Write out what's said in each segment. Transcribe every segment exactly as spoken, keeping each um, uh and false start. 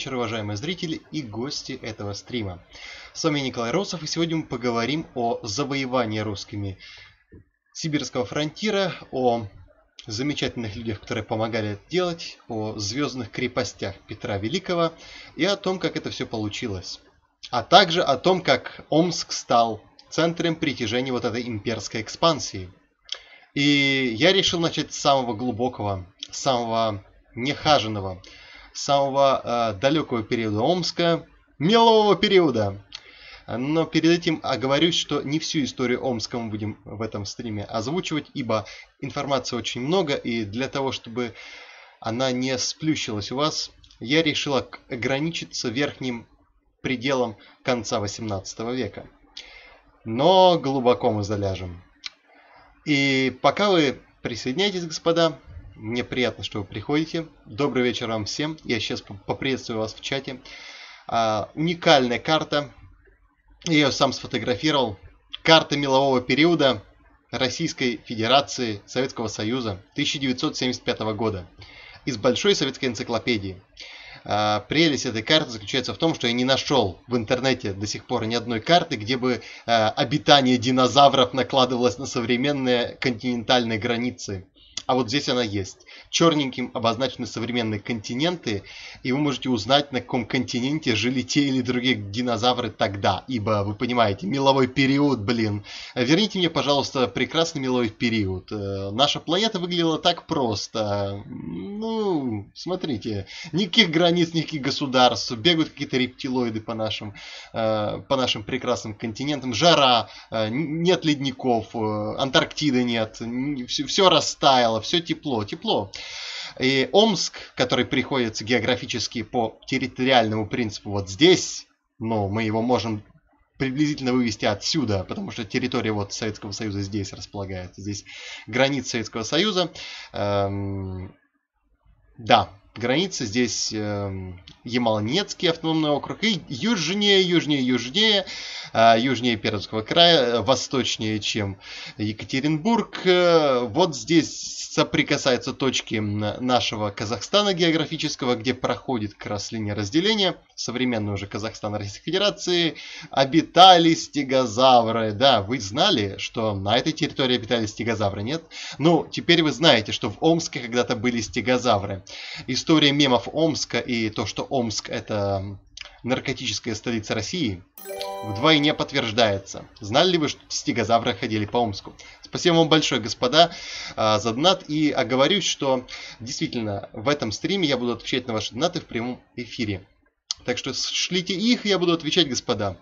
вечер, уважаемые зрители и гости этого стрима. С вами Николай Росов, и сегодня мы поговорим о завоевании русскими сибирского фронтира, о замечательных людях, которые помогали это делать, о звездных крепостях Петра Великого и о том, как это все получилось. А также о том, как Омск стал центром притяжения вот этой имперской экспансии. И я решил начать с самого глубокого, самого нехаженного, самого э, далекого периода Омска, мелового периода. Но перед этим оговорюсь, что не всю историю Омска мы будем в этом стриме озвучивать, ибо информации очень много, и для того, чтобы она не сплющилась у вас, я решил ограничиться верхним пределом конца восемнадцатого века. Но глубоко мы заляжем. И пока вы присоединяйтесь, господа, мне приятно, что вы приходите. Добрый вечер вам всем. Я сейчас поприветствую вас в чате. А, уникальная карта. Я ее сам сфотографировал. Карта мелового периода Российской Федерации Советского Союза тысяча девятьсот семьдесят пятого года. Из Большой советской энциклопедии. А, прелесть этой карты заключается в том, что я не нашел в интернете до сих пор ни одной карты, где бы а, обитание динозавров накладывалось на современные континентальные границы. А вот здесь она есть. Черненьким обозначены современные континенты, и вы можете узнать, на каком континенте жили те или другие динозавры тогда, ибо, вы понимаете, меловой период, блин. Верните мне, пожалуйста, прекрасный меловой период. Наша планета выглядела так просто. Ну, смотрите, никаких границ, никаких государств, бегают какие-то рептилоиды по нашим, по нашим прекрасным континентам, жара, нет ледников, Антарктиды нет, все растаяло. Все тепло, тепло. И Омск, который приходится географически по территориальному принципу вот здесь, но мы его можем приблизительно вывести отсюда, потому что территория вот Советского Союза здесь располагается, здесь граница Советского Союза. Эм, да, граница здесь эм, Ямало-Ненецкий автономный округ, и южнее, южнее, южнее, э, южнее Пермского края, э, восточнее, чем Екатеринбург. Э, вот здесь соприкасаются точки нашего Казахстана географического, где проходит как раз линия разделения, современный уже Казахстан Российской Федерации. Обитали стегозавры. Да, вы знали, что на этой территории обитали стегозавры, нет? Ну, теперь вы знаете, что в Омске когда-то были стегозавры. История мемов Омска и то, что Омск — это наркотическая столица России, вдвойне подтверждается. Знали ли вы, что стегозавры ходили по Омску? Спасибо вам большое, господа, за донат. И оговорюсь, что действительно в этом стриме я буду отвечать на ваши донаты в прямом эфире. Так что шлите их, я буду отвечать, господа.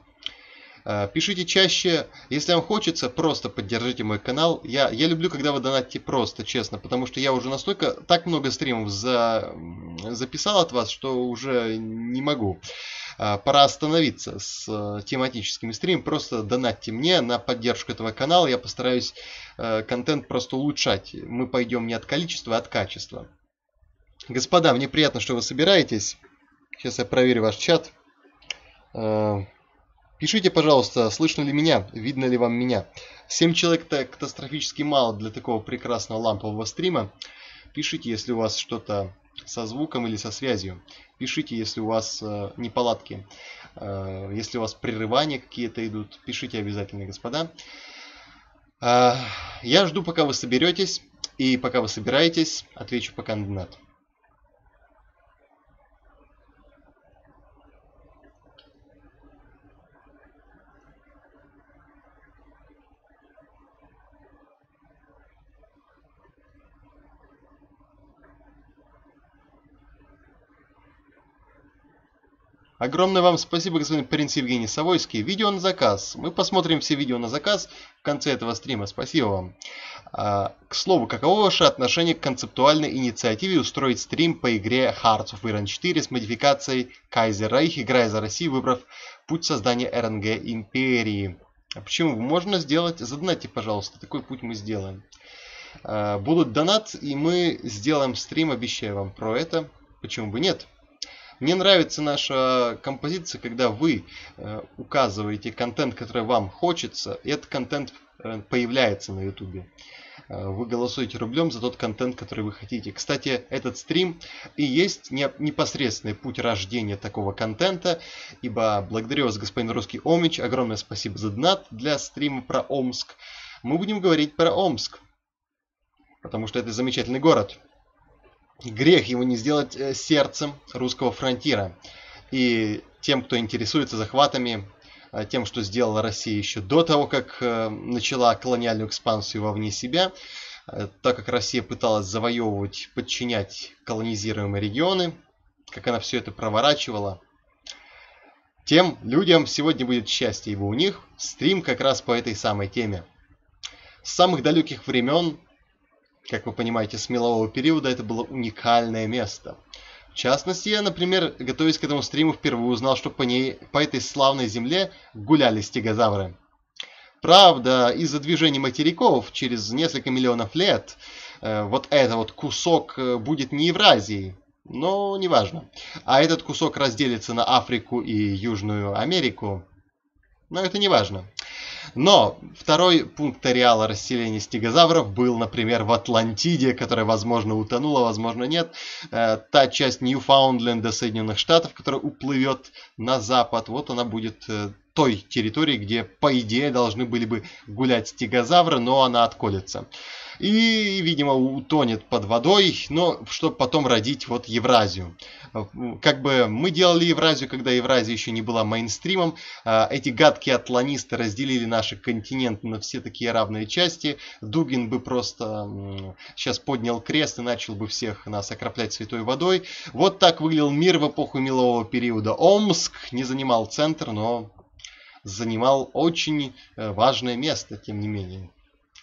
Пишите чаще, если вам хочется, просто поддержите мой канал. Я, я люблю, когда вы донатите просто, честно, потому что я уже настолько, так много стримов за, записал от вас, что уже не могу. Пора остановиться с тематическими стримами, просто донатьте мне на поддержку этого канала. Я постараюсь контент просто улучшать. Мы пойдем не от количества, а от качества. Господа, мне приятно, что вы собираетесь. Сейчас я проверю ваш чат. Пишите, пожалуйста, слышно ли меня, видно ли вам меня. семь человек – это катастрофически мало для такого прекрасного лампового стрима. Пишите, если у вас что-то со звуком или со связью. Пишите, если у вас э, неполадки, э, если у вас прерывания какие-то идут. Пишите обязательно, господа. Э, я жду, пока вы соберетесь. И пока вы собираетесь, отвечу пока на донат. Огромное вам спасибо, господин принц Евгений Савойский. Видео на заказ. Мы посмотрим все видео на заказ в конце этого стрима. Спасибо вам. А, к слову, каково ваше отношение к концептуальной инициативе устроить стрим по игре Hearts of Iron четыре с модификацией Kaiser Reich, играя за Россию, выбрав путь создания эр эн гэ империи? А почему? Можно сделать. Задонатьте, пожалуйста. Такой путь мы сделаем. А, будут донат, и мы сделаем стрим, обещаю вам про это. Почему бы нет? Мне нравится наша композиция, когда вы э, указываете контент, который вам хочется, и этот контент э, появляется на ютубе. вы голосуете рублем за тот контент, который вы хотите. Кстати, этот стрим и есть непосредственный путь рождения такого контента, ибо благодарю вас, господин Русский Омич, огромное спасибо за донат для стрима про Омск. Мы будем говорить про Омск, потому что это замечательный город. Грех его не сделать сердцем русского фронтира. И тем, кто интересуется захватами, тем, что сделала Россия еще до того, как начала колониальную экспансию вовне себя, так как Россия пыталась завоевывать, подчинять колонизируемые регионы, как она все это проворачивала, тем людям сегодня будет счастье, ибо у них стрим как раз по этой самой теме. С самых далеких времен, как вы понимаете, с мелового периода это было уникальное место. В частности, я, например, готовясь к этому стриму, впервые узнал, что по ней, по этой славной земле гуляли стегозавры. Правда, из-за движения материков через несколько миллионов лет э, вот этот вот кусок будет не Евразией, но неважно. А этот кусок разделится на Африку и Южную Америку, но это неважно. Но второй пункт ареала расселения стегозавров был, например, в Атлантиде, которая, возможно, утонула, возможно, нет. Э, та часть Ньюфаундленда Соединенных Штатов, которая уплывет на запад, вот она будет э, той территорией, где, по идее, должны были бы гулять стегозавры, но она отколется. И, видимо, утонет под водой, но чтобы потом родить вот Евразию. Как бы мы делали Евразию, когда Евразия еще не была мейнстримом. Эти гадкие атланисты разделили наши континенты на все такие равные части. Дугин бы просто сейчас поднял крест и начал бы всех нас окроплять святой водой. Вот так выглядел мир в эпоху мелового периода. Омск не занимал центр, но занимал очень важное место, тем не менее.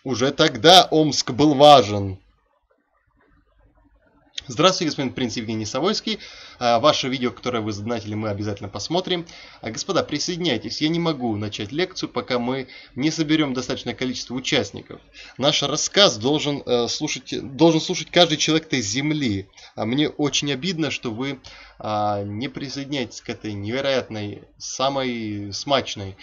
Уже тогда Омск был важен. Здравствуйте, господин принц Евгений Савойский. Ваше видео, которое вы задонатили, мы обязательно посмотрим. Господа, присоединяйтесь. Я не могу начать лекцию, пока мы не соберем достаточное количество участников. Наш рассказ должен слушать, должен слушать каждый человек этой земли. Мне очень обидно, что вы не присоединяйтесь к этой невероятной, самой смачной,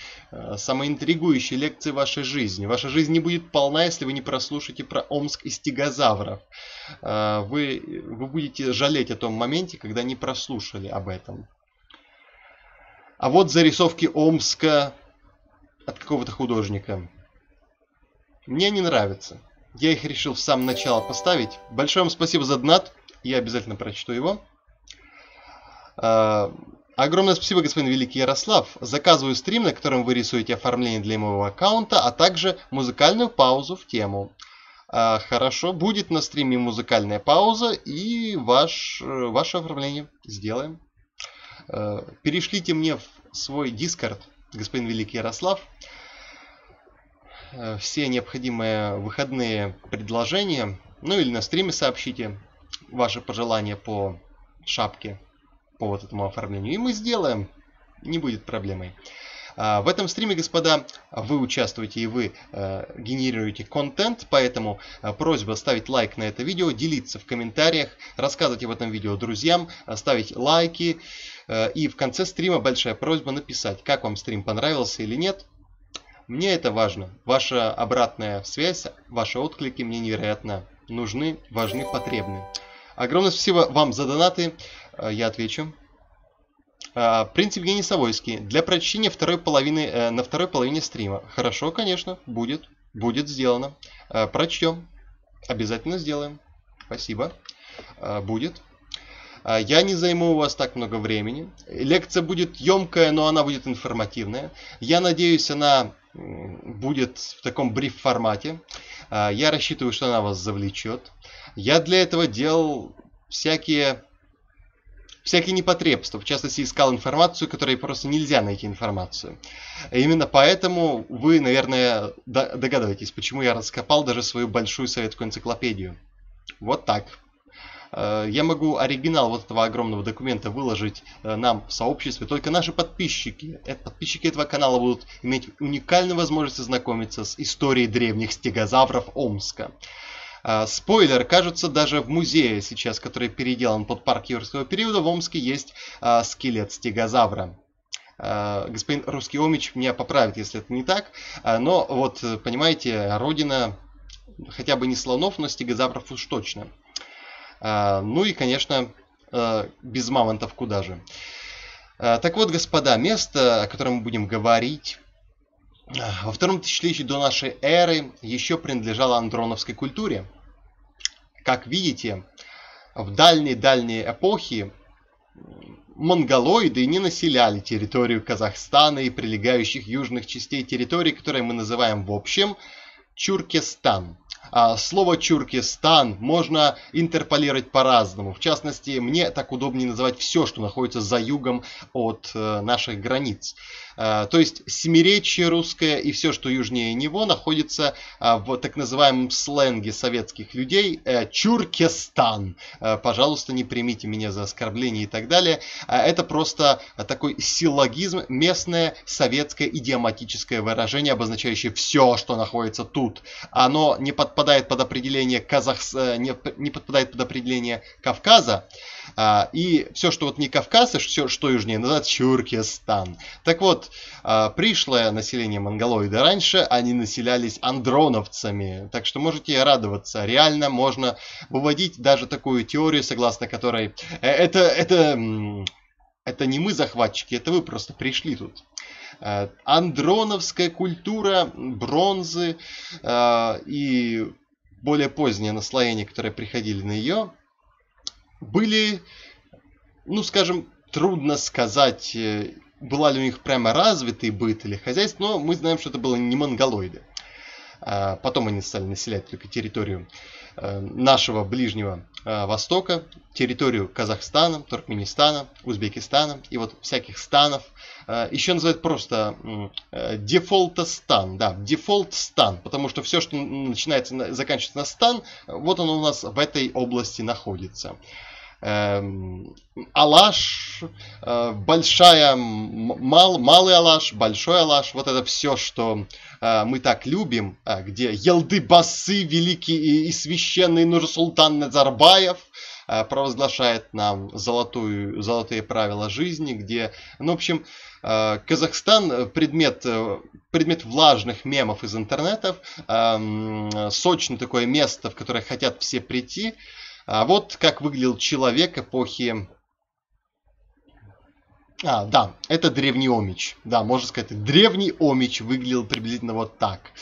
самой интригующей лекции вашей жизни. Ваша жизнь не будет полна, если вы не прослушаете про Омск и стегозавров. Вы, вы будете жалеть о том моменте, когда не прослушали об этом. А вот зарисовки Омска от какого-то художника. Мне не нравятся. Я их решил в самом начале поставить. Большое вам спасибо за донат. Я обязательно прочту его. Огромное спасибо, господин Великий Ярослав. Заказываю стрим, на котором вы рисуете оформление для моего аккаунта, а также музыкальную паузу в тему. Хорошо, будет на стриме музыкальная пауза и ваш, ваше оформление сделаем. Перешлите мне в свой Discord, господин Великий Ярослав, все необходимые выходные предложения. Ну или на стриме сообщите ваши пожелания по шапке, по вот этому оформлению. И мы сделаем, не будет проблемой. В этом стриме, господа, вы участвуете и вы генерируете контент, поэтому просьба ставить лайк на это видео, делиться в комментариях, рассказывать об этом видео друзьям, ставить лайки. И в конце стрима большая просьба написать, как вам стрим, понравился или нет. Мне это важно. Ваша обратная связь, ваши отклики мне невероятно нужны, важны, потребны. Огромное спасибо вам за донаты. Я отвечу. Принц Евгений Савойский. Для прочтения второй половины, на второй половине стрима. Хорошо, конечно, будет. Будет сделано. Прочтем. Обязательно сделаем. Спасибо. Будет. Я не займу у вас так много времени. Лекция будет емкая, но она будет информативная. Я надеюсь, она будет в таком бриф-формате. Я рассчитываю, что она вас завлечет. Я для этого делал всякие... Всякие непотребства, в частности, искал информацию, которой просто нельзя найти информацию. Именно поэтому вы, наверное, догадываетесь, почему я раскопал даже свою большую советскую энциклопедию. Вот так. Я могу оригинал вот этого огромного документа выложить нам в сообществе. Только наши подписчики, подписчики этого канала будут иметь уникальную возможность ознакомиться с историей древних стегозавров Омска. Спойлер, кажется, даже в музее сейчас, который переделан под парк юрского периода, в Омске есть а, скелет стегозавра. А, господин Русский Омич меня поправит, если это не так. А, но вот, понимаете, родина хотя бы не слонов, но стегозавров уж точно. Ну и, конечно, без мамонтов куда же. Так вот, господа, место, о котором мы будем говорить, во втором тысячелетии до нашей эры еще принадлежало андроновской культуре. Как видите, в дальние-дальние эпохи монголоиды не населяли территорию Казахстана и прилегающих южных частей территории, которые мы называем в общем Чуркестан. А слово Чуркестан можно интерполировать по-разному. В частности, мне так удобнее называть все, что находится за югом от наших границ. То есть Семиречье русское и все, что южнее него, находится в так называемом сленге советских людей Чуркестан. Пожалуйста, не примите меня за оскорбление и так далее. Это просто такой силлогизм, местное советское идиоматическое выражение, обозначающее все, что находится тут. Оно не подпадает под определение Казахс... не подпадает под определение Кавказа. И все, что вот не Кавказ, и все, что южнее, называется Чуркестан. Так вот, пришлое население монголоида раньше, они населялись андроновцами. Так что можете радоваться. Реально можно выводить даже такую теорию, согласно которой это, это, это не мы захватчики, это вы просто пришли тут. Андроновская культура бронзы и более позднее наслоение, которые приходили на ее, были, ну скажем, трудно сказать, была ли у них прямо развитый быт или хозяйство, но мы знаем, что это было не монголоиды. Потом они стали населять только территорию нашего Ближнего Востока, территорию Казахстана, Туркменистана, Узбекистана и вот всяких станов. Еще называют просто дефолтостан, да, дефолтстан, потому что все, что начинается, заканчивается на стан, вот оно у нас в этой области находится. Алаш, большая, мал, малый Алаш, большой Алаш, вот это все, что мы так любим, где елдыбасы великий и священный Нурсултан Назарбаев провозглашает нам золотую, золотые правила жизни, где, ну, в общем, Казахстан предмет, предмет влажных мемов из интернетов, сочное такое место, в которое хотят все прийти. А вот как выглядел человек эпохи... А, да, это Древний Омич. Да, можно сказать, Древний Омич выглядел приблизительно вот так.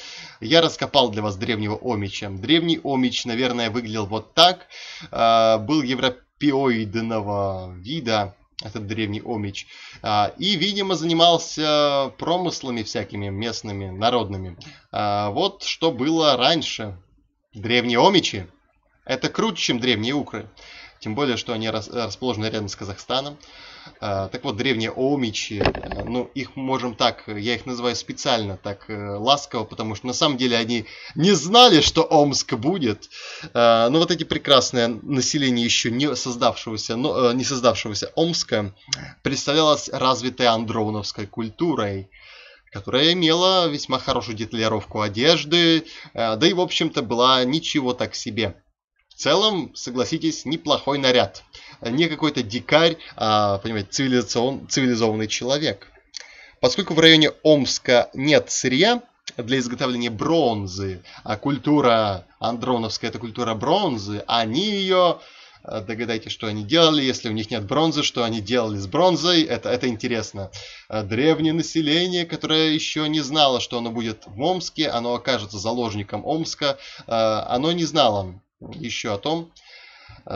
Я раскопал для вас Древнего Омича. Древний Омич, наверное, выглядел вот так. А, был европеоидного вида, этот Древний Омич. А, и, видимо, занимался промыслами всякими местными, народными. А, вот что было раньше. Древние Омичи. Это круче, чем древние укры. Тем более, что они расположены рядом с Казахстаном. Так вот, древние омичи, ну, их можем так, я их называю специально так ласково, потому что на самом деле они не знали, что Омск будет. Но вот эти прекрасные население еще не создавшегося, но, не создавшегося Омска представлялось развитой андроновской культурой, которая имела весьма хорошую деталировку одежды, да и, в общем-то, была ничего так себе. В целом, согласитесь, неплохой наряд. Не какой-то дикарь, а, понимаете, цивилизацион, цивилизованный человек. Поскольку в районе Омска нет сырья для изготовления бронзы, а культура андроновская это культура бронзы, они ее... Догадайтесь, что они делали, если у них нет бронзы, что они делали с бронзой, это, это интересно. Древнее население, которое еще не знало, что оно будет в Омске, оно окажется заложником Омска, оно не знало еще о том,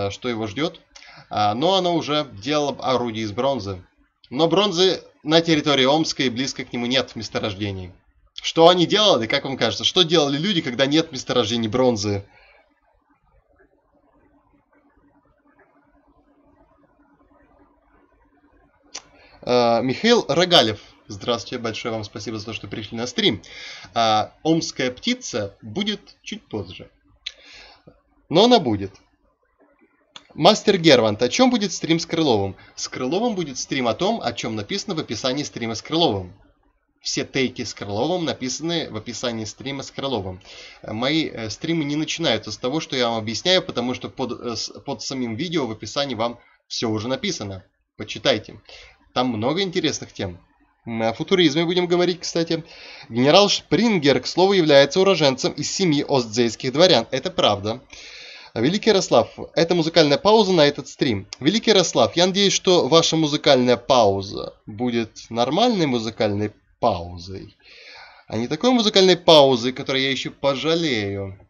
что его ждет. Но оно уже делало орудие из бронзы. Но бронзы на территории Омска и близко к нему нет месторождений. Что они делали, как вам кажется? Что делали люди, когда нет месторождений бронзы? Михаил Рогалев. Здравствуйте, большое вам спасибо за то, что пришли на стрим. Омская птица будет чуть позже. Но она будет. Мастер Гервант. О чем будет стрим с Крыловым? С Крыловым будет стрим о том, о чем написано в описании стрима с Крыловым. Все тейки с Крыловым написаны в описании стрима с Крыловым. Мои стримы не начинаются с того, что я вам объясняю, потому что под, под самим видео в описании вам все уже написано. Почитайте. Там много интересных тем. Мы о футуризме будем говорить, кстати. Генерал Шпрингер, к слову, является уроженцем из семьи остзейских дворян. Это правда. Великий Ярослав, это музыкальная пауза на этот стрим. Великий Ярослав, я надеюсь, что ваша музыкальная пауза будет нормальной музыкальной паузой, а не такой музыкальной паузой, которой я еще пожалею.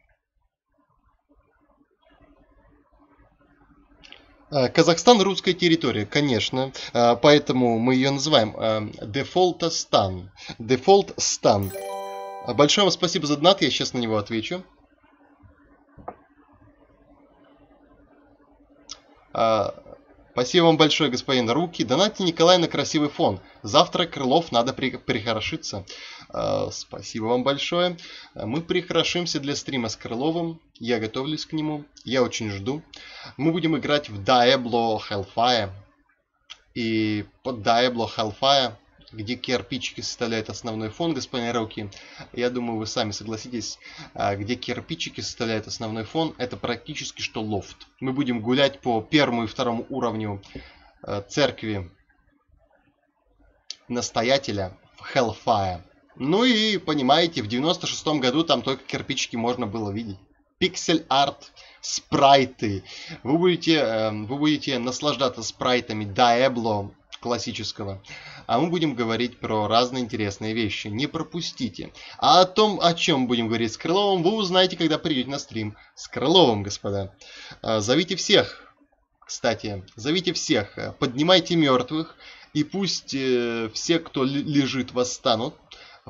Казахстан — русская территория, конечно, поэтому мы ее называем Дефолтстан. Дефолтстан. Большое вам спасибо за донат, я сейчас на него отвечу. Спасибо вам большое, господин Руки. Донатьте, Николай, на красивый фон. Завтра, Крылов, надо при прихорошиться. Спасибо вам большое. Мы прихорошимся для стрима с Крыловым. Я готовлюсь к нему. Я очень жду. Мы будем играть в Diablo Hellfire. И под Diablo Hellfire, где кирпичики составляют основной фон, господин Роки, я думаю, вы сами согласитесь, где кирпичики составляют основной фон, это практически что лофт. Мы будем гулять по первому и второму уровню церкви настоятеля в Hellfire. Ну и, понимаете, в девяносто шестом году там только кирпичики можно было видеть. Пиксель-арт, спрайты. Вы будете, вы будете наслаждаться спрайтами Diablo классического. А мы будем говорить про разные интересные вещи. Не пропустите. А о том, о чем будем говорить с Крыловым, вы узнаете, когда придете на стрим с Крыловым, господа. Зовите всех, кстати. Зовите всех. Поднимайте мертвых. И пусть все, кто лежит, восстанут.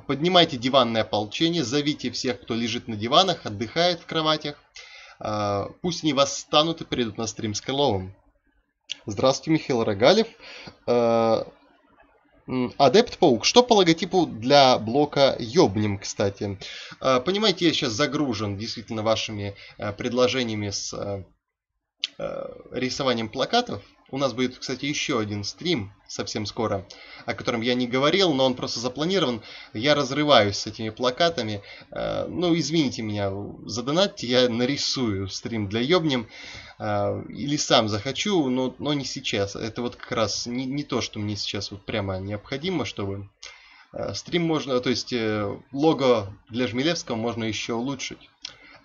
Поднимайте диванное ополчение, зовите всех, кто лежит на диванах, отдыхает в кроватях. Пусть они восстанут и придут на стрим с Крыловым. Здравствуйте, Михаил Рогалев. Адепт Паук. Что по логотипу для блока «Ёбнем», кстати? Понимаете, я сейчас загружен действительно вашими предложениями с рисованием плакатов. У нас будет, кстати, еще один стрим совсем скоро, о котором я не говорил, но он просто запланирован. Я разрываюсь с этими плакатами. Ну, извините меня, задонатьте, я нарисую стрим для «Ёбнем». Или сам захочу, но, но не сейчас. Это вот как раз не, не то, что мне сейчас вот прямо необходимо, чтобы... Стрим можно, то есть лого для Жмелевского можно еще улучшить.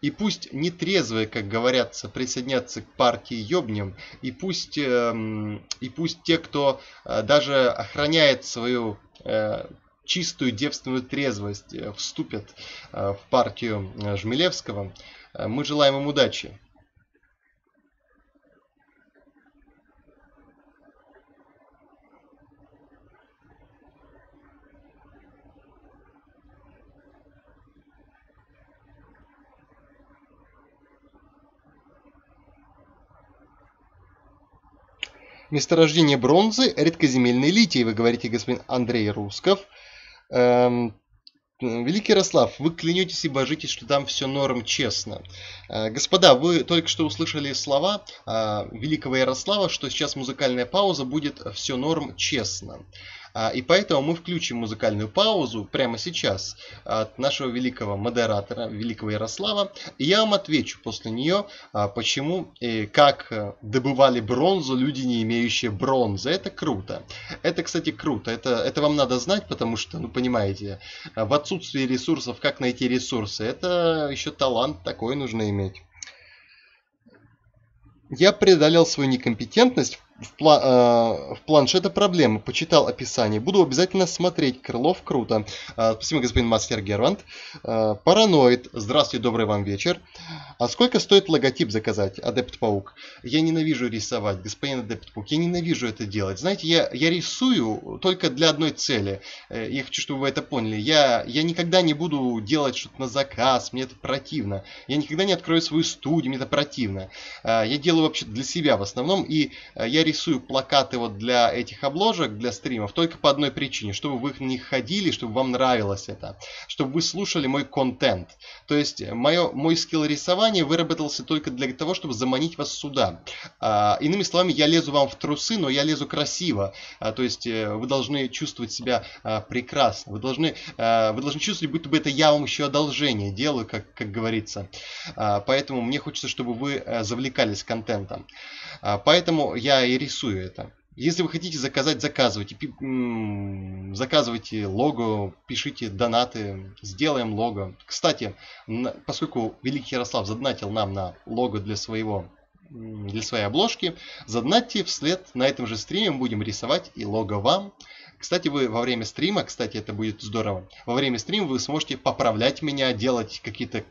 И пусть нетрезвые, как говорятся, присоединятся к партии «Ёбнем», и пусть, э, и пусть те, кто э, даже охраняет свою э, чистую девственную трезвость, э, вступят э, в партию э, Жмелевского. Э, мы желаем им удачи. Месторождение бронзы, редкоземельный литий, вы говорите, господин Андрей Русков. Эм, Великий Ярослав, вы клянетесь и божитесь, что там все норм, честно. Э, господа, вы только что услышали слова э, Великого Ярослава, что сейчас музыкальная пауза будет все норм, честно. Э, и поэтому мы включим музыкальную паузу прямо сейчас от нашего великого модератора, Великого Ярослава. И я вам отвечу после нее, почему и как добывали бронзу люди, не имеющие бронзы. Это круто. Это, кстати, круто. Это, это вам надо знать, потому что, ну, понимаете, в отсутствии ресурсов, как найти ресурсы? Это еще талант такой нужно иметь. Я преодолел свою некомпетентность в, пла э, в планшета проблемы, почитал описание. Буду обязательно смотреть. Крылов, круто. Э, спасибо, господин мастер Герванд. Э, параноид. Здравствуйте, добрый вам вечер. А сколько стоит логотип заказать, Адепт Паук? Я ненавижу рисовать, господин Адепт Паук. Я ненавижу это делать. Знаете, я, я рисую только для одной цели. Э, я хочу, чтобы вы это поняли. Я, я никогда не буду делать что-то на заказ. Мне это противно. Я никогда не открою свою студию. Мне это противно. Э, я делаю вообще для себя в основном. И э, я рисую плакаты вот для этих обложек, для стримов, только по одной причине. Чтобы вы в них ходили, чтобы вам нравилось это. Чтобы вы слушали мой контент. То есть мое, мой скилл рисования выработался только для того, чтобы заманить вас сюда. А, иными словами, я лезу вам в трусы, но я лезу красиво. А, то есть вы должны чувствовать себя а, прекрасно. Вы должны, а, вы должны чувствовать, будто бы это я вам еще одолжение делаю, как, как говорится. А, поэтому мне хочется, чтобы вы завлекались контентом. А, поэтому я и рисую это. Если вы хотите заказать, заказывайте. Заказывайте лого, пишите донаты, сделаем лого. Кстати, поскольку Великий Ярослав задонатил нам на лого для своего, для своей обложки, задонатьте вслед на этом же стриме, будем рисовать и лого вам. Кстати, вы во время стрима, кстати, это будет здорово, во время стрима вы сможете поправлять меня, делать какие-то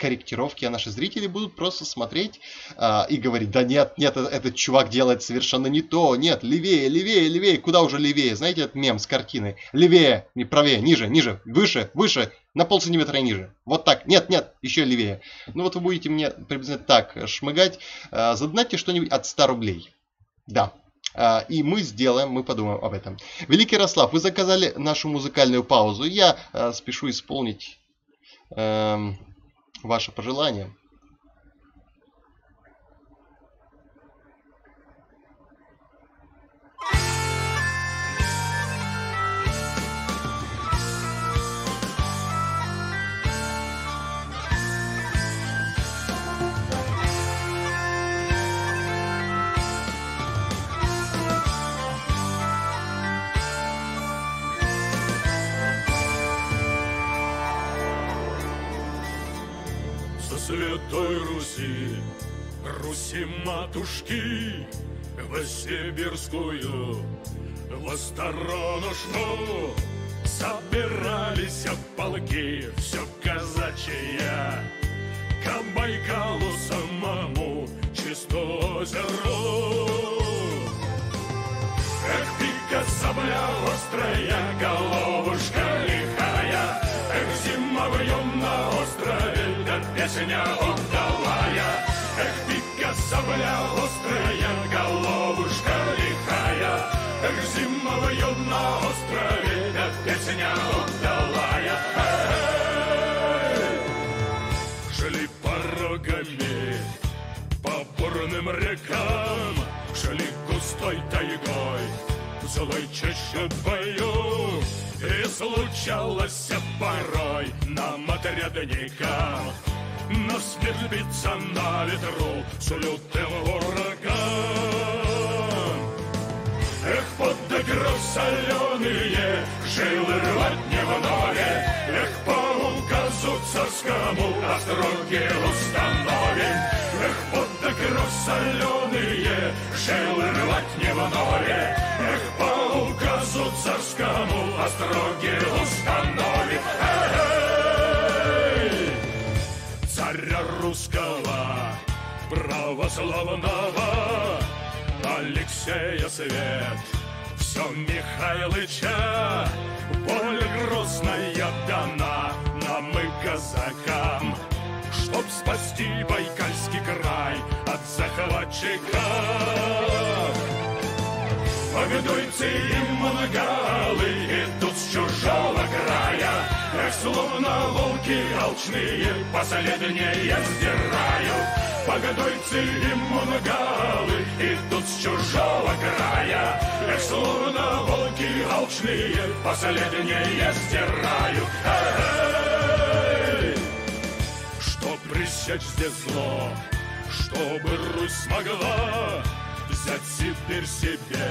корректировки, а наши зрители будут просто смотреть а, и говорить: да нет, нет, этот чувак делает совершенно не то, нет, левее, левее, левее, куда уже левее, знаете, этот мем с картиной, левее, не правее, ниже, ниже, выше, выше, на полсантиметра ниже, вот так, нет, нет, еще левее. Ну вот вы будете мне приблизительно так шмыгать, а, задонатьте что-нибудь от ста рублей, да. И мы сделаем, мы подумаем об этом. Великий Ярослав, вы заказали нашу музыкальную паузу. Я э, спешу исполнить э, ваше пожелание. Святой Руси, Руси матушки, во сибирскую, во сторонушку собирались полки, все казачья, к Байкалу самому, чистому озеру. Эх, пика сабля острая, головушка лихая, эх, зима вьем на острове. Песня удалая, эх, пика сабля острая, головушка лихая, эх, зима воем на острове, да песня удалая. Шли порогами по бурным рекам, шли густой тайгой, в злой чаще бою, и случалось порой нам отрядникам нас свербится на ветру с лютым ураган. Эх, под игру соленые жилы рвать не в нове, эх, по указу царскому остроги установим. Эх, под игру соленые жилы рвать не в нове, эх, по указу царскому остроги установим. Царя русского, православного, Алексея свет, все Михайлыча, боль грустная дана нам и казакам, чтоб спасти Байкальский край от захватчиков. Поведуйцы и мангалы идут с чужого края, эх, словно волки алчные, последние сдирают. Погодойцы и мангалы идут с чужого края, эх, словно волки алчные, последние сдирают. Эй! Что пресечь здесь зло, чтобы Русь смогла взять теперь себе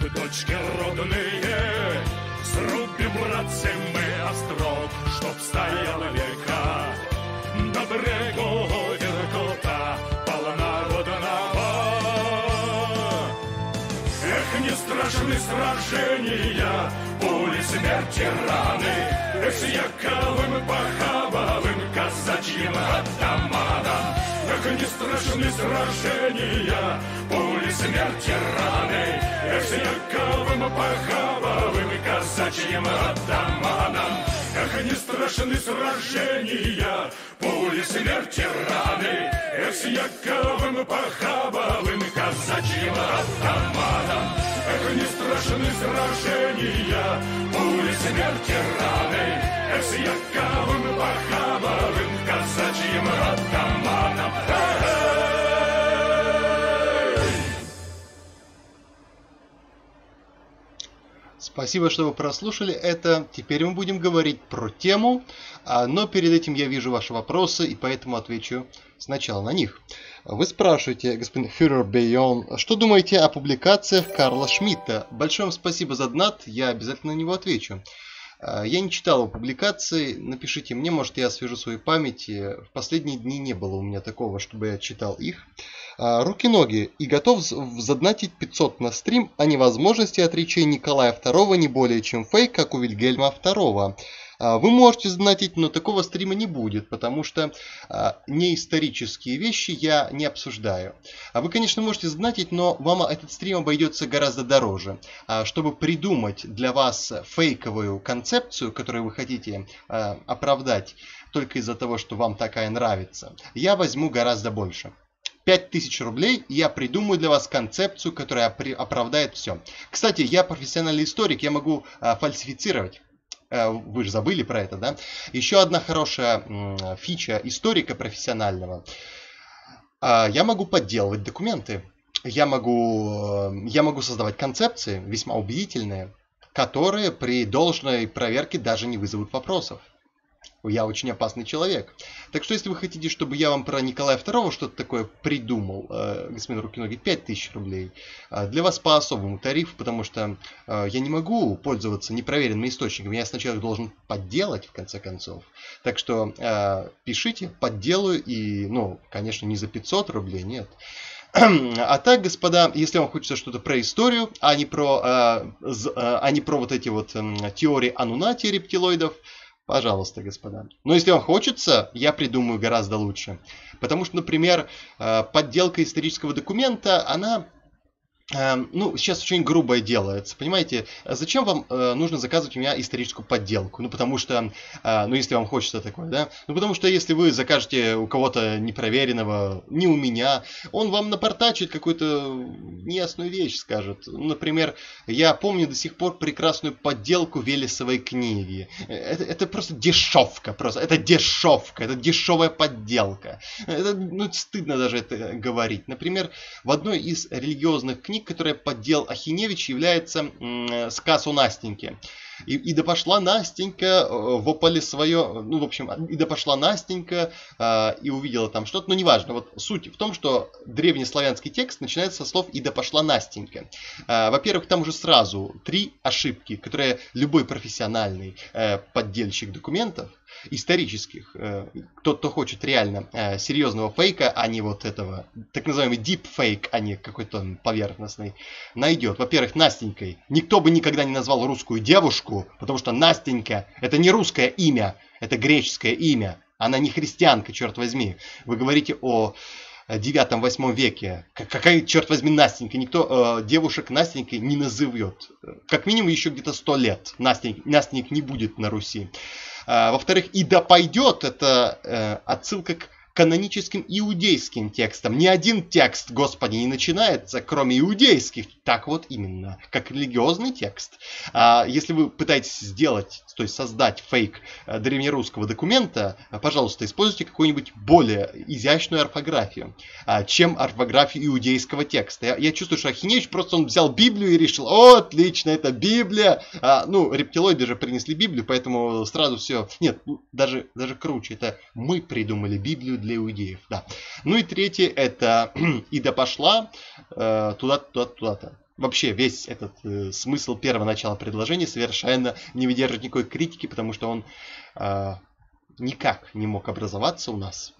в дочки родные. Срубим, братцы, мы острог, чтоб стоял века, до берегу Иркута полна водного. Эх, не страшны сражения, пули, смерти, раны, эх, с яковым, похабовым, казачьим атаманом. Эх, не страшны сражения, пули, смерти, раны, эх, с яковым, похабовым, казачьим атаманом. Эх, не страшны сражения, пули, смерти, раны, эх, с яковым, похабовым, казачьим атаманом. Эх, не страшны сражения, пули, смерти, раны, эх, с яковым, похабовым, казачьим атаманом. Спасибо, что вы прослушали это. Теперь мы будем говорить про тему, но перед этим я вижу ваши вопросы, и поэтому отвечу сначала на них. Вы спрашиваете, господин Фюрер Бейон, что думаете о публикациях Карла Шмидта? Большое вам спасибо за донат, я обязательно на него отвечу. Я не читал его публикации, напишите мне, может, я освежу свою память. В последние дни не было у меня такого, чтобы я читал их. Руки-ноги. И готов задонатить пятьсот на стрим о невозможности от речей Николая второго не более чем фейк, как у Вильгельма второго. Вы можете задонатить, но такого стрима не будет, потому что неисторические вещи я не обсуждаю. Вы, конечно, можете задонатить, но вам этот стрим обойдется гораздо дороже. Чтобы придумать для вас фейковую концепцию, которую вы хотите оправдать только из-за того, что вам такая нравится, я возьму гораздо больше. пять тысяч рублей, и я придумаю для вас концепцию, которая оправдает все. Кстати, я профессиональный историк, я могу фальсифицировать. Вы же забыли про это, да? Еще одна хорошая фича историка профессионального. Я могу подделывать документы. Я могу, я могу создавать концепции, весьма убедительные, которые при должной проверке даже не вызовут вопросов. Я очень опасный человек. Так что, если вы хотите, чтобы я вам про Николая второго что-то такое придумал, э, господин Рукиноги, пять тысяч рублей, э, для вас по особому тарифу, потому что э, я не могу пользоваться непроверенными источниками. Я сначала их должен подделать, в конце концов. Так что э, пишите, подделаю, и, ну, конечно, не за пятьсот рублей, нет. А так, господа, если вам хочется что-то про историю, а не про, э, з, э, а не про вот эти вот э, теории Ануннати рептилоидов, пожалуйста, господа. Но если вам хочется, я придумаю гораздо лучше. Потому что, например, подделка исторического документа, она, ну, сейчас очень грубое делается. Понимаете, зачем вам нужно заказывать у меня историческую подделку? Ну, потому что, ну, если вам хочется такое, да? Ну, потому что, если вы закажете у кого-то непроверенного, не у меня, он вам напортачит какую-то неясную вещь, скажет. Например, я помню до сих пор прекрасную подделку Велесовой книги. Это, это просто дешевка, просто. Это дешевка, это дешевая подделка. Это, ну, стыдно даже это говорить. Например, в одной из религиозных книг, которая поддел Ахиневич, является м, «Сказ о Настеньке». И, и да пошла Настенька, вопали свое, ну, в общем, и да пошла Настенька, э, и увидела там что-то, но неважно. Вот суть в том, что древнеславянский текст начинается со слов «и да пошла Настенька». Э, во-первых, там уже сразу три ошибки, которые любой профессиональный э, поддельщик документов, исторических, э, тот, кто хочет реально э, серьезного фейка, а не вот этого, так называемый deepfake, а не какой-то поверхностный, найдет. Во-первых, Настенькой никто бы никогда не назвал русскую девушку, потому что Настенька – это не русское имя, это греческое имя. Она не христианка, черт возьми. Вы говорите о девятом-восьмом веке. Какая, черт возьми, Настенька? Никто э, девушек Настенькой не назовет. Как минимум еще где-то сто лет Настеньк, Настеньк не будет на Руси. Э, во-вторых, «и да пойдет» – это э, отсылка к каноническим иудейским текстам. Ни один текст, господи, не начинается, кроме иудейских. Так вот именно, как религиозный текст. Если вы пытаетесь сделать, то есть создать фейк древнерусского документа, пожалуйста, используйте какую-нибудь более изящную орфографию, чем орфографию иудейского текста. Я, я чувствую, что Ахинеевич просто он взял Библию и решил: о, отлично, это Библия. Ну, рептилоиды же принесли Библию, поэтому сразу все... Нет, даже, даже круче. Это мы придумали Библию для для иудеев, да. Ну и третье, это и да пошла э, туда, туда, туда-то. Вообще весь этот э, смысл первого начала предложения совершенно не выдержит никакой критики, потому что он э, никак не мог образоваться у нас.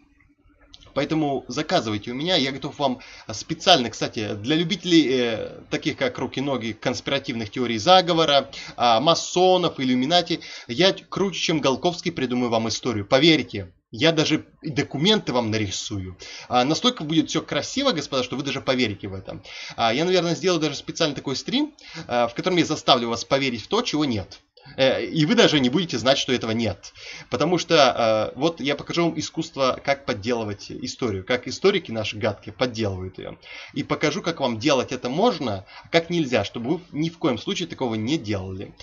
Поэтому заказывайте у меня, я готов вам специально, кстати, для любителей, э, таких как руки-ноги, конспиративных теорий заговора, э, масонов, иллюминати, я круче, чем Голковский, придумаю вам историю, поверьте. Я даже документы вам нарисую. А, настолько будет все красиво, господа, что вы даже поверите в этом. А, я, наверное, сделаю даже специально такой стрим, а, в котором я заставлю вас поверить в то, чего нет. А, и вы даже не будете знать, что этого нет. Потому что а, вот я покажу вам искусство, как подделывать историю. Как историки наши гадкие подделывают ее. И покажу, как вам делать это можно, а как нельзя. Чтобы вы ни в коем случае такого не делали.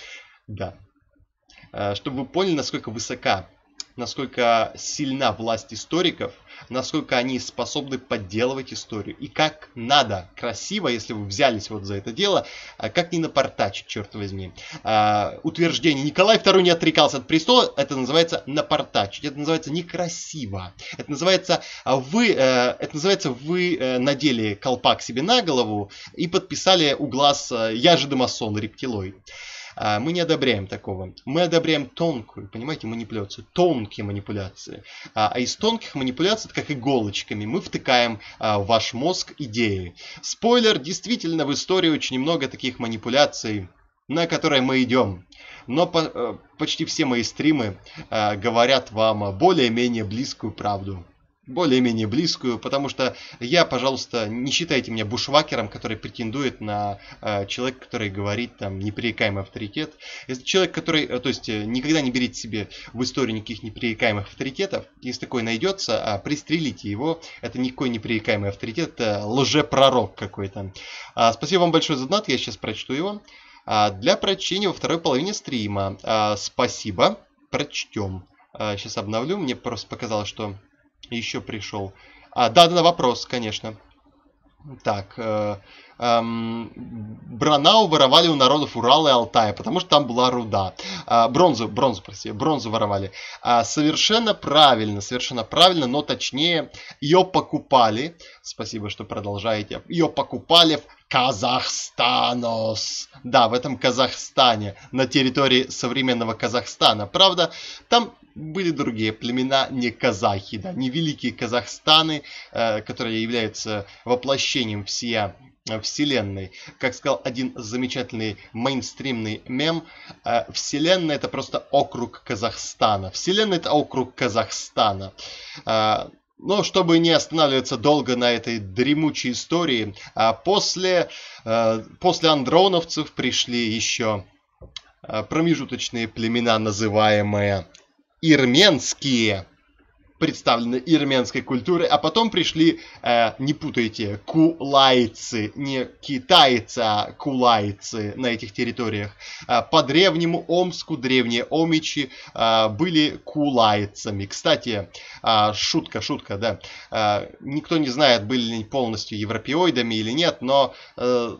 Да. А, чтобы вы поняли, насколько высока насколько сильна власть историков, насколько они способны подделывать историю. И как надо красиво, если вы взялись вот за это дело, как не напортачить, черт возьми. А, утверждение Николай Второй не отрекался от престола, это называется напортачить, это называется некрасиво. Это называется вы, это называется, вы надели колпак себе на голову и подписали у глаз «Я же домосон, рептилой». Мы не одобряем такого. Мы одобряем тонкую, понимаете, манипуляцию, тонкие манипуляции. А из тонких манипуляций, это как иголочками, мы втыкаем в ваш мозг идеи. Спойлер, действительно, в истории очень много таких манипуляций, на которые мы идем. Но по, почти все мои стримы говорят вам более-менее близкую правду. Более-менее близкую, потому что я, пожалуйста, не считайте меня бушвакером, который претендует на э, человека, который говорит там непререкаемый авторитет. Если человек, который, то есть никогда не берите себе в истории никаких непререкаемых авторитетов, если такой найдется, пристрелите его, это никакой непререкаемый авторитет, это лжепророк какой-то. А, спасибо вам большое за донат, я сейчас прочту его. А, для прочтения во второй половине стрима. А, спасибо, прочтем. А, сейчас обновлю, мне просто показалось, что... Еще пришел. А, да, да, вопрос, конечно. Так. Э, э, Бранау воровали у народов Урала и Алтая, потому что там была руда. А, бронзу, бронзу, прости, бронзу воровали. А, совершенно правильно, совершенно правильно, но точнее, ее покупали. Спасибо, что продолжаете. Ее покупали в Казахстанос. Да, в этом Казахстане, на территории современного Казахстана. Правда, там... Были другие племена, не казахи, да, не великие Казахстаны, э, которые являются воплощением всея Вселенной. Как сказал один замечательный мейнстримный мем, э, Вселенная это просто округ Казахстана. Вселенная это округ Казахстана. Э, но чтобы не останавливаться долго на этой дремучей истории, э, после, э, после андроновцев пришли еще э, промежуточные племена, называемые... Ирменские, представлены ирменской культурой, а потом пришли, э, не путайте, кулайцы, не китайцы, а кулайцы на этих территориях. По древнему Омску древние омичи э, были кулайцами. Кстати, э, шутка, шутка, да, э, никто не знает, были ли они полностью европеоидами или нет, но... Э,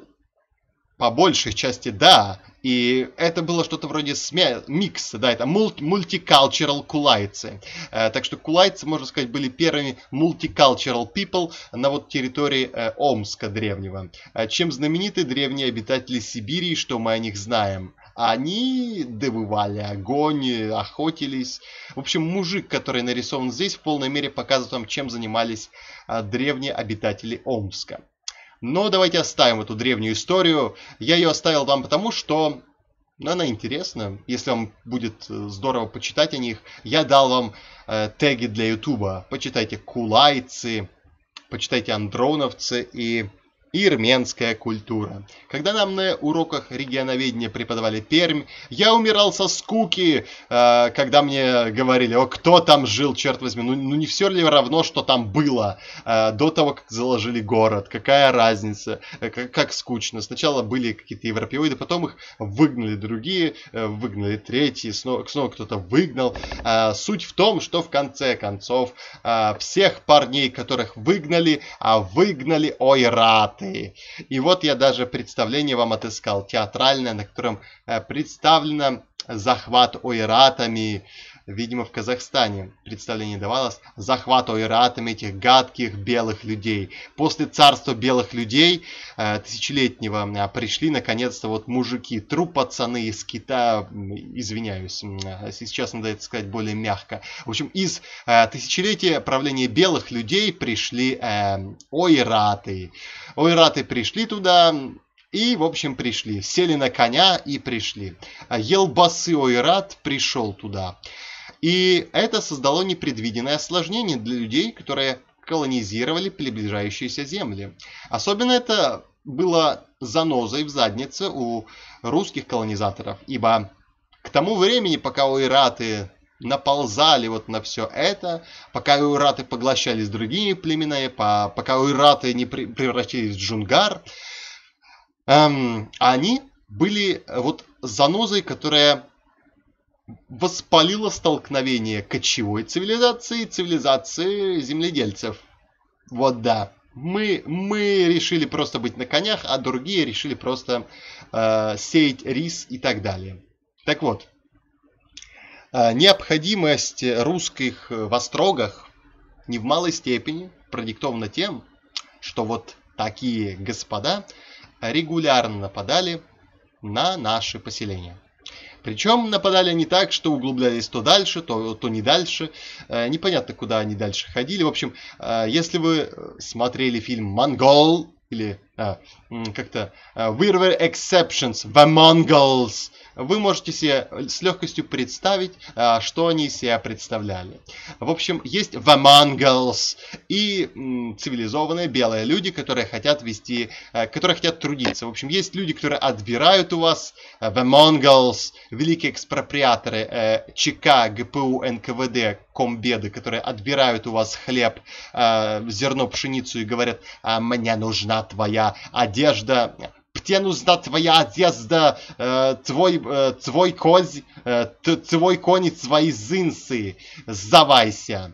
По большей части, да. И это было что-то вроде смя... микса, да, это мультикалчерал кулайцы. Э, так что кулайцы, можно сказать, были первыми мультикалчерал people на вот территории э, Омска древнего. Э, чем знамениты древние обитатели Сибири, что мы о них знаем? Они добывали огонь, охотились. В общем, мужик, который нарисован здесь, в полной мере показывает вам, чем занимались э, древние обитатели Омска. Но давайте оставим эту древнюю историю. Я ее оставил вам потому, что она интересна. Если вам будет здорово почитать о них, я дал вам э, теги для ютуба. Почитайте кулайцы, почитайте андроновцы и ирменская культура. Когда нам на уроках регионоведения преподавали Пермь, я умирал со скуки, э, когда мне говорили, о, кто там жил, черт возьми, ну, ну не все ли равно, что там было э, до того, как заложили город, какая разница, э, как, как скучно. Сначала были какие-то европеоиды, потом их выгнали другие, э, выгнали третьи, снова, снова кто-то выгнал. Э, суть в том, что в конце концов э, всех парней, которых выгнали, а выгнали ойраты. И вот я даже представление вам отыскал, театральное, на котором представлено захват ойратами, видимо, в Казахстане представление давалось, захват ойратами этих гадких белых людей. После царства белых людей тысячелетнего пришли, наконец-то, вот мужики, тру-пацаны из Китая, извиняюсь, сейчас надо это сказать более мягко. В общем, из тысячелетия правления белых людей пришли ойраты. Ойраты пришли туда... И, в общем, пришли. Сели на коня и пришли. Елбасы ойрат пришел туда. И это создало непредвиденное осложнение для людей, которые колонизировали приближающиеся земли. Особенно это было занозой в заднице у русских колонизаторов. Ибо к тому времени, пока ойраты... наползали вот на все это, пока ойраты поглощались другими племенами, пока ойраты не превратились в джунгар, эм, они были вот занозой, которая воспалило столкновение кочевой цивилизации и цивилизации земледельцев. Вот да. Мы, мы решили просто быть на конях, а другие решили просто э, сеять рис и так далее. Так вот, э, необходимость русских в острогах не в малой степени продиктована тем, что вот такие господа регулярно нападали на наши поселения. Причем нападали они так, что углублялись то дальше, то, то не дальше. Непонятно, куда они дальше ходили. В общем, если вы смотрели фильм «Монгол» или а, как-то «We were exceptions, the Mongols», вы можете себе с легкостью представить, что они себя представляли. В общем, есть «the Mongols» и цивилизованные белые люди, которые хотят вести, которые хотят трудиться. В общем, есть люди, которые отбирают у вас, «the Mongols», великие экспроприаторы ЧК, ГПУ, эн ка вэ дэ, комбеды, которые отбирают у вас хлеб, зерно, пшеницу и говорят: «Мне нужна твоя одежда». «Тебе нужна твоя одежда, э, твой, э, твой, козь, э, твой конь и твои зынцы, сдавайся».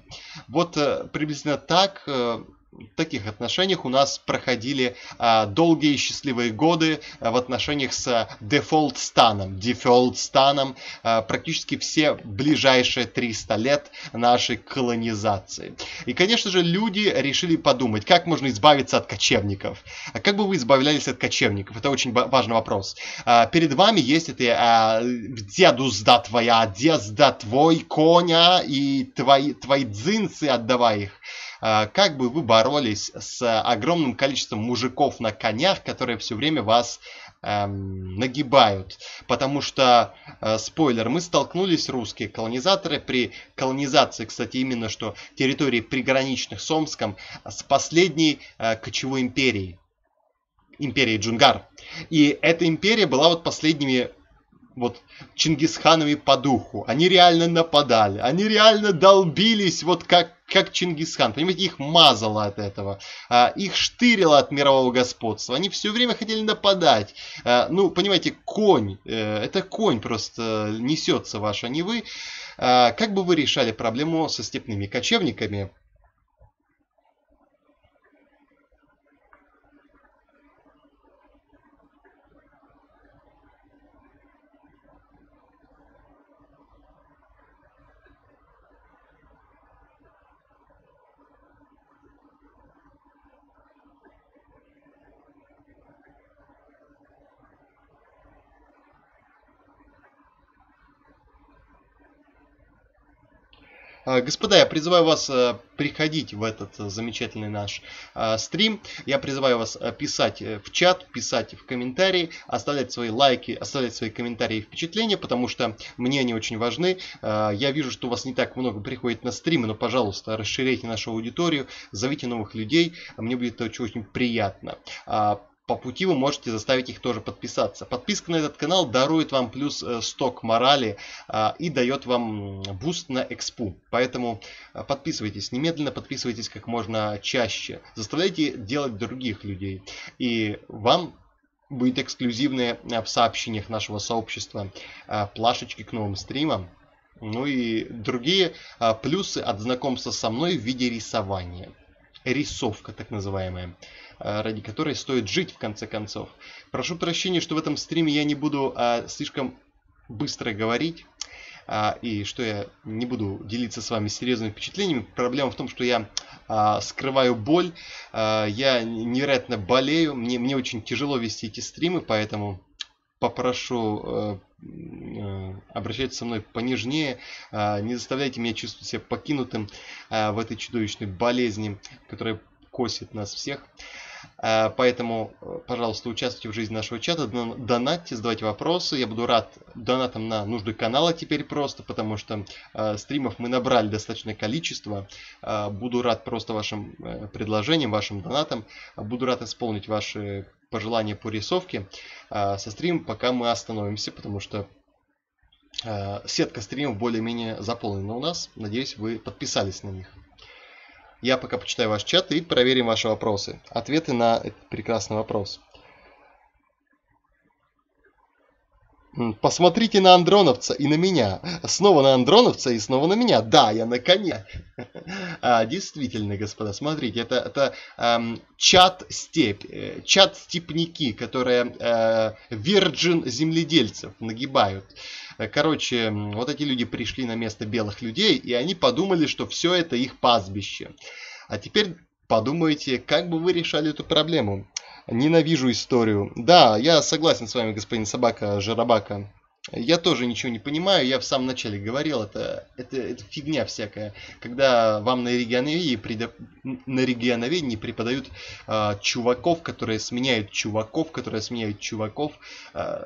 Вот э, приблизительно так, э, в таких отношениях у нас проходили э, долгие и счастливые годы э, в отношениях с дефолт-станом. Дефолт-станом э, практически все ближайшие триста лет нашей колонизации. И, конечно же, люди решили подумать, как можно избавиться от кочевников. А как бы вы избавлялись от кочевников? Это очень важный вопрос. Э, перед вами есть это э, «дедузда твоя, дезда твой коня и твои, твои дзинцы, отдавай их». Как бы вы боролись с огромным количеством мужиков на конях, которые все время вас эм, нагибают? Потому что, э, спойлер, мы столкнулись, русские колонизаторы, при колонизации, кстати, именно что территории приграничных с Омском, с последней э, кочевой империей, империей Джунгар. И эта империя была вот последними... вот Чингисханами по духу. Они реально нападали, они реально долбились, вот как, как Чингисхан. Понимаете, их мазало от этого, их штырило от мирового господства. Они все время хотели нападать. Ну, понимаете, конь, это конь просто несется ваш, а не вы. Как бы вы решали проблему со степными кочевниками? Господа, я призываю вас приходить в этот замечательный наш стрим. Я призываю вас писать в чат, писать в комментарии, оставлять свои лайки, оставлять свои комментарии и впечатления, потому что мне они очень важны. Я вижу, что у вас не так много приходит на стримы, но, пожалуйста, расширяйте нашу аудиторию, зовите новых людей, мне будет это очень приятно. По пути вы можете заставить их тоже подписаться. Подписка на этот канал дарует вам плюс сто к морали и дает вам буст на экспу. Поэтому подписывайтесь немедленно, подписывайтесь как можно чаще. Заставляйте делать других людей. И вам будет эксклюзивное в сообщениях нашего сообщества плашечки к новым стримам. Ну и другие плюсы от знакомства со мной в виде рисования. Рисовка так называемая, ради которой стоит жить в конце концов. Прошу прощения, что в этом стриме я не буду а, слишком быстро говорить а, и что я не буду делиться с вами серьезными впечатлениями. Проблема в том, что я а, скрываю боль, а, я невероятно болею, мне, мне очень тяжело вести эти стримы, поэтому попрошу а, обращайтесь со мной понежнее, не заставляйте меня чувствовать себя покинутым в этой чудовищной болезни, которая косит нас всех. Поэтому, пожалуйста, участвуйте в жизни нашего чата, донатьте, задавайте вопросы. Я буду рад донатам на нужды канала теперь просто, потому что стримов мы набрали достаточное количество. Буду рад просто вашим предложениям, вашим донатам. Буду рад исполнить ваши пожелания по рисовке. Со стрима пока мы остановимся, потому что сетка стримов более-менее заполнена у нас. Надеюсь, вы подписались на них. Я пока почитаю ваш чат и проверим ваши вопросы. Ответы на этот прекрасный вопрос. Посмотрите на Андроновца и на меня. Снова на Андроновца и снова на меня. Да, я на коне. А, действительно, господа, смотрите, это, это эм, чат-степь, э, чат-степняки, которые э, вирджин земледельцев нагибают. Короче, вот эти люди пришли на место белых людей, и они подумали, что все это их пастбище. А теперь подумайте, как бы вы решали эту проблему. Ненавижу историю. Да, я согласен с вами, господин Собака Жарабака. Я тоже ничего не понимаю. Я в самом начале говорил, это, это, это фигня всякая. Когда вам на регионоведении, предо... на регионоведении преподают э, чуваков, которые сменяют чуваков, которые сменяют чуваков. Э,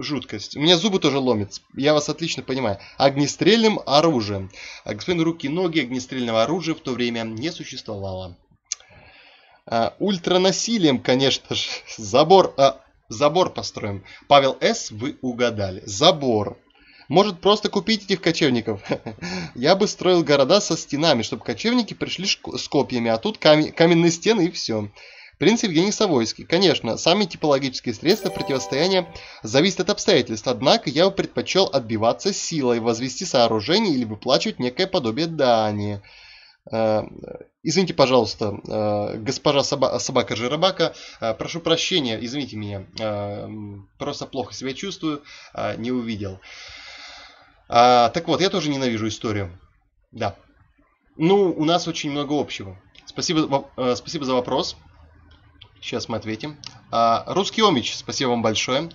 жуткость. У меня зубы тоже ломятся. Я вас отлично понимаю. Огнестрельным оружием. Господин Руки-Ноги, огнестрельного оружия в то время не существовало. А, ультранасилием, конечно же. Забор, а, забор построим. Павел С., вы угадали. Забор. Может, просто купить этих кочевников? Я бы строил города со стенами, чтобы кочевники пришли с копьями, а тут камень, каменные стены и все. Принц Евгений Савойский. Конечно, сами типологические средства противостояния зависят от обстоятельств, однако я бы предпочел отбиваться силой, возвести сооружение или выплачивать некое подобие дани. Извините, пожалуйста, госпожа соба собака Жиробака, прошу прощения, извините меня, просто плохо себя чувствую, не увидел. Так вот, я тоже ненавижу историю. Да. Ну, у нас очень много общего. Спасибо, спасибо за вопрос. Сейчас мы ответим. Русский омич, спасибо вам большое.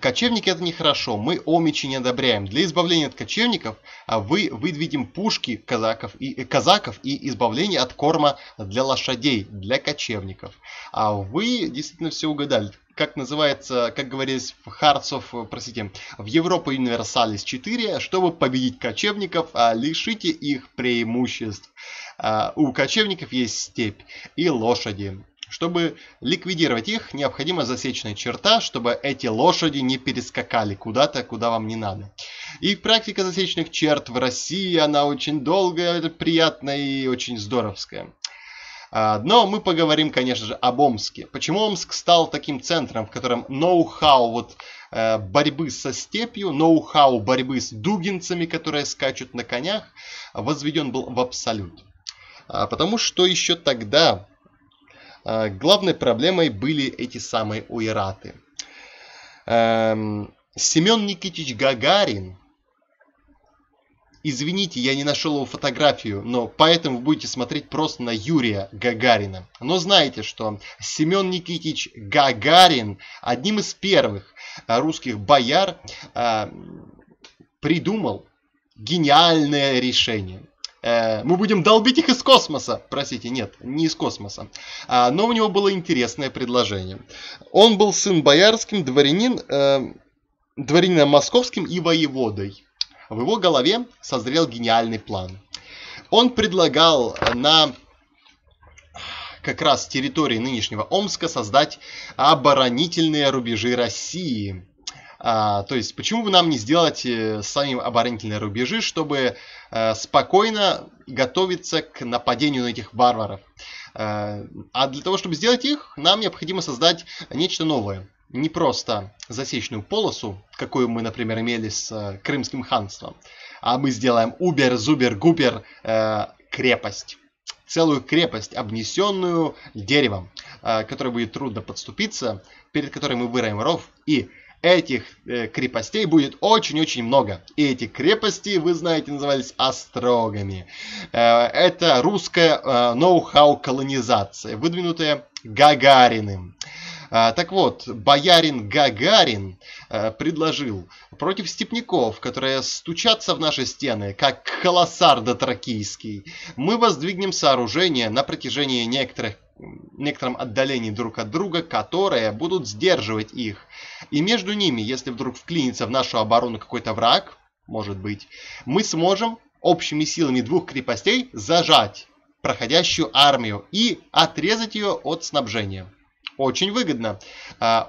Кочевники — это нехорошо, мы омичи не одобряем. Для избавления от кочевников вы выдвинем пушки казаков и, казаков и избавление от корма для лошадей, для кочевников. А вы действительно все угадали. Как называется, как говорилось в Hearts of, простите, в Европе Universalis четыре, чтобы победить кочевников, лишите их преимуществ. У кочевников есть степь и лошади. Чтобы ликвидировать их, необходима засечная черта, чтобы эти лошади не перескакали куда-то, куда вам не надо. И практика засечных черт в России, она очень долгая, приятная и очень здоровская. Но мы поговорим, конечно же, об Омске. Почему Омск стал таким центром, в котором ноу-хау вот, борьбы со степью, ноу-хау борьбы с дугинцами, которые скачут на конях, возведен был в абсолют? Потому что еще тогда... главной проблемой были эти самые ойраты. Семен Никитич Гагарин. Извините, я не нашел его фотографию, но поэтому вы будете смотреть просто на Юрия Гагарина. Но знаете, что Семен Никитич Гагарин одним из первых русских бояр придумал гениальное решение. Мы будем долбить их из космоса. Простите, нет, не из космоса. Но у него было интересное предложение. Он был сын боярским, дворянин, э, дворянином московским и воеводой. В его голове созрел гениальный план. Он предлагал на как раз территории нынешнего Омска создать оборонительные рубежи России. А, то есть, почему бы нам не сделать самим оборонительные рубежи, чтобы э, спокойно готовиться к нападению на этих варваров? Э, а для того, чтобы сделать их, нам необходимо создать нечто новое. Не просто засечную полосу, какую мы, например, имели с э, Крымским ханством, а мы сделаем убер-зубер-губер э, крепость. Целую крепость, обнесенную деревом, э, к которой будет трудно подступиться, перед которой мы выроем ров и... Этих э, крепостей будет очень-очень много. И эти крепости, вы знаете, назывались острогами. Э, это русское э, ноу-хау колонизация, выдвинутая Гагариным. Э, так вот, боярин Гагарин э, предложил против степняков, которые стучатся в наши стены, как колоссар дотракийский, мы воздвигнем сооружение на протяжении некоторых некотором отдалении друг от друга, которые будут сдерживать их. И между ними, если вдруг вклинится в нашу оборону какой-то враг, может быть, мы сможем общими силами двух крепостей зажать проходящую армию и отрезать ее от снабжения. Очень выгодно.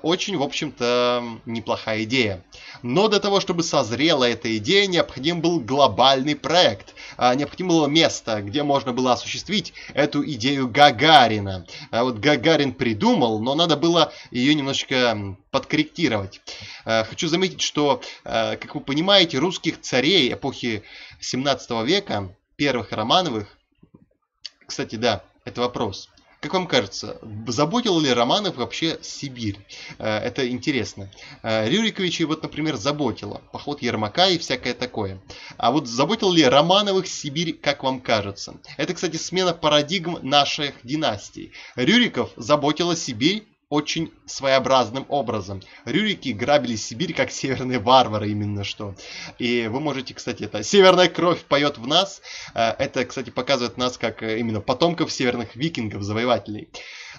Очень, в общем-то, неплохая идея. Но для того, чтобы созрела эта идея, необходим был глобальный проект. Необходимо было место, где можно было осуществить эту идею Гагарина. Вот Гагарин придумал, но надо было ее немножечко подкорректировать. Хочу заметить, что, как вы понимаете, русских царей эпохи семнадцатого века, первых Романовых... Кстати, да, это вопрос. Как вам кажется, заботил ли Романов вообще Сибирь? Это интересно. Рюриковичей вот, например, заботило. Поход Ермака и всякое такое. А вот заботил ли Романовых Сибирь, как вам кажется? Это, кстати, смена парадигм наших династий. Рюриков заботила Сибирь очень своеобразным образом. Рюрики грабили Сибирь, как северные варвары, именно что. И вы можете, кстати, это «Северная кровь поет в нас». Это, кстати, показывает нас как именно потомков северных викингов, завоевателей.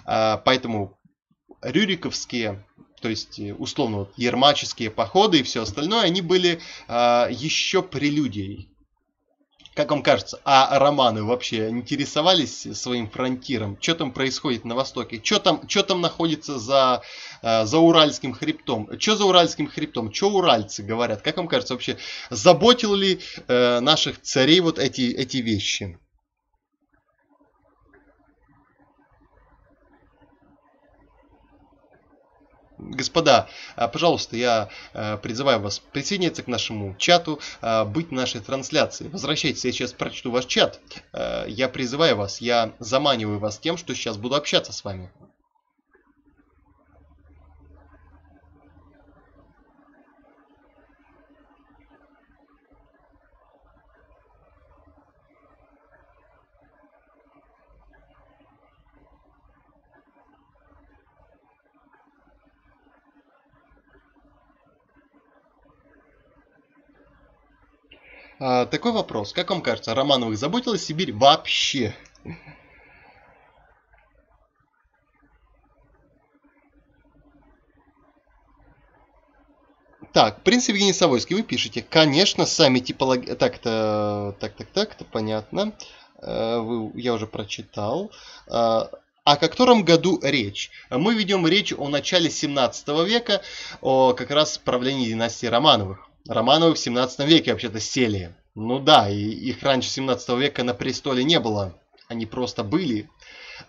Поэтому рюриковские, то есть, условно, ермаческие походы и все остальное, они были еще прелюдией. Как вам кажется, а Романы вообще интересовались своим фронтиром? Что там происходит на Востоке? Что там, что там находится за, за Уральским хребтом? Что за Уральским хребтом? Что уральцы говорят? Как вам кажется, вообще заботил ли э, наших царей вот эти, эти вещи? Господа, пожалуйста, я призываю вас присоединяться к нашему чату, быть в нашей трансляции. Возвращайтесь, я сейчас прочту ваш чат. Я призываю вас, я заманиваю вас тем, что сейчас буду общаться с вами. Такой вопрос. Как вам кажется, Романовых заботила Сибирь вообще? Так, принц Евгений Савойский, вы пишете. Конечно, сами типологи... Так-то, так-так, так-то, понятно. Я уже прочитал. О котором году речь? Мы ведем речь о начале семнадцатого века, о как раз правлении династии Романовых. Романовы в семнадцатом веке вообще-то сели. Ну да, и их раньше семнадцатого века на престоле не было. Они просто были.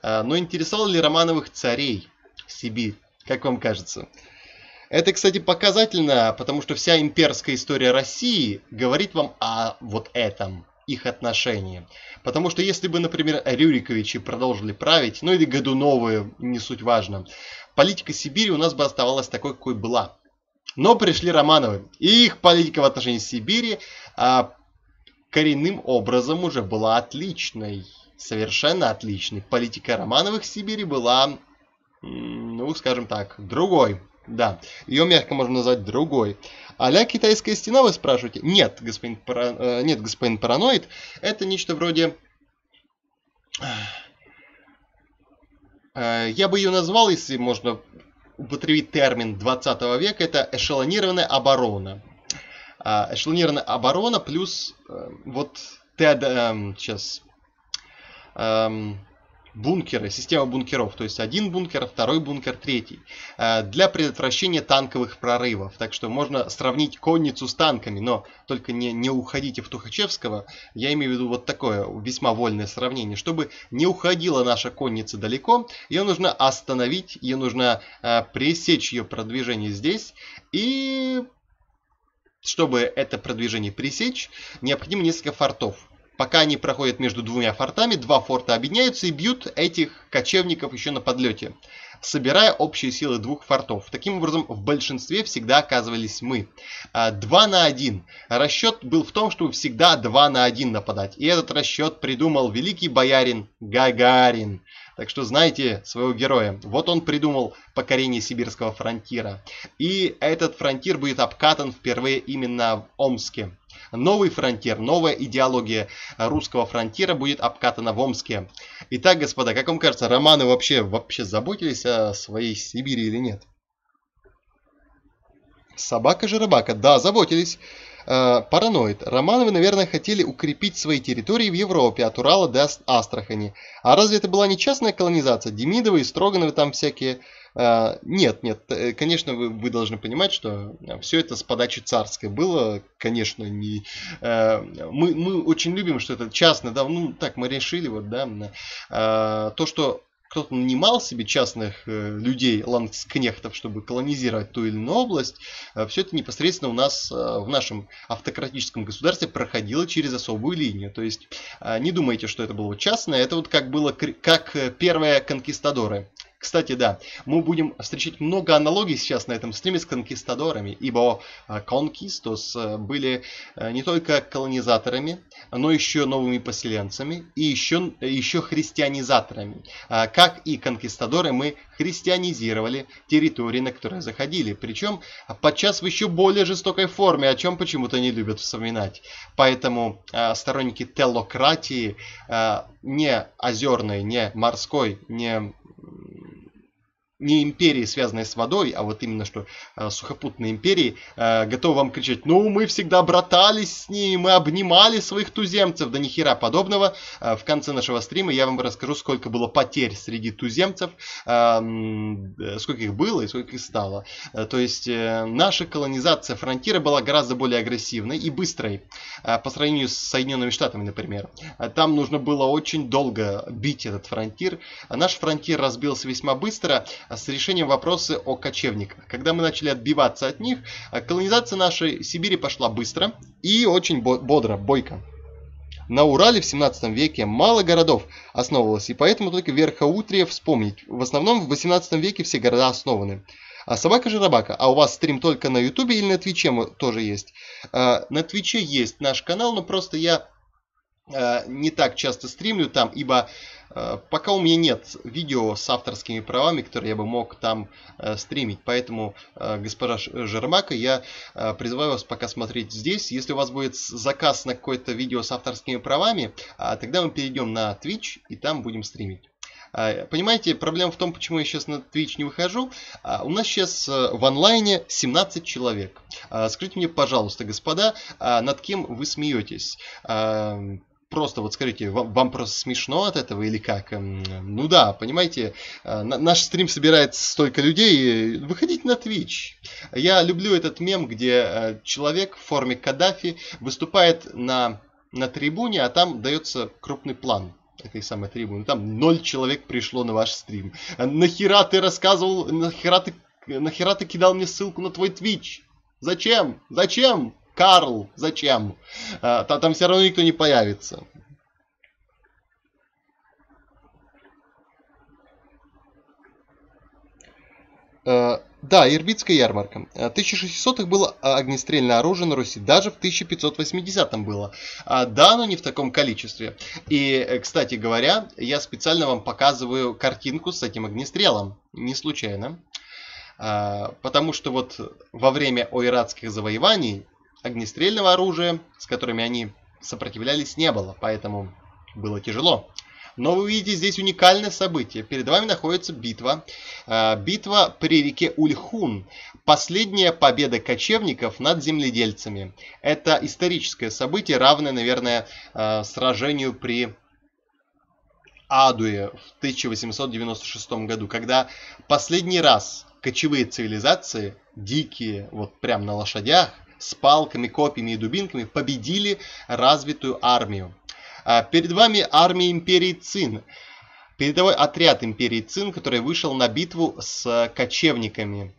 Но интересовало ли Романовых царей Сибирь? Как вам кажется? Это, кстати, показательно, потому что вся имперская история России говорит вам о вот этом, их отношении. Потому что если бы, например, Рюриковичи продолжили править, ну или Годуновы, не суть важно, политика Сибири у нас бы оставалась такой, какой была. Но пришли Романовы, и их политика в отношении Сибири а, коренным образом уже была отличной, совершенно отличной. Политика Романовых в Сибири была, ну, скажем так, другой. Да, ее мягко можно назвать другой. А-ля Китайская стена, вы спрашиваете? Нет, господин, пара... Нет, господин параноид, это нечто вроде... Я бы ее назвал, если можно... употребить термин двадцатого века, это эшелонированная оборона. Эшелонированная оборона плюс э, вот тед, э, сейчас, э, бункеры, система бункеров. То есть один бункер, второй бункер, третий. Э, для предотвращения танковых прорывов. Так что можно сравнить конницу с танками, но только не, не уходите в Тухачевского. Я имею в виду вот такое весьма вольное сравнение. Чтобы не уходила наша конница далеко, ее нужно остановить, ее нужно э, пресечь ее продвижение здесь. И чтобы это продвижение пресечь, необходимо несколько фортов. Пока они проходят между двумя фортами, два форта объединяются и бьют этих кочевников еще на подлете, собирая общие силы двух фортов. Таким образом, в большинстве всегда оказывались мы. два на один. Расчет был в том, чтобы всегда два на один нападать. И этот расчет придумал великий боярин Гагарин. Так что знаете своего героя. Вот он придумал покорение сибирского фронтира. И этот фронтир будет обкатан впервые именно в Омске. Новый фронтир, новая идеология русского фронтира будет обкатана в Омске. Итак, господа, как вам кажется, Романы вообще, вообще заботились о своей Сибири или нет? Собака-жеребака, да, заботились. Э, параноид. Романовы, наверное, хотели укрепить свои территории в Европе, от Урала до Астрахани. А разве это была не частная колонизация? Демидовы и Строгановы там всякие... Нет, нет, конечно, вы, вы должны понимать, что все это с подачи царской было, конечно, не... Мы, мы очень любим, что это частное, да, ну, так мы решили, вот, да, то, что кто-то нанимал себе частных людей, ландскнехтов, чтобы колонизировать ту или иную область, все это непосредственно у нас в нашем автократическом государстве проходило через особую линию. То есть не думайте, что это было частное, это вот как было, как первые конкистадоры. Кстати, да, мы будем встречать много аналогий сейчас на этом стриме с конкистадорами, ибо конкистос были не только колонизаторами, но еще новыми поселенцами и еще, еще христианизаторами. Как и конкистадоры, мы христианизировали территории, на которые заходили, причем подчас в еще более жестокой форме, о чем почему-то не любят вспоминать. Поэтому сторонники телократии, не озерной, не морской, не... не империи, связанные с водой, а вот именно что сухопутные империи, готовы вам кричать: ну, мы всегда братались с ними, мы обнимали своих туземцев, да нихера подобного. В конце нашего стрима я вам расскажу, сколько было потерь среди туземцев, сколько их было и сколько их стало. То есть наша колонизация фронтира была гораздо более агрессивной и быстрой по сравнению с Соединенными Штатами, например. Там нужно было очень долго бить этот фронтир. Наш фронтир разбился весьма быстро, с решением вопроса о кочевниках. Когда мы начали отбиваться от них, колонизация нашей Сибири пошла быстро и очень бодро, бойко. На Урале в семнадцатом веке мало городов основывалось, и поэтому только верхоутрие вспомнить. В основном в восемнадцатом веке все города основаны. А собака-жарабака, а у вас стрим только на ютубе или на твиче тоже есть? На твиче есть наш канал, но просто я не так часто стримлю там, ибо пока у меня нет видео с авторскими правами, которые я бы мог там стримить. Поэтому, госпожа Жермака, я призываю вас пока смотреть здесь. Если у вас будет заказ на какое-то видео с авторскими правами, тогда мы перейдем на Twitch и там будем стримить. Понимаете, проблема в том, почему я сейчас на Twitch не выхожу. У нас сейчас в онлайне семнадцать человек. Скажите мне, пожалуйста, господа, над кем вы смеетесь? Просто вот скажите, вам, вам просто смешно от этого или как? Ну да, понимаете, наш стрим собирает столько людей, выходите на Twitch. Я люблю этот мем, где человек в форме Каддафи выступает на, на трибуне, а там дается крупный план этой самой трибуны. Там ноль человек пришло на ваш стрим. Нахера ты рассказывал, нахера ты, нахера ты кидал мне ссылку на твой Twitch? Зачем? Зачем? Карл, зачем? Там все равно никто не появится. Да, Ирбитская ярмарка. В тысяча шестисотых было огнестрельное оружие на Руси. Даже в тысяча пятьсот восьмидесятом было. Да, но не в таком количестве. И, кстати говоря, я специально вам показываю картинку с этим огнестрелом. Не случайно. Потому что вот во время ойратских завоеваний огнестрельного оружия, с которыми они сопротивлялись, не было, поэтому было тяжело. Но вы видите здесь уникальное событие. Перед вами находится битва. Битва при реке Ульхун. Последняя победа кочевников над земледельцами. Это историческое событие, равное, наверное, сражению при Адуе в тысяча восемьсот девяносто шестом году, когда последний раз кочевые цивилизации, дикие, вот прям на лошадях, с палками, копьями и дубинками победили развитую армию. Перед вами армия империи Цин. Передовой отряд империи Цин, который вышел на битву с кочевниками.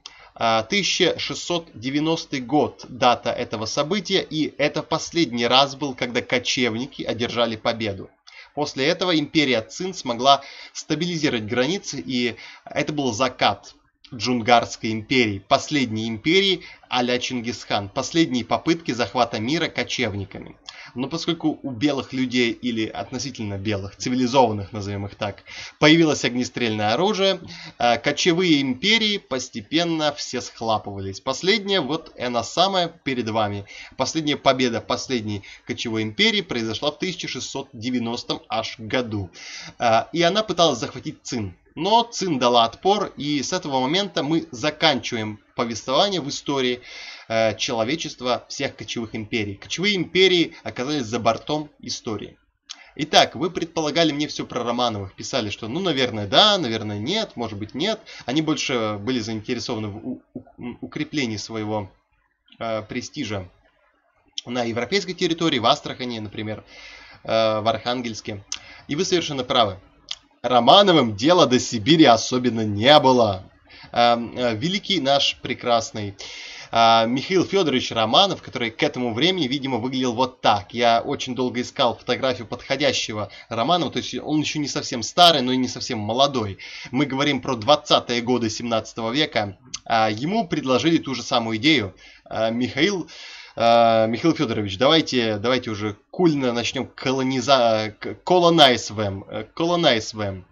тысяча шестьсот девяностый год, дата этого события. И это последний раз был, когда кочевники одержали победу. После этого империя Цин смогла стабилизировать границы. И это был закат Джунгарской империи, последней империи а-ля Чингисхан, последние попытки захвата мира кочевниками. Но поскольку у белых людей, или относительно белых, цивилизованных, назовем их так, появилось огнестрельное оружие, кочевые империи постепенно все схлапывались. Последняя, вот она самая перед вами, последняя победа последней кочевой империи произошла в тысяча шестьсот девяностом аж году. И она пыталась захватить Цин. Но Цин дала отпор, и с этого момента мы заканчиваем повествование в истории э, человечества всех кочевых империй. Кочевые империи оказались за бортом истории. Итак, вы предполагали мне все про Романовых, писали, что ну, наверное, да, наверное, нет, может быть, нет. Они больше были заинтересованы в укреплении своего э, престижа на европейской территории, в Астрахани, например, э, в Архангельске. И вы совершенно правы. Романовым дела до Сибири особенно не было. Великий наш прекрасный Михаил Федорович Романов, который к этому времени, видимо, выглядел вот так. Я очень долго искал фотографию подходящего Романова, то есть он еще не совсем старый, но и не совсем молодой. Мы говорим про двадцатые годы семнадцатого века. Ему предложили ту же самую идею. Михаил... Михаил Федорович, давайте, давайте уже кульно начнем колониза... колонайзвем. колонайзвем.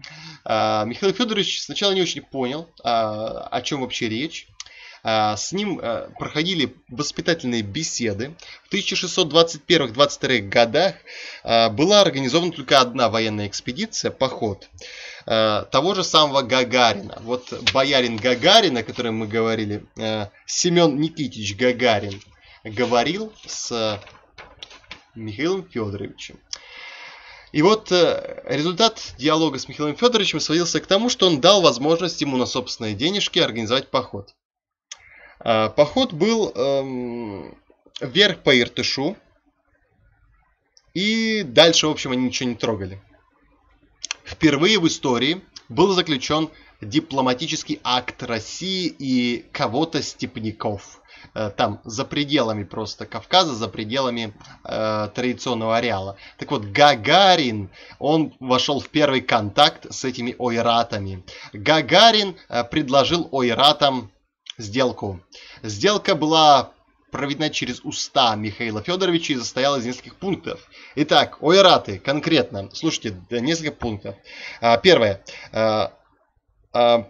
Михаил Федорович сначала не очень понял, о чем вообще речь. С ним проходили воспитательные беседы. В тысяча шестьсот двадцать первом — двадцать втором годах была организована только одна военная экспедиция, поход, того же самого Гагарина. Вот боярин Гагарин, о котором мы говорили, Семен Никитич Гагарин, говорил с Михаилом Федоровичем. И вот результат диалога с Михаилом Федоровичем сводился к тому, что он дал возможность ему на собственные денежки организовать поход. Поход был эм, вверх по Иртышу, и дальше, в общем, они ничего не трогали. Впервые в истории был заключен дипломатический акт России и кого-то степняков. Там, за пределами просто Кавказа, за пределами э, традиционного ареала. Так вот, Гагарин, он вошел в первый контакт с этими ойратами. Гагарин э, предложил ойратам сделку. Сделка была проведена через уста Михаила Федоровича и состояла из нескольких пунктов. Итак, ойраты конкретно. Слушайте, несколько пунктов. А, первое. А, а,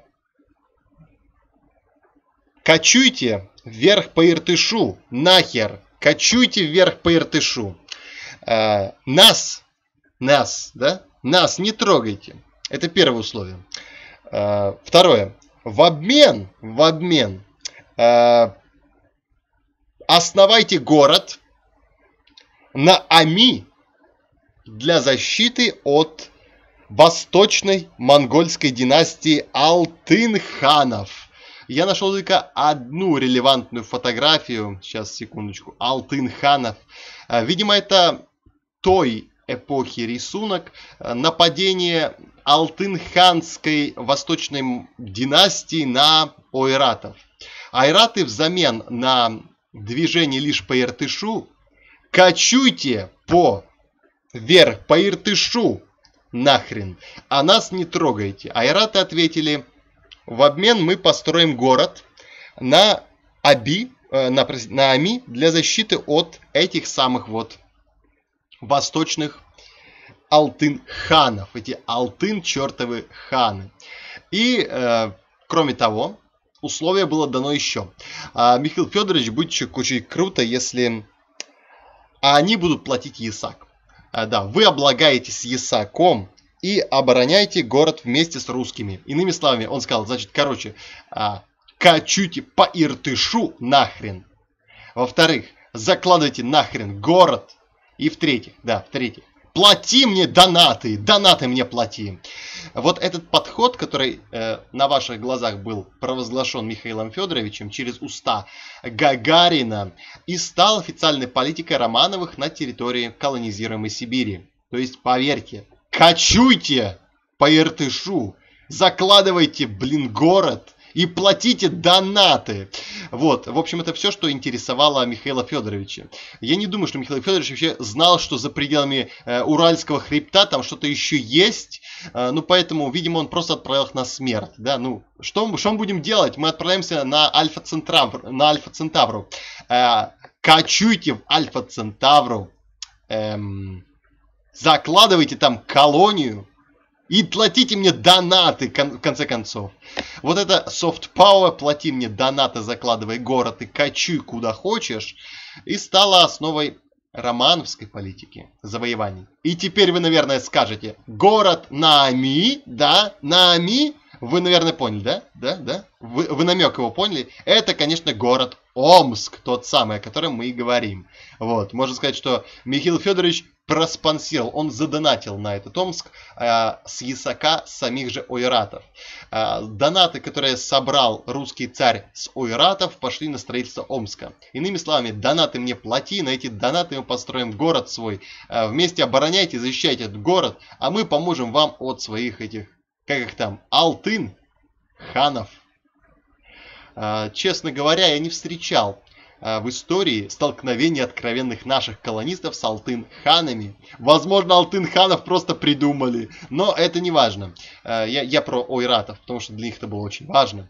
кочуйте вверх по Иртышу, нахер, кочуйте вверх по Иртышу. Э, нас, нас, да, нас не трогайте. Это первое условие. Э, второе. В обмен, в обмен, э, основайте город на Ами для защиты от восточной монгольской династии Алтынханов. Я нашел только одну релевантную фотографию, сейчас, секундочку, Алтынханов. Видимо, это той эпохи рисунок, нападение алтынханской восточной династии на ойратов. Ойраты взамен на движение лишь по Иртышу: кочуйте по вверх по Иртышу, нахрен, а нас не трогайте. Ойраты ответили: в обмен мы построим город на, Аби, на, на Ами для защиты от этих самых вот восточных алтын-ханов. Эти алтын-чертовы ханы. И, э, кроме того, условие было дано еще. А Михаил Федорович, будет очень круто, если а они будут платить ЕСАК. А, да, вы облагаетесь ЕСАКом и обороняйте город вместе с русскими. Иными словами, он сказал, значит, короче, качуйте по Иртышу нахрен. Во-вторых, закладывайте нахрен город. И в-третьих, да, в-третьих, плати мне донаты, донаты мне плати. Вот этот подход, который э, на ваших глазах был провозглашен Михаилом Федоровичем через уста Гагарина, и стал официальной политикой Романовых на территории колонизируемой Сибири. То есть, поверьте, кочуйте по Иртышу, закладывайте, блин, город и платите донаты. Вот, в общем, это все, что интересовало Михаила Федоровича. Я не думаю, что Михаил Федорович вообще знал, что за пределами э, Уральского хребта там что-то еще есть. Э, ну, поэтому, видимо, он просто отправил их на смерть. Да, ну, что, что мы будем делать? Мы отправляемся на Альфа-Центавру. На Альфа-Центавру. Э, кочуйте в Альфа-Центавру. Эм... Закладывайте там колонию и платите мне донаты, в конце концов. Вот это soft power, плати мне донаты, закладывай город и качуй куда хочешь, и стала основой романовской политики завоеваний. И теперь вы, наверное, скажете: город на Ами, да, на Ами, вы, наверное, поняли, да? Да, да? Вы, вы намек его поняли? Это, конечно, город Омск, тот самый, о котором мы и говорим. Вот, можно сказать, что Михаил Федорович проспонсировал, он задонатил на этот Омск э, с ясака самих же ойратов. Э, донаты, которые собрал русский царь с ойратов, пошли на строительство Омска. Иными словами, донаты мне плати, на эти донаты мы построим город свой. Э, вместе обороняйте, защищайте этот город, а мы поможем вам от своих этих, как их там, алтын, ханов. Э, честно говоря, я не встречал в истории столкновений откровенных наших колонистов с алтын-ханами. Возможно, алтын-ханов просто придумали, но это не важно. Я, я про ойратов, потому что для них это было очень важно.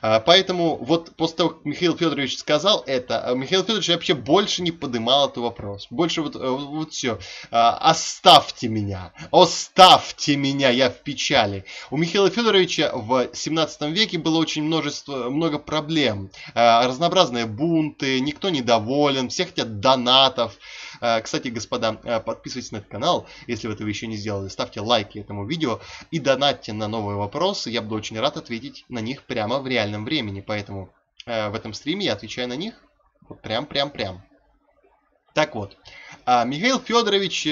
Поэтому вот после того, как Михаил Федорович сказал это, Михаил Федорович вообще больше не поднимал этот вопрос. Больше вот, вот все. Оставьте меня, оставьте меня, я в печали. У Михаила Федоровича в семнадцатом веке было очень множество, много проблем. Разнообразные бунты, никто недоволен, все хотят донатов. Кстати, господа, подписывайтесь на этот канал, если вы этого еще не сделали. Ставьте лайки этому видео и донатьте на новые вопросы. Я буду очень рад ответить на них прямо в реальном времени. Поэтому в этом стриме я отвечаю на них вот прям-прям-прям. Так вот, Михаил Федорович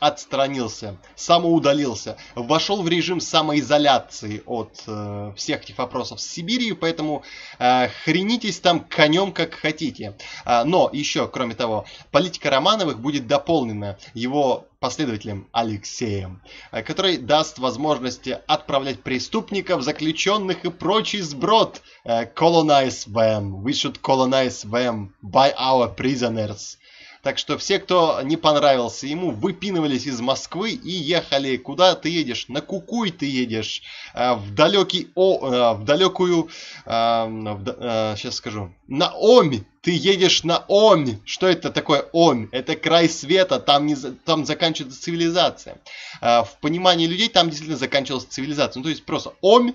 отстранился, самоудалился, вошел в режим самоизоляции от э, всех этих вопросов с Сибирью, поэтому э, хренитесь там конем как хотите. А, но еще, кроме того, политика Романовых будет дополнена его последователем Алексеем, который даст возможность отправлять преступников, заключенных и прочий сброд. Colonize them. We should colonize them by our prisoners. Так что все, кто не понравился ему, выпинывались из Москвы и ехали. Куда ты едешь? На Кукуй ты едешь. В далекий... О, в далекую... В, сейчас скажу. На Оми. Ты едешь на Оми. Что это такое Оми? Это край света. Там, не, там заканчивается цивилизация. В понимании людей там действительно заканчивалась цивилизация. Ну, то есть просто Оми.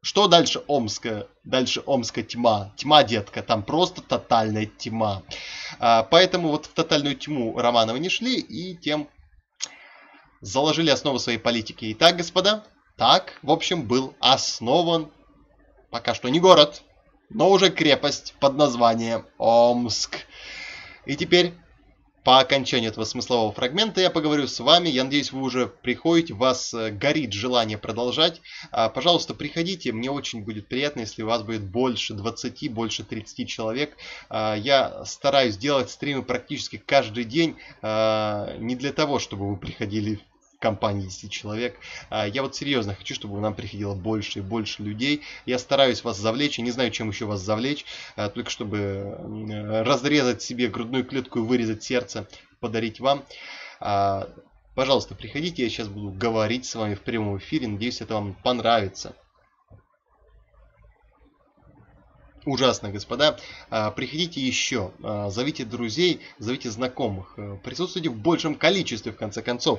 Что дальше Омска? Дальше Омска тьма. Тьма, детка, там просто тотальная тьма. Поэтому вот в тотальную тьму Романовы не шли и тем заложили основу своей политики. Итак, господа, так, в общем, был основан пока что не город, но уже крепость под названием Омск. И теперь... По окончанию этого смыслового фрагмента я поговорю с вами. Я надеюсь, вы уже приходите, у вас горит желание продолжать. Пожалуйста, приходите, мне очень будет приятно, если у вас будет больше двадцати, больше тридцати человек. Я стараюсь делать стримы практически каждый день, не для того, чтобы вы приходили в компании десяти человек. Я вот серьезно хочу, чтобы нам приходило больше и больше людей. Я стараюсь вас завлечь, я не знаю, чем еще вас завлечь, только чтобы разрезать себе грудную клетку и вырезать сердце, подарить вам. Пожалуйста, приходите, я сейчас буду говорить с вами в прямом эфире, надеюсь, это вам понравится. Ужасно, господа. Приходите еще, зовите друзей, зовите знакомых, присутствуйте в большем количестве, в конце концов.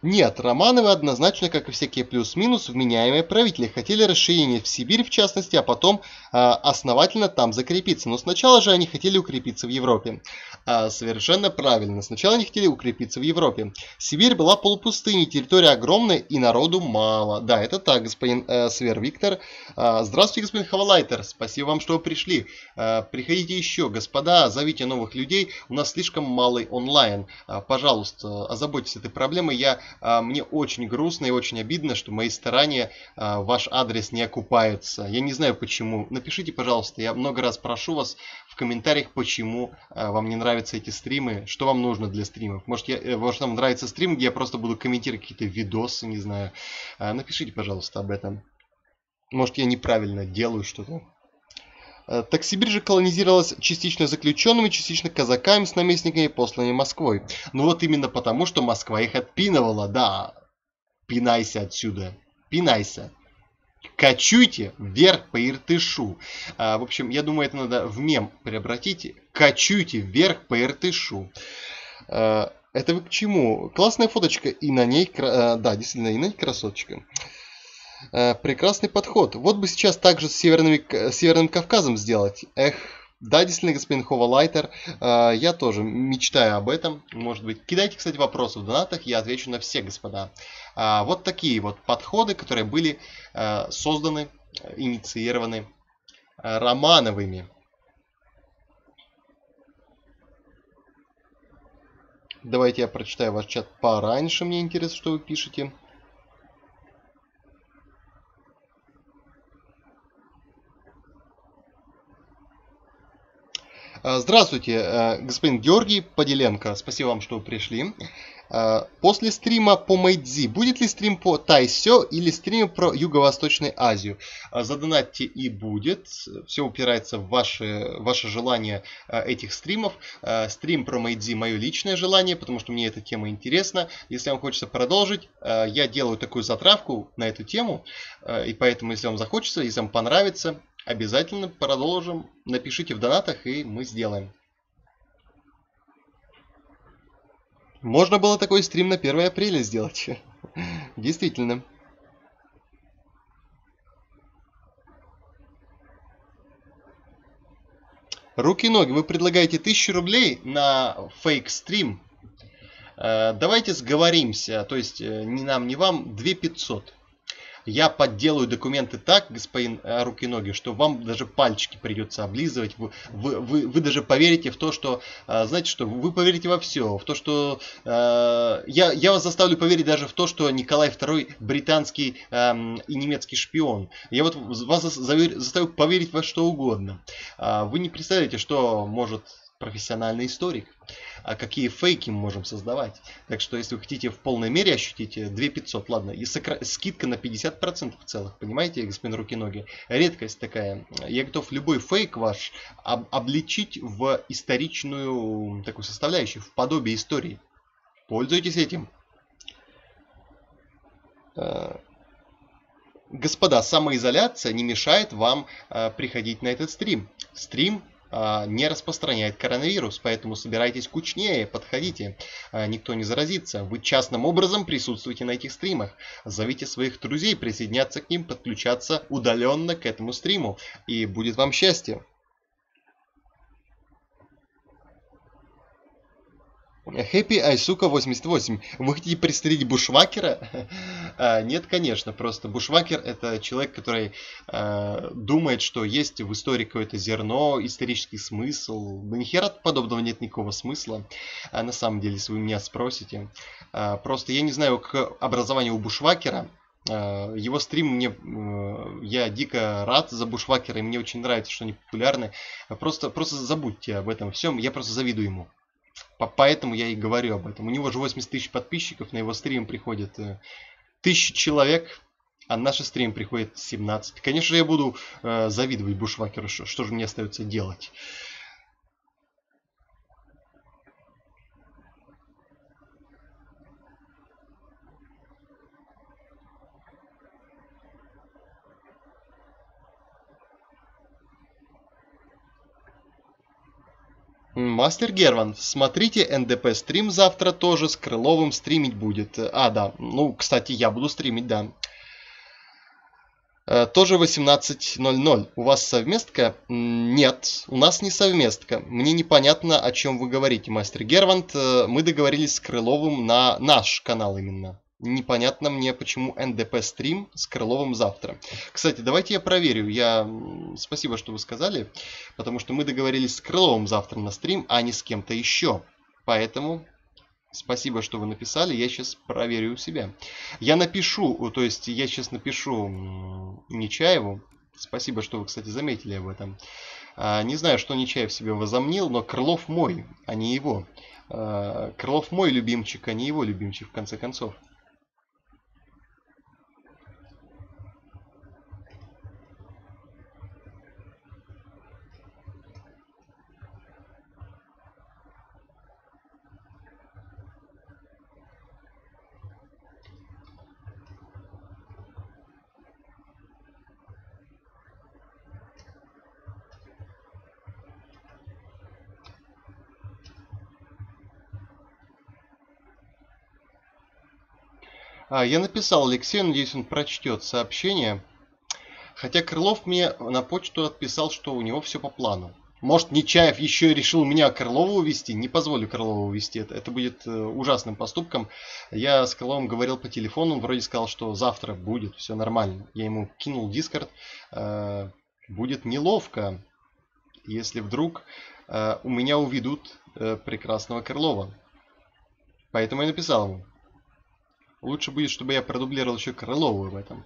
Нет, Романовы однозначно, как и всякие плюс-минус, вменяемые правители, хотели расширения в Сибирь, в частности, а потом э, основательно там закрепиться. Но сначала же они хотели укрепиться в Европе. Э, совершенно правильно, сначала они хотели укрепиться в Европе. Сибирь была полупустыней, территория огромная и народу мало. Да, это так, господин э, Свер Виктор. Э, здравствуйте, господин Хавалайтер, спасибо вам, что вы пришли. Э, приходите еще, господа, зовите новых людей, у нас слишком малый онлайн. Э, пожалуйста, озаботьтесь этой проблемой, я... Мне очень грустно и очень обидно, что мои старания ваш адрес не окупается. Я не знаю почему. Напишите, пожалуйста, я много раз прошу вас в комментариях, почему вам не нравятся эти стримы, что вам нужно для стримов. Может, я, может вам нравится стрим, где я просто буду комментировать какие-то видосы, не знаю. Напишите, пожалуйста, об этом. Может, я неправильно делаю что-то. Так Сибирь же колонизировалась частично заключенными, частично казаками с наместниками, посланными Москвой. Ну вот именно потому, что Москва их отпинывала, да. Пинайся отсюда, пинайся. Кочуйте вверх по Иртышу. А, в общем, я думаю, это надо в мем преобратить. Кочуйте вверх по Иртышу. А, это вы к чему? Классная фоточка и на ней, да, действительно, и на ней красоточка. Прекрасный подход. Вот бы сейчас также с Северным, Северным Кавказом сделать. Эх, Да, действительно, господин Ховалайтер, я тоже мечтаю об этом, может быть. Кидайте, кстати, вопросы в донатах, я отвечу на все, господа. Вот такие вот подходы, которые были созданы, инициированы Романовыми. Давайте я прочитаю ваш чат пораньше, мне интересно, что вы пишете. Здравствуйте, господин Георгий Поделенко. Спасибо вам, что вы пришли. После стрима по Мэйдзи будет ли стрим по Тайсё или стрим про Юго-Восточную Азию? Задонатьте, и будет. Все упирается в ваше, ваше желание этих стримов. Стрим про Мэйдзи — мое личное желание, потому что мне эта тема интересна. Если вам хочется продолжить, я делаю такую затравку на эту тему. И поэтому, если вам захочется, если вам понравится, обязательно продолжим. Напишите в донатах, и мы сделаем. Можно было такой стрим на первое апреля сделать. Действительно. Руки и ноги. Вы предлагаете тысячу рублей на фейк-стрим. Давайте сговоримся. То есть, ни нам, ни вам. две тысячи пятьсот. Я подделаю документы так, господин Руки-ноги, что вам даже пальчики придется облизывать. Вы, вы, вы, вы даже поверите в то, что... Знаете что? Вы поверите во все. В то, что... Э, я, я вас заставлю поверить даже в то, что Николай Второй британский э, и немецкий шпион. Я вот вас заставлю поверить во что угодно. Вы не представляете, что может... профессиональный историк, а какие фейки мы можем создавать. Так что, если вы хотите в полной мере ощутить две тысячи пятьсот, ладно, и сокра... скидка на пятьдесят процентов целых, понимаете, господин Руки-ноги, редкость такая. Я готов любой фейк ваш об... обличить в историчную такую составляющую, в подобие истории. Пользуйтесь этим. Господа, самоизоляция не мешает вам приходить на этот стрим. Стрим не распространяет коронавирус, поэтому собирайтесь кучнее, подходите, никто не заразится. Вы частным образом присутствуете на этих стримах, зовите своих друзей присоединяться к ним, подключаться удаленно к этому стриму, и будет вам счастье. Хэппи Айсука восемьдесят восемь. Вы хотите пристрелить бушвакера? Нет, конечно. Просто бушвакер — это человек, который э, думает, что есть в истории какое-то зерно, исторический смысл. Да ни хера подобного нет никакого смысла. А на самом деле, если вы меня спросите. А, просто я не знаю, как образование у бушвакера. Его стрим мне... Я дико рад за бушвакера, и мне очень нравится, что они популярны. Просто, просто забудьте об этом всем. Я просто завидую ему. Поэтому я и говорю об этом. У него же восемьдесят тысяч подписчиков, на его стрим приходит тысяча человек, а на наш стрим приходит семнадцать. Конечно, я буду завидовать бушвакеру, что, что же мне остается делать. Мастер Герван, смотрите, эн дэ пэ стрим завтра тоже с Крыловым стримить будет. А, да. Ну, кстати, я буду стримить, да. Тоже восемнадцать ноль ноль. У вас совместка? Нет, у нас не совместка. Мне непонятно, о чем вы говорите, мастер Гервант. Мы договорились с Крыловым на наш канал именно. Непонятно мне, почему эн дэ пэ стрим с Крыловым завтра. Кстати, давайте я проверю. Я... Спасибо, что вы сказали. Потому что мы договорились с Крыловым завтра на стрим, а не с кем-то еще. Поэтому спасибо, что вы написали. Я сейчас проверю у себя. Я напишу, то есть я сейчас напишу Нечаеву. Спасибо, что вы, кстати, заметили об этом. Не знаю, что Нечаев себе возомнил, но Крылов мой, а не его. Крылов мой любимчик, а не его любимчик, в конце концов. Я написал Алексею, надеюсь, он прочтет сообщение. Хотя Крылов мне на почту отписал, что у него все по плану. Может, Нечаев еще и решил меня Крылова увести? Не позволю Крылова увести. Это, это будет ужасным поступком. Я с Крыловым говорил по телефону. Он вроде сказал, что завтра будет все нормально. Я ему кинул Дискорд. Э, будет неловко, если вдруг э, у меня уведут э, прекрасного Крылова. Поэтому я написал ему. Лучше будет, чтобы я продублировал еще Крылову в этом.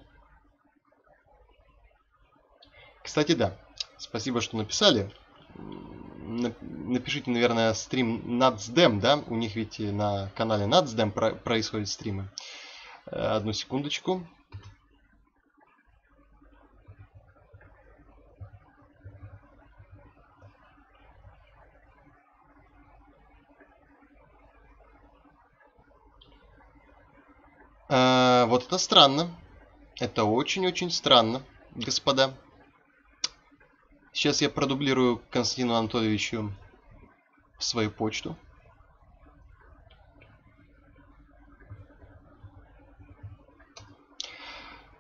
Кстати, да. Спасибо, что написали. Напишите, наверное, стрим NatsDem, да? У них ведь на канале NatsDem про происходят стримы. Одну секундочку. А, вот это странно. Это очень-очень странно, господа. Сейчас я продублирую Константину Анатольевичу свою почту.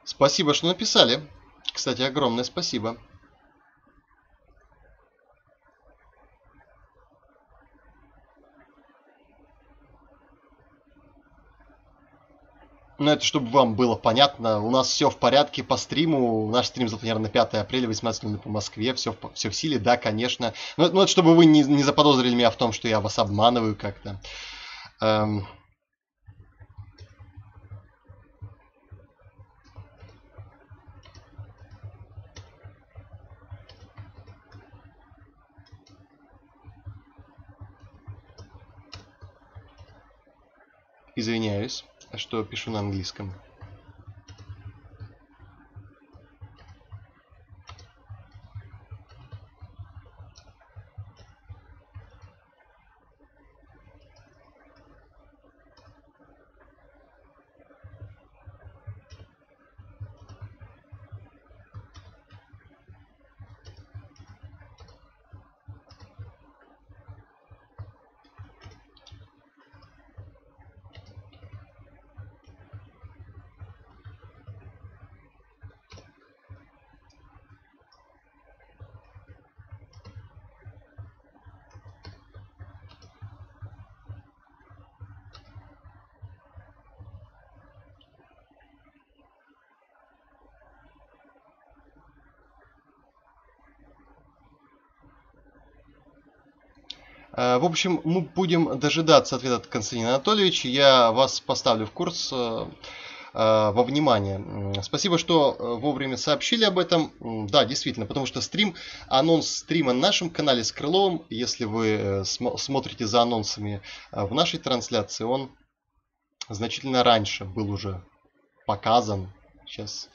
Спасибо, что написали. Кстати, огромное спасибо. Но это чтобы вам было понятно. У нас все в порядке по стриму. Наш стрим запланирован на пятое апреля, восемнадцать ноль ноль по Москве. Все в, все в силе, да, конечно. Но, но это чтобы вы не, не заподозрили меня в том, что я вас обманываю как-то. Эм... Извиняюсь, что пишу на английском. В общем, мы будем дожидаться ответа от Константина Анатольевича. Я вас поставлю в курс, э, во внимание. Спасибо, что вовремя сообщили об этом. Да, действительно, потому что стрим, анонс стрима на нашем канале с Крыловым, если вы см- смотрите за анонсами в нашей трансляции, он значительно раньше был уже показан. Сейчас...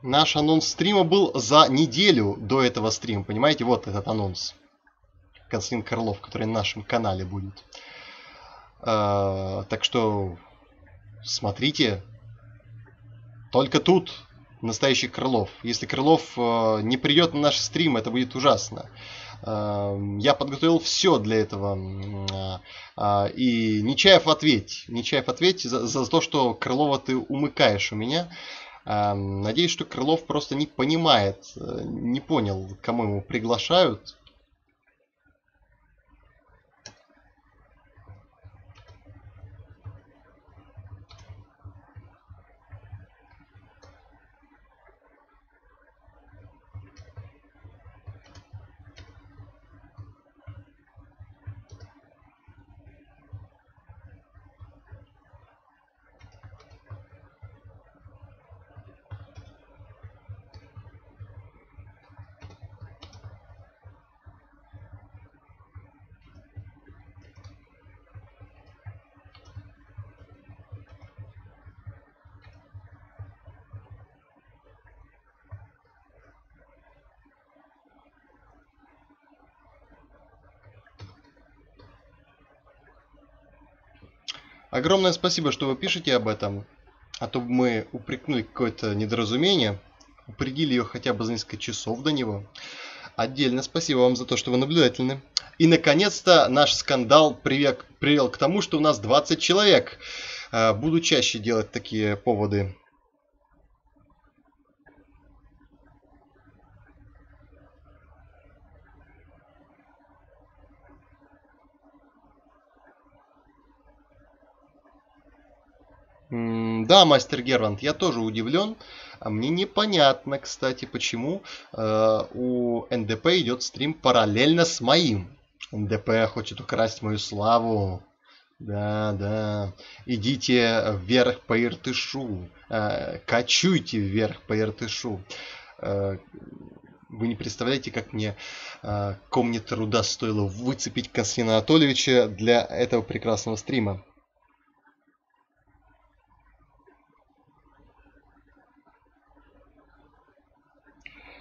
Наш анонс стрима был за неделю до этого стрима. Понимаете, вот этот анонс. Константин Крылов, который на нашем канале будет. Э-э, так что смотрите. Только тут настоящий Крылов. Если Крылов э, не придет на наш стрим, это будет ужасно. Э-э, я подготовил все для этого. Э-э, и Нечаев, ответь. Нечаев, ответь за, за то, что Крылова ты умыкаешь у меня. Надеюсь, что Крылов просто не понимает, не понял, кому его приглашают. Огромное спасибо, что вы пишете об этом, а то мы упрекнули какое-то недоразумение, упредили ее хотя бы за несколько часов до него. Отдельно спасибо вам за то, что вы наблюдательны. И наконец-то наш скандал привек, привел к тому, что у нас двадцать человек. Буду чаще делать такие поводы. Да, мастер Герванд, я тоже удивлен. Мне непонятно, кстати, почему у эн дэ пэ идет стрим параллельно с моим. эн дэ пэ хочет украсть мою славу. Да, да. Идите вверх по Иртышу. Качуйте вверх по Иртышу. Вы не представляете, как мне комни труда стоило выцепить Константина Анатольевича для этого прекрасного стрима.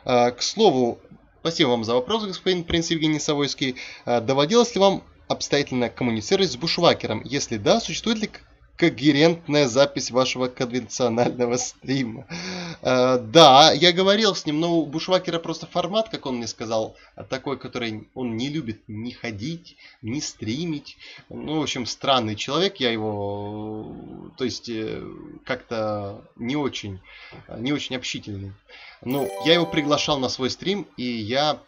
К слову, спасибо вам за вопрос, господин принц Евгений Савойский. Доводилось ли вам обстоятельно коммуницировать с бушвакером? Если да, существует ли когерентная запись вашего конвенционального стрима? Да, я говорил с ним, но у бушвакера просто формат, как он мне сказал, такой, который он не любит ни ходить, ни стримить. Ну, в общем, странный человек, я его, то есть, как-то не очень, не очень общительный. Ну, я его приглашал на свой стрим, и я...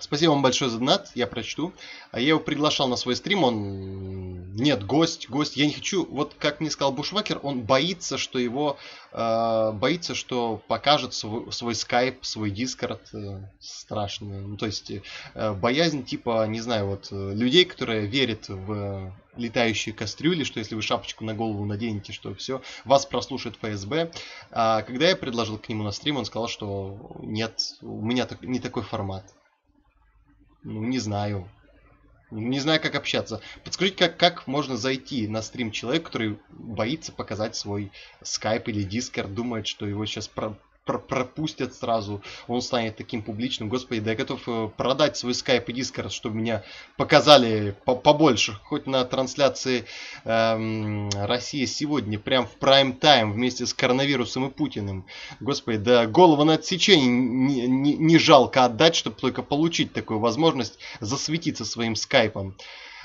Спасибо вам большое за донат, я прочту. А я его приглашал на свой стрим, он... Нет, гость, гость, я не хочу... Вот как мне сказал бушвакер, он боится, что его... Э, боится, что покажет свой, свой скайп, свой дискорд. Э, страшно. Ну, то есть, э, боязнь типа, не знаю, вот, людей, которые верят в... летающие кастрюли, что если вы шапочку на голову наденете, что все, вас прослушает эф эс бэ. А когда я предложил к нему на стрим, он сказал, что нет, у меня так, не такой формат. Ну, не знаю. Не знаю, как общаться. Подскажите, как, как можно зайти на стрим человека, который боится показать свой скайп или дискорд, думает, что его сейчас про про пропустят сразу, он станет таким публичным. Господи, да я готов продать свой скайп и дискорд, чтобы меня показали по побольше, хоть на трансляции эм, «Россия сегодня», прям в прайм-тайм вместе с коронавирусом и Путиным. Господи, да голову на отсечение не, не, не жалко отдать, чтобы только получить такую возможность засветиться своим скайпом.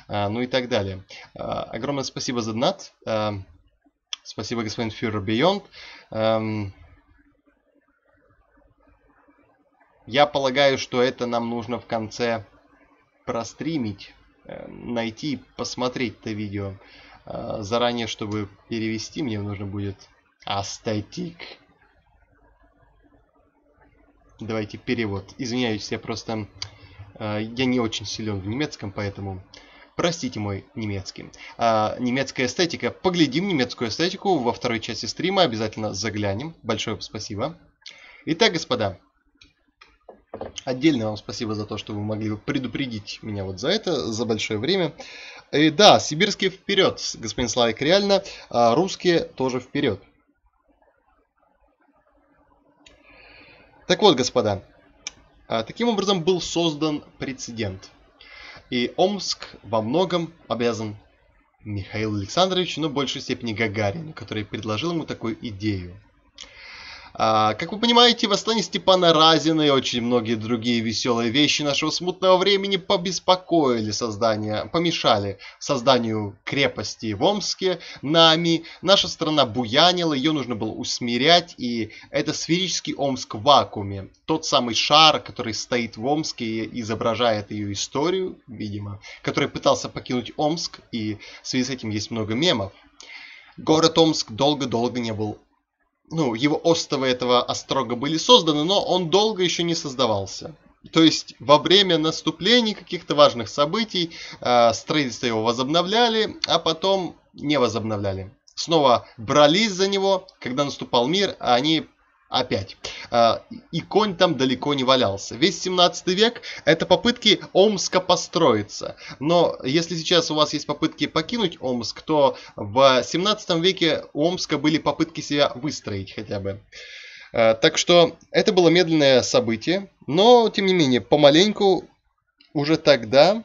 А, ну и так далее. А, огромное спасибо за донат. А, спасибо, господин Фюрер Бейонд. А, Я полагаю, что это нам нужно в конце простримить, найти, посмотреть это видео. Заранее, чтобы перевести, мне нужно будет астетик. Давайте перевод. Извиняюсь, я просто... Я не очень силен в немецком, поэтому... Простите мой немецкий. А, немецкая эстетика. Поглядим немецкую эстетику во второй части стрима. Обязательно заглянем. Большое спасибо. Итак, господа. Отдельно вам спасибо за то, что вы могли предупредить меня вот за это, за большое время. И да, сибирские вперед, господин Славик, реально. А русские тоже вперед. Так вот, господа. Таким образом был создан прецедент. И Омск во многом обязан Михаилу Александровичу, но в большей степени Гагарину, который предложил ему такую идею. Как вы понимаете, восстание Степана Разина и очень многие другие веселые вещи нашего смутного времени побеспокоили создание, помешали созданию крепости в Омске нами. Наша страна буянила, ее нужно было усмирять, и это сферический Омск в вакууме. Тот самый шар, который стоит в Омске и изображает ее историю, видимо, который пытался покинуть Омск, и в связи с этим есть много мемов. Город Омск долго-долго не был... Ну, его остовы этого острога были созданы, но он долго еще не создавался. То есть, во время наступлений каких-то важных событий э, строительство его возобновляли, а потом не возобновляли. Снова брались за него, когда наступал мир, а они опять. Э, и конь там далеко не валялся. Весь семнадцатый век это попытки Омска построиться. Но если сейчас у вас есть попытки покинуть Омск, то в семнадцатом веке у Омска были попытки себя выстроить хотя бы. Э, так что это было медленное событие. Но, тем не менее, помаленьку уже тогда,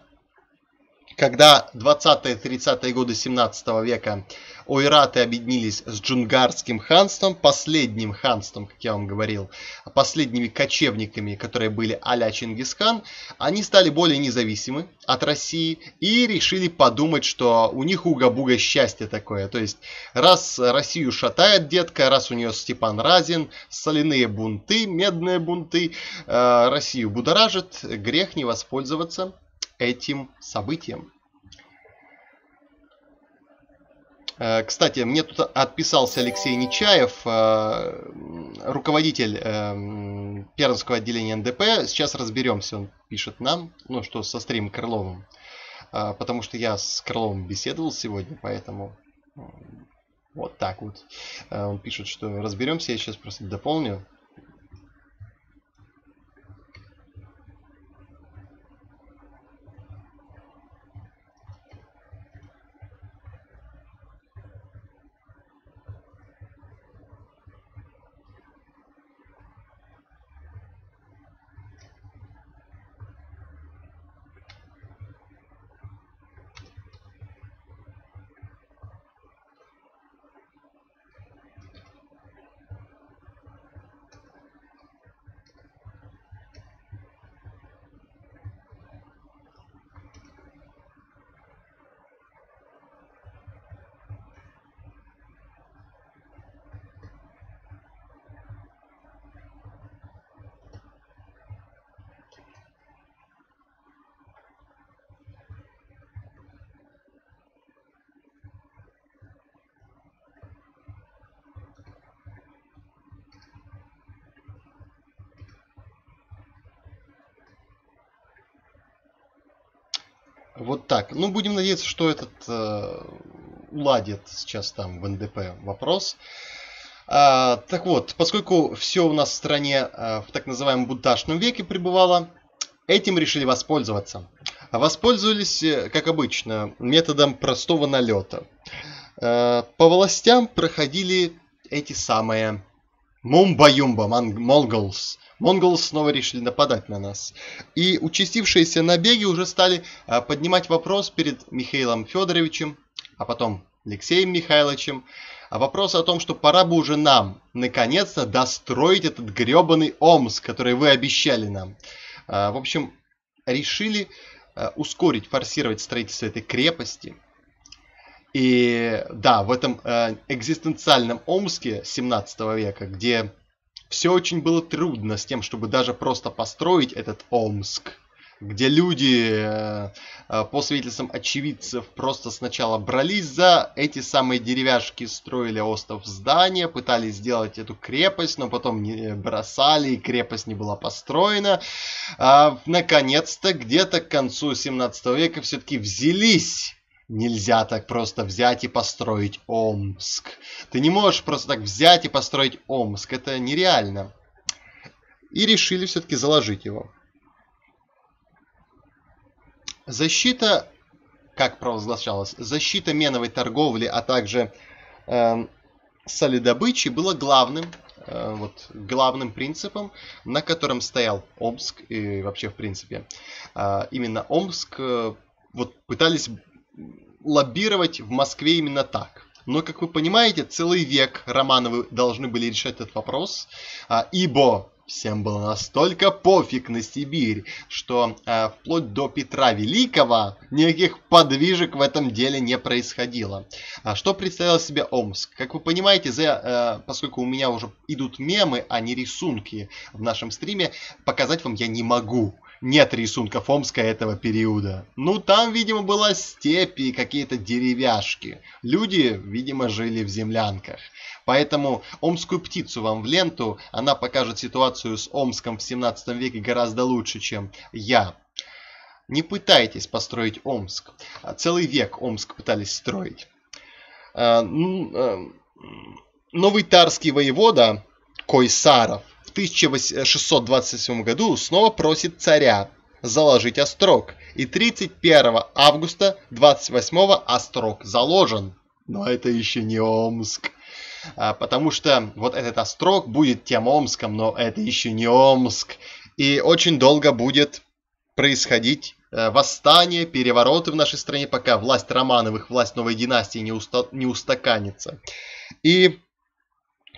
когда двадцатые-тридцатые годы семнадцатого века ойраты объединились с Джунгарским ханством, последним ханством, как я вам говорил, последними кочевниками, которые были а-ля Чингисхан, они стали более независимы от России и решили подумать, что у них уга-буга счастье такое. То есть, раз Россию шатает детка, раз у нее Степан Разин, соляные бунты, медные бунты, э, Россию будоражит, грех не воспользоваться этим событием. Кстати, мне тут отписался Алексей Нечаев, руководитель пермского отделения эн дэ пэ. Сейчас разберемся, он пишет нам, ну что со стрим Крыловым. Потому что я с Крыловым беседовал сегодня, поэтому вот так вот. Он пишет, что разберемся, я сейчас просто дополню. Вот так. Ну, будем надеяться, что этот э, уладит сейчас там в эн дэ пэ вопрос. А, так вот, поскольку все у нас в стране э, в так называемом бунтажном веке пребывало, этим решили воспользоваться. Воспользовались, как обычно, методом простого налета. Э, по властям проходили эти самые Мумба-юмба, монголс. Монголы снова решили нападать на нас. И участившиеся набеги уже стали поднимать вопрос перед Михаилом Федоровичем, а потом Алексеем Михайловичем. Вопрос о том, что пора бы уже нам, наконец-то, достроить этот гребаный Омск, который вы обещали нам. В общем, решили ускорить, форсировать строительство этой крепости. И да, в этом экзистенциальном Омске семнадцатого века, где... Все очень было трудно с тем, чтобы даже просто построить этот Омск, где люди, по свидетельствам очевидцев, просто сначала брались за эти самые деревяшки, строили остов здания, пытались сделать эту крепость, но потом не бросали, и крепость не была построена. А наконец-то, где-то к концу семнадцатого века все-таки взялись. Нельзя так просто взять и построить Омск. Ты не можешь просто так взять и построить Омск. Это нереально. И решили все-таки заложить его. Защита, как провозглашалось, защита меновой торговли, а также э, солидобычи была главным, э, вот, главным принципом, на котором стоял Омск. И вообще, в принципе, э, именно Омск э, вот, пытались... лоббировать в Москве именно так. Но, как вы понимаете, целый век Романовы должны были решать этот вопрос, ибо всем было настолько пофиг на Сибирь, что вплоть до Петра Великого никаких подвижек в этом деле не происходило. Что представлял себе Омск? Как вы понимаете, за, поскольку у меня уже идут мемы, а не рисунки в нашем стриме, показать вам я не могу. Нет рисунков Омска этого периода. Ну, там, видимо, была степь и какие-то деревяшки. Люди, видимо, жили в землянках. Поэтому омскую птицу вам в ленту, она покажет ситуацию с Омском в семнадцатом веке гораздо лучше, чем я. Не пытайтесь построить Омск. Целый век Омск пытались строить. Новый тарский воевода Койсаров в тысяча шестьсот двадцать седьмом году снова просит царя заложить острог. И тридцать первого августа двадцать восьмого острог заложен. Но это еще не Омск. Потому что вот этот острог будет тем Омском, но это еще не Омск. И очень долго будет происходить восстание, перевороты в нашей стране, пока власть Романовых, власть новой династии не, уста... не устаканится. И...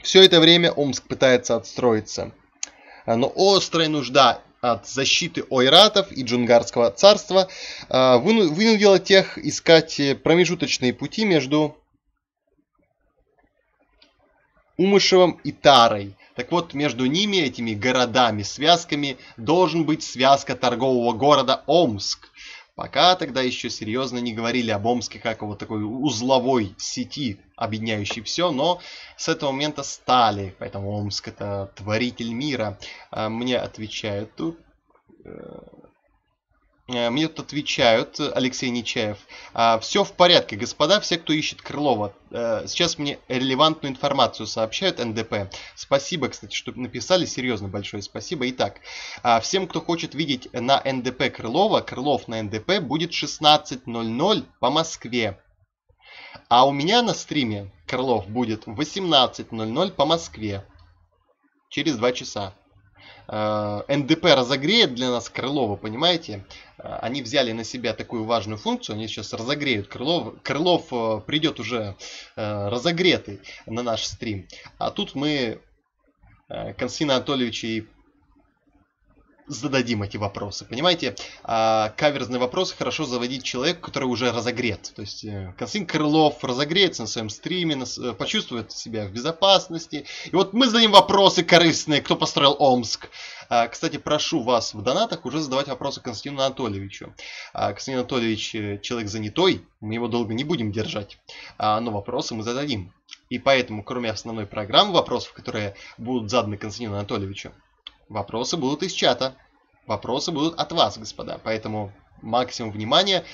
Все это время Омск пытается отстроиться. Но острая нужда от защиты ойратов и джунгарского царства вынудила тех искать промежуточные пути между Умышевым и Тарой. Так вот, между ними, этими городами, связками, должен быть связка торгового города Омск. Пока тогда еще серьезно не говорили об Омске как о вот такой узловой сети, объединяющей все, но с этого момента стали. Поэтому Омск — это творитель мира. Мне отвечают тут... Мне тут отвечают, Алексей Нечаев, все в порядке, господа, все, кто ищет Крылова. Сейчас мне релевантную информацию сообщают эн дэ пэ. Спасибо, кстати, что написали, серьезно большое спасибо. Итак, всем, кто хочет видеть на эн дэ пэ Крылова, Крылов на эн дэ пэ будет шестнадцать ноль-ноль по Москве. А у меня на стриме Крылов будет восемнадцать ноль-ноль по Москве. Через два часа. эн дэ пэ разогреет для нас Крылова, понимаете? Они взяли на себя такую важную функцию, они сейчас разогреют Крылов. Крылов придет уже разогретый на наш стрим. А тут мы Константина Анатольевича и зададим эти вопросы, понимаете? Каверзные вопросы хорошо заводить человек, который уже разогрет. То есть Константин Крылов разогреется на своем стриме, почувствует себя в безопасности. И вот мы задаем вопросы корыстные, кто построил Омск. Кстати, прошу вас в донатах уже задавать вопросы Константину Анатольевичу. Константин Анатольевич человек занятой, мы его долго не будем держать, но вопросы мы зададим. И поэтому, кроме основной программы вопросов, которые будут заданы Константину Анатольевичу, вопросы будут из чата. Вопросы будут от вас, господа. Поэтому максимум внимания.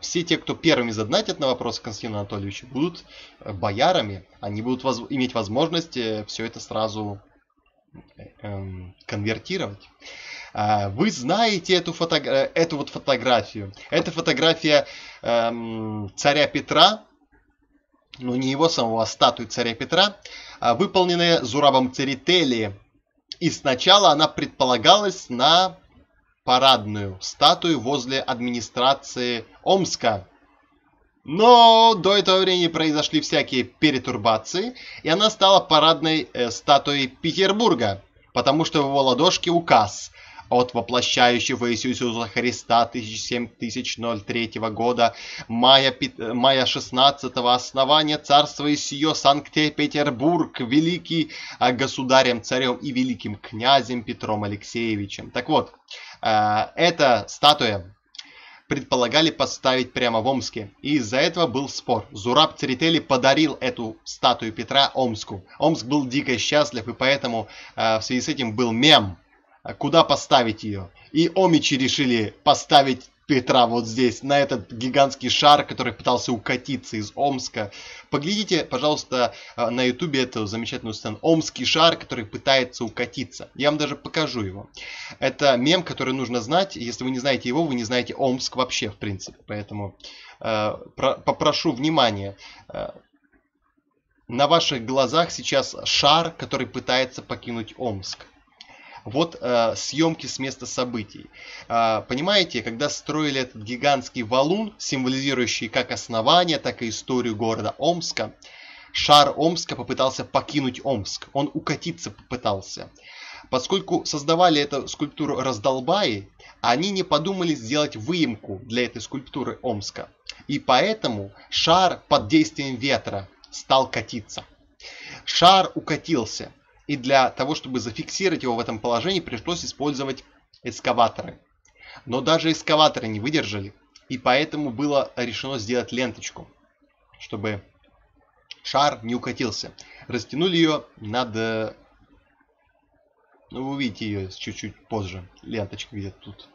Все те, кто первыми задонатят на вопросы Константина Анатольевича, будут боярами. Они будут воз... иметь возможность все это сразу конвертировать. Вы знаете эту, фото... эту вот фотографию. Это фотография царя Петра. Ну, не его самого, а статуи царя Петра. Выполненная Зурабом Церетели. И сначала она предполагалась на парадную статую возле администрации Омска. Но до этого времени произошли всякие перетурбации, и она стала парадной э, статуей Петербурга, потому что в его ладошке указ от воплощающего Иисуса Христа тысяча семь тысяч ноль третьего года, мая, мая шестнадцатого основания царства Иисуса Санкт-Петербург, великий государем, царем и великим князем Петром Алексеевичем. Так вот, эта статуя предполагали поставить прямо в Омске. И из-за этого был спор. Зураб Церетели подарил эту статую Петра Омску. Омск был дико счастлив, и поэтому в связи с этим был мем. Куда поставить ее? И омичи решили поставить Петра вот здесь, на этот гигантский шар, который пытался укатиться из Омска. Поглядите, пожалуйста, на ютубе эту замечательную сцену. Омский шар, который пытается укатиться. Я вам даже покажу его. Это мем, который нужно знать. Если вы не знаете его, вы не знаете Омск вообще, в принципе. Поэтому э, про- попрошу внимания. На ваших глазах сейчас шар, который пытается покинуть Омск. Вот э, съемки с места событий. Э, понимаете, когда строили этот гигантский валун, символизирующий как основание, так и историю города Омска, шар Омска попытался покинуть Омск. Он укатиться попытался. Поскольку создавали эту скульптуру раздолбаи, они не подумали сделать выемку для этой скульптуры Омска. И поэтому шар под действием ветра стал катиться. Шар укатился. И для того, чтобы зафиксировать его в этом положении, пришлось использовать экскаваторы. Но даже экскаваторы не выдержали. И поэтому было решено сделать ленточку, чтобы шар не укатился. Растянули ее над... Ну, вы увидите ее чуть-чуть позже. Ленточка где-то тут.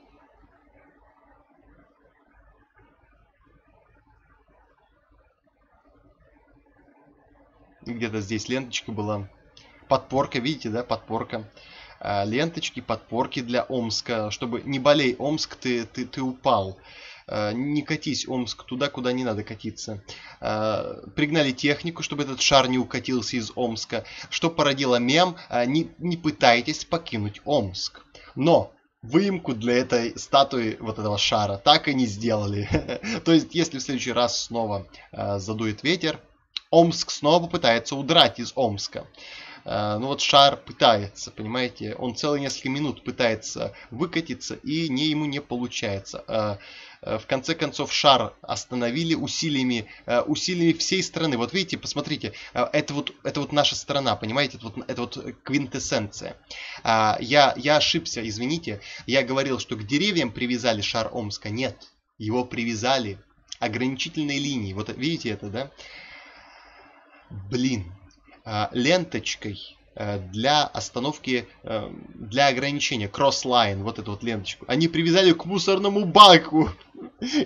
Где-то здесь ленточка была... Подпорка, видите, да, подпорка. Ленточки, подпорки для Омска. Чтобы не болей, Омск, ты, ты, ты упал. Не катись, Омск, туда, куда не надо катиться. Пригнали технику, чтобы этот шар не укатился из Омска. Что породило мем, не, не пытайтесь покинуть Омск. Но выемку для этой статуи, вот этого шара, так и не сделали. То есть, если в следующий раз снова задует ветер, Омск снова попытается удрать из Омска. Ну вот шар пытается, понимаете, он целые несколько минут пытается выкатиться, и не, ему не получается. В конце концов шар остановили усилиями, усилиями всей страны. Вот видите, посмотрите, это вот, это вот наша страна, понимаете, это вот, это вот квинтэссенция. Я, я ошибся, извините, я говорил, что к деревьям привязали шар Омска, нет. Его привязали ограничительной линией. Вот видите это, да? Блин. Ленточкой для остановки, для ограничения. Кросслайн, вот эту вот ленточку. Они привязали к мусорному баку.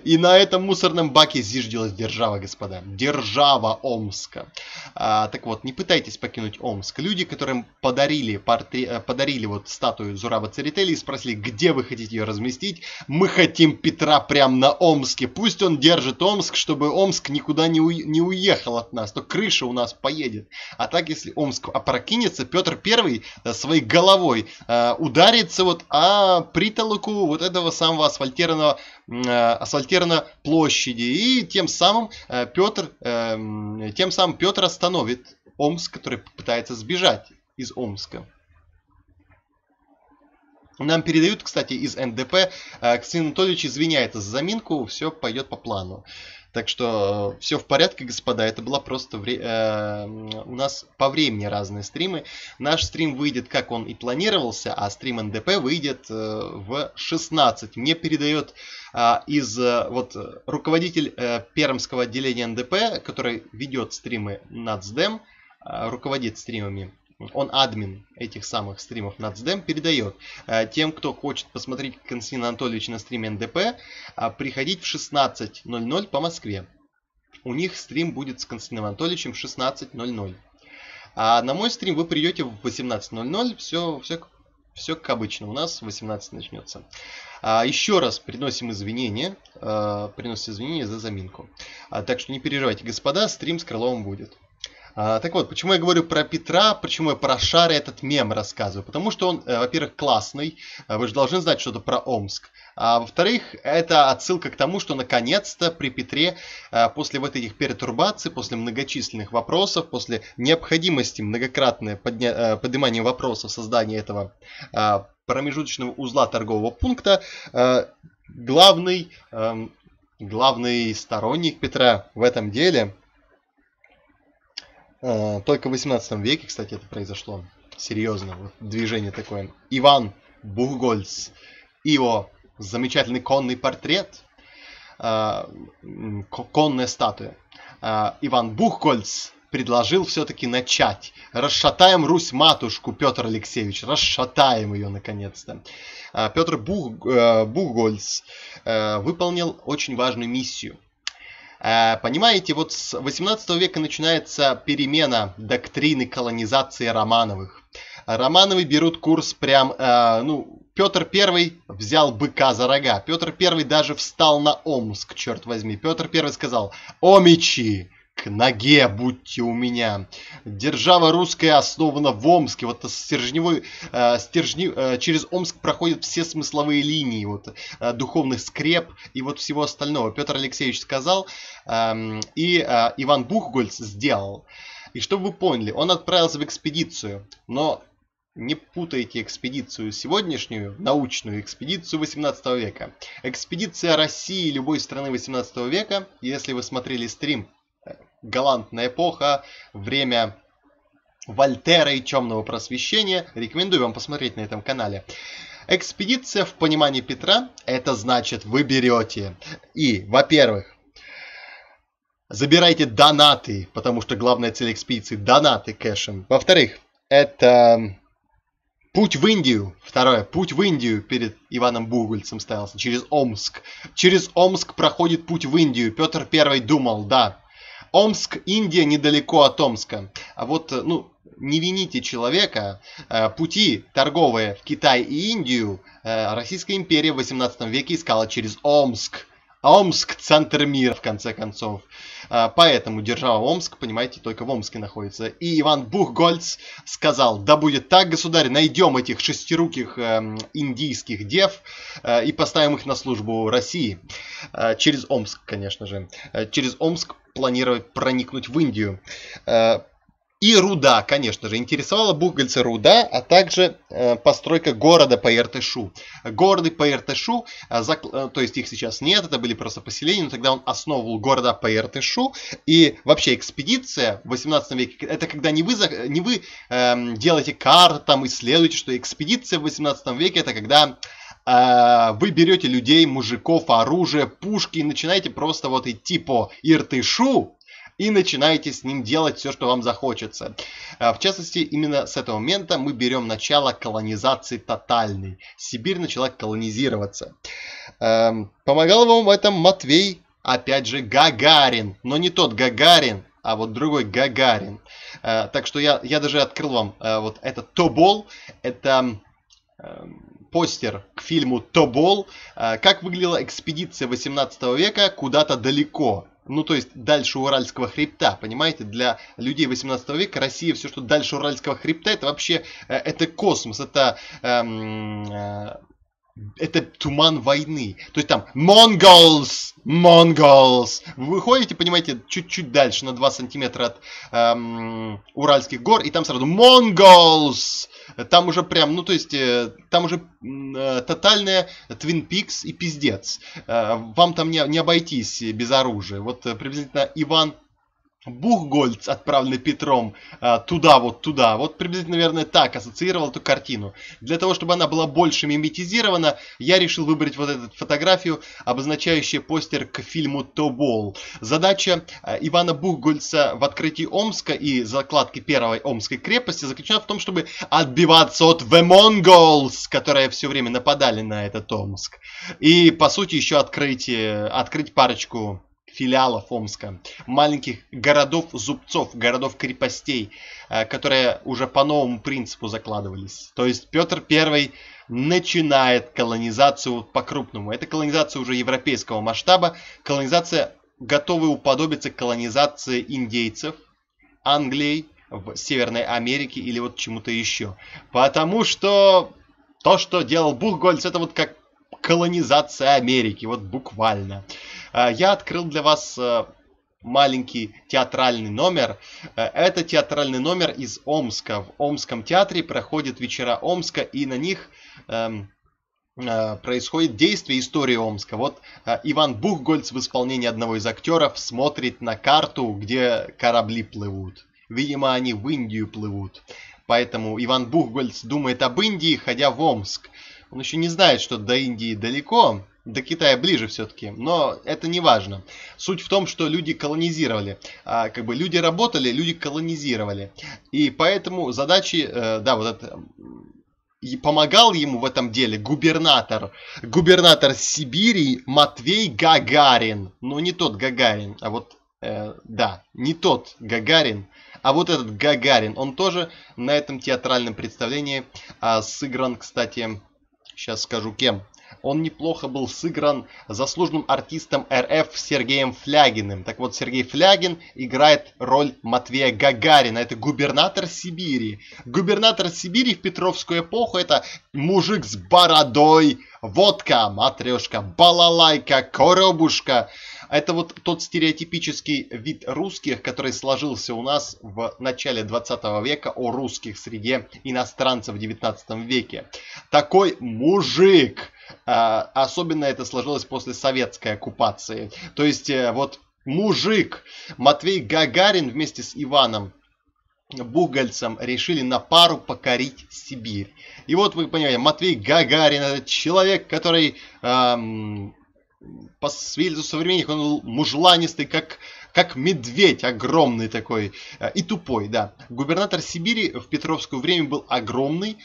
И на этом мусорном баке зиждилась держава, господа. Держава Омска. А, так вот, не пытайтесь покинуть Омск. Люди, которым подарили, портре... подарили вот статую Зураба Церетели, спросили, где вы хотите ее разместить. Мы хотим Петра прямо на Омске. Пусть он держит Омск, чтобы Омск никуда не, у... не уехал от нас. То крыша у нас поедет. А так, если Омск опрокинется, Петр Первый своей головой э, ударится вот о притолоку вот этого самого асфальтированного... Э, асфальтированной площади, и тем самым Петр, тем самым Петр остановит Омск, который пытается сбежать из Омска. Нам передают, кстати, из эн дэ пэ, Ксения Анатольевич извиняется за заминку, все пойдет по плану. Так что все в порядке, господа, это было просто вре... э, у нас по времени разные стримы. Наш стрим выйдет, как он и планировался, а стрим эн дэ пэ выйдет э, в шестнадцать. Мне передает э, из э, вот, руководитель э, пермского отделения эн дэ пэ, который ведет стримы Нацдем, э, руководит стримами. Он админ этих самых стримов Нацдем, передает тем, кто хочет посмотреть Константина Анатольевича на стриме эн дэ пэ, приходить в шестнадцать ноль ноль по Москве. У них стрим будет с Константином Анатольевичем в шестнадцать ноль ноль. А на мой стрим вы придете в восемнадцать ноль ноль, все, все, все как обычно, у нас в восемнадцать начнется. А еще раз приносим извинения, а, приносим извинения за заминку. А, так что не переживайте, господа, стрим с Крыловым будет. А, так вот, почему я говорю про Петра, почему я про Шара этот мем рассказываю? Потому что он, э, во-первых, классный, вы же должны знать что-то про Омск. А во-вторых, это отсылка к тому, что наконец-то при Петре, э, после вот этих перетурбаций, после многочисленных вопросов, после необходимости многократное подня... э, поднимание вопросов создания этого э, промежуточного узла торгового пункта, э, главный, э, главный сторонник Петра в этом деле... Только в восемнадцатом веке, кстати, это произошло. Серьезно, вот движение такое. Иван Бухгольц. Его замечательный конный портрет. Конная статуя. Иван Бухгольц предложил все-таки начать. Расшатаем Русь-матушку, Петр Алексеевич. Расшатаем ее, наконец-то. Петр Бух... Бухгольц выполнил очень важную миссию. Понимаете, вот с восемнадцатого века начинается перемена доктрины колонизации Романовых. Романовы берут курс прям, э, ну, Петр Первый взял быка за рога. Петр Первый даже встал на Омск, черт возьми. Петр Первый сказал: «Омичи, к ноге будьте у меня. Держава русская основана в Омске». Вот стержневой, э, стержне, э, через Омск проходят все смысловые линии вот, э, духовных скреп и вот всего остального. Петр Алексеевич сказал, э, и э, Иван Бухгольц сделал. И чтобы вы поняли, он отправился в экспедицию, но... Не путайте экспедицию сегодняшнюю, научную экспедицию восемнадцатого века. Экспедиция России, любой страны восемнадцатого века, если вы смотрели стрим «Галантная эпоха», «Время Вольтера и темного просвещения», рекомендую вам посмотреть на этом канале. Экспедиция в понимании Петра, это значит, вы берете и, во-первых, забирайте донаты, потому что главная цель экспедиции – донаты кэшем. Во-вторых, это... Путь в Индию, второе, путь в Индию перед Иваном Бухгольцем ставился, через Омск. Через Омск проходит путь в Индию, Петр Первый думал, да. Омск, Индия недалеко от Омска. А вот, ну, не вините человека, пути торговые в Китай и Индию Российская империя в восемнадцатом веке искала через Омск. Омск – центр мира, в конце концов. Поэтому держава Омск, понимаете, только в Омске находится. И Иван Бухгольц сказал: «Да будет так, государь, найдем этих шестируких э, индийских дев э, и поставим их на службу России». Э, через Омск, конечно же. Э, через Омск планировать проникнуть в Индию. Э, и руда, конечно же. Интересовала Бухгольца руда, а также э, постройка города по Иртышу. Города по Иртышу, э, зак... э, то есть их сейчас нет, это были просто поселения, но тогда он основывал города по Иртышу. И вообще экспедиция в восемнадцатом веке, это когда не вы, не вы э, делаете карты, там исследуете, что экспедиция в восемнадцатом веке, это когда Вы берете людей, мужиков, оружие, пушки и начинаете просто вот идти по Иртышу и начинаете с ним делать все, что вам захочется. В частности, именно с этого момента мы берем начало колонизации тотальной. Сибирь начала колонизироваться. Помогал вам в этом Матвей, опять же, Гагарин. Но не тот Гагарин, а вот другой Гагарин. Так что я, я даже открыл вам вот этот Тобол. Это постер к фильму «Тобол». Как выглядела экспедиция восемнадцатого века куда-то далеко. Ну, то есть, дальше Уральского хребта, понимаете? Для людей восемнадцатого века Россия, все, что дальше Уральского хребта, это вообще, это космос, это, эм, э, это туман войны. То есть, там, Монголс, Монголс. Вы выходите, понимаете, чуть-чуть дальше, на два сантиметра от эм, Уральских гор, и там сразу Монголс. Там уже прям, ну, то есть, там уже э, тотальная Twin Peaks и пиздец. Э, вам там не, не обойтись без оружия. Вот э, приблизительно Иван Бухгольц, отправленный Петром э, туда, вот туда. Вот приблизительно, наверное, так ассоциировал эту картину. Для того, чтобы она была больше миметизирована, я решил выбрать вот эту фотографию, обозначающую постер к фильму «Тобол». Задача э, Ивана Бухгольца в открытии Омска и закладке первой Омской крепости заключена в том, чтобы отбиваться от «The Mongols», которые все время нападали на этот Омск. И, по сути, еще открыть, открыть парочку филиалов Омска, маленьких городов-зубцов, городов-крепостей, которые уже по новому принципу закладывались. То есть Петр Первый начинает колонизацию по-крупному. Это колонизация уже европейского масштаба, колонизация, готовая уподобиться колонизации индейцев, Англии, в Северной Америке или вот чему-то еще. Потому что то, что делал Бухгольц, это вот как колонизация Америки, вот буквально. Я открыл для вас маленький театральный номер. Это театральный номер из Омска. В Омском театре проходят вечера Омска, и на них происходит действие истории Омска. Вот Иван Бухгольц в исполнении одного из актеров смотрит на карту, где корабли плывут. Видимо, они в Индию плывут. Поэтому Иван Бухгольц думает об Индии, ходя в Омск. Он еще не знает, что до Индии далеко, до Китая ближе все-таки, но это не важно. Суть в том, что люди колонизировали. А, как бы люди работали, люди колонизировали. И поэтому задачи, э, да, вот это... И помогал ему в этом деле губернатор. Губернатор Сибири Матвей Гагарин. Но не тот Гагарин, а вот... Э, да, не тот Гагарин, а вот этот Гагарин. Он тоже на этом театральном представлении э, сыгран, кстати... Сейчас скажу кем. Он неплохо был сыгран заслуженным артистом эр эф Сергеем Флягиным. Так вот, Сергей Флягин играет роль Матвея Гагарина. Это губернатор Сибири. Губернатор Сибири в петровскую эпоху — это мужик с бородой, водка, матрешка, балалайка, коробушка. Это вот тот стереотипический вид русских, который сложился у нас в начале двадцатого века о русских среде иностранцев в девятнадцатом веке. Такой мужик. Особенно это сложилось после советской оккупации. То есть вот мужик Матвей Гагарин вместе с Иваном Бухгольцем решили на пару покорить Сибирь. И вот вы понимаете, Матвей Гагарин — это человек, который... Эм, по свидетельству современников, он был мужланистый, как, как медведь, огромный такой и тупой, да. Губернатор Сибири в петровское время был огромный,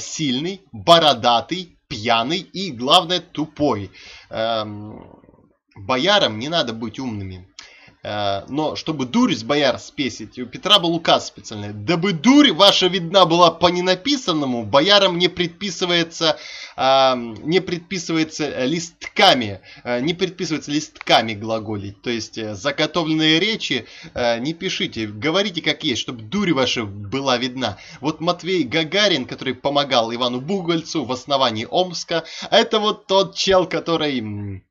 сильный, бородатый, пьяный и, главное, тупой. Боярам не надо быть умными. Но чтобы дурь с бояр спесить, у Петра был указ специальный. Дабы дурь ваша видна была по ненаписанному, боярам не предписывается, э, не предписывается листками, э, не предписывается листками глаголить. То есть э, заготовленные речи э, не пишите, говорите как есть, чтобы дурь ваша была видна. Вот Матвей Гагарин, который помогал Ивану Бухгольцу в основании Омска, это вот тот чел, который...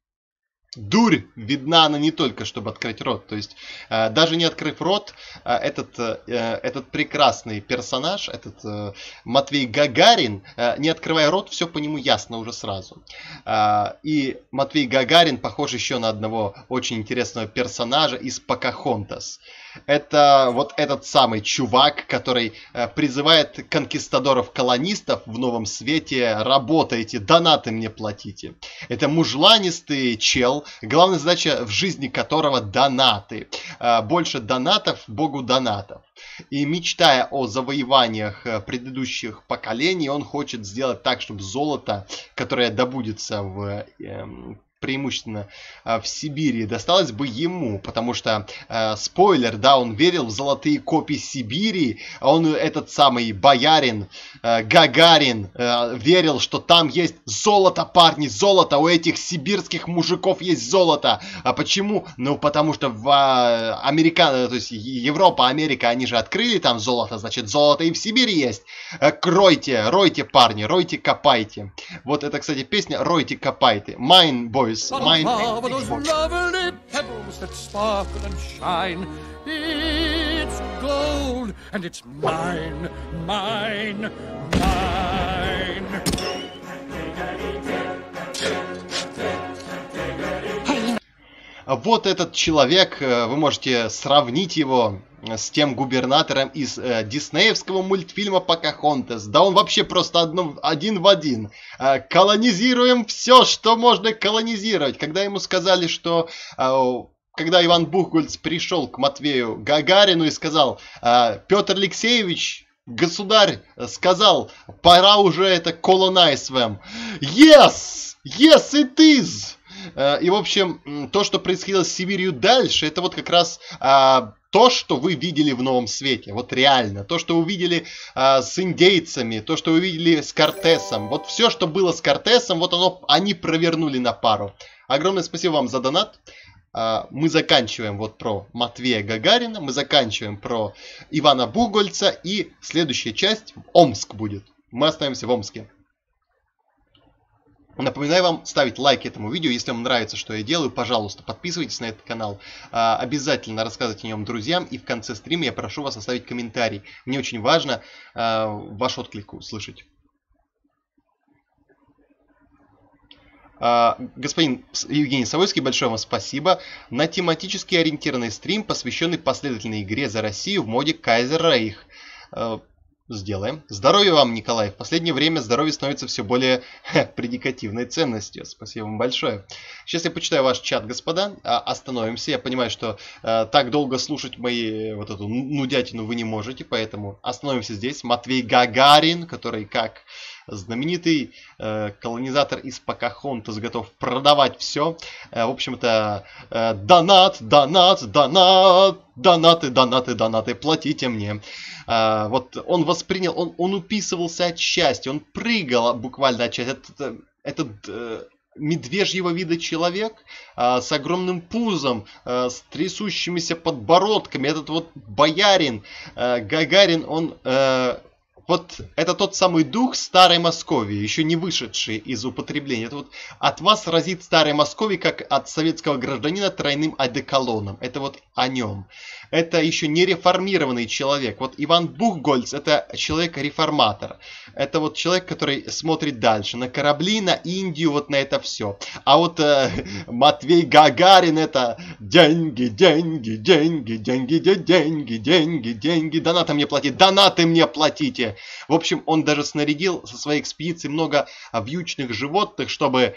Дурь видна она не только, чтобы открыть рот. То есть, э, даже не открыв рот, э, этот, э, этот прекрасный персонаж, этот э, Матвей Гагарин, э, не открывая рот, все по нему ясно уже сразу. Э, и Матвей Гагарин похож еще на одного очень интересного персонажа из «Покахонтас». Это вот этот самый чувак, который призывает конкистадоров-колонистов в новом свете: работайте, донаты мне платите. Это мужланистый чел, главная задача в жизни которого донаты. Больше донатов богу донатов. И мечтая о завоеваниях предыдущих поколений, он хочет сделать так, чтобы золото, которое добудется в... преимущественно в Сибири, досталось бы ему, потому что, э, спойлер, да, он верил в золотые копии Сибири, а он, этот самый боярин, э, Гагарин, э, верил, что там есть золото, парни, золото, у этих сибирских мужиков есть золото. А почему? Ну, потому что в э, Америка, то есть Европа, Америка, они же открыли там золото, значит, золото и в Сибири есть. Э, ройте, ройте, парни, ройте, копайте. Вот это, кстати, песня «Ройте, копайте». Mine Boy. Вот этот человек, вы можете сравнить его с тем губернатором из э, диснеевского мультфильма «Покахонтас». Да он вообще просто одно, один в один. Э, колонизируем все, что можно колонизировать. Когда ему сказали, что... Э, когда Иван Бухгольц пришел к Матвею Гагарину и сказал: э, «Петр Алексеевич, государь, сказал, пора уже это колонайз вам». Yes! Yes, it is! Э, и, в общем, то, что происходило с Сибирью дальше, это вот как раз... Э, то, что вы видели в новом свете, вот реально, то, что вы видели э, с индейцами, то, что вы видели с Кортесом, вот все, что было с Кортесом, вот оно, они провернули на пару. Огромное спасибо вам за донат. Э, мы заканчиваем вот про Матвея Гагарина, мы заканчиваем про Ивана Бухгольца, и следующая часть Омск будет. Мы остаемся в Омске. Напоминаю вам ставить лайк этому видео, если вам нравится, что я делаю, пожалуйста, подписывайтесь на этот канал, обязательно рассказывайте о нем друзьям, и в конце стрима я прошу вас оставить комментарий. Мне очень важно ваш отклик услышать. Господин Евгений Савойский, большое вам спасибо. На тематически ориентированный стрим, посвященный последовательной игре за Россию в моде Кайзер Рейх. Сделаем. Здоровья вам, Николай. В последнее время здоровье становится все более ха, предикативной ценностью. Спасибо вам большое. Сейчас я почитаю ваш чат, господа. Остановимся. Я понимаю, что э, так долго слушать мои вот эту нудятину вы не можете, поэтому остановимся здесь. Матвей Гагарин, который как знаменитый э, колонизатор из «Покахонтас» готов продавать все. Э, в общем-то, э, донат, донат, донат, донаты, донаты, донаты, платите мне. Э, вот он воспринял, он, он уписывался от счастья, он прыгал буквально от счастья. Этот, этот э, медвежьего вида человек э, с огромным пузом, э, с трясущимися подбородками, этот вот боярин, э, Гагарин, он... Э, Вот это тот самый дух старой Московии, еще не вышедший из употребления. Это вот от вас разит старой Московии, как от советского гражданина тройным одеколоном. Это вот о нем. Это еще не реформированный человек. Вот Иван Бухгольц — это человек-реформатор. Это вот человек, который смотрит дальше. На корабли, на Индию, вот на это все. А вот э, Матвей Гагарин — это деньги, деньги, деньги, деньги, деньги, деньги, деньги. Донаты мне платите, донаты мне платите. В общем, он даже снарядил со своей экспедиции много вьючных животных, чтобы э,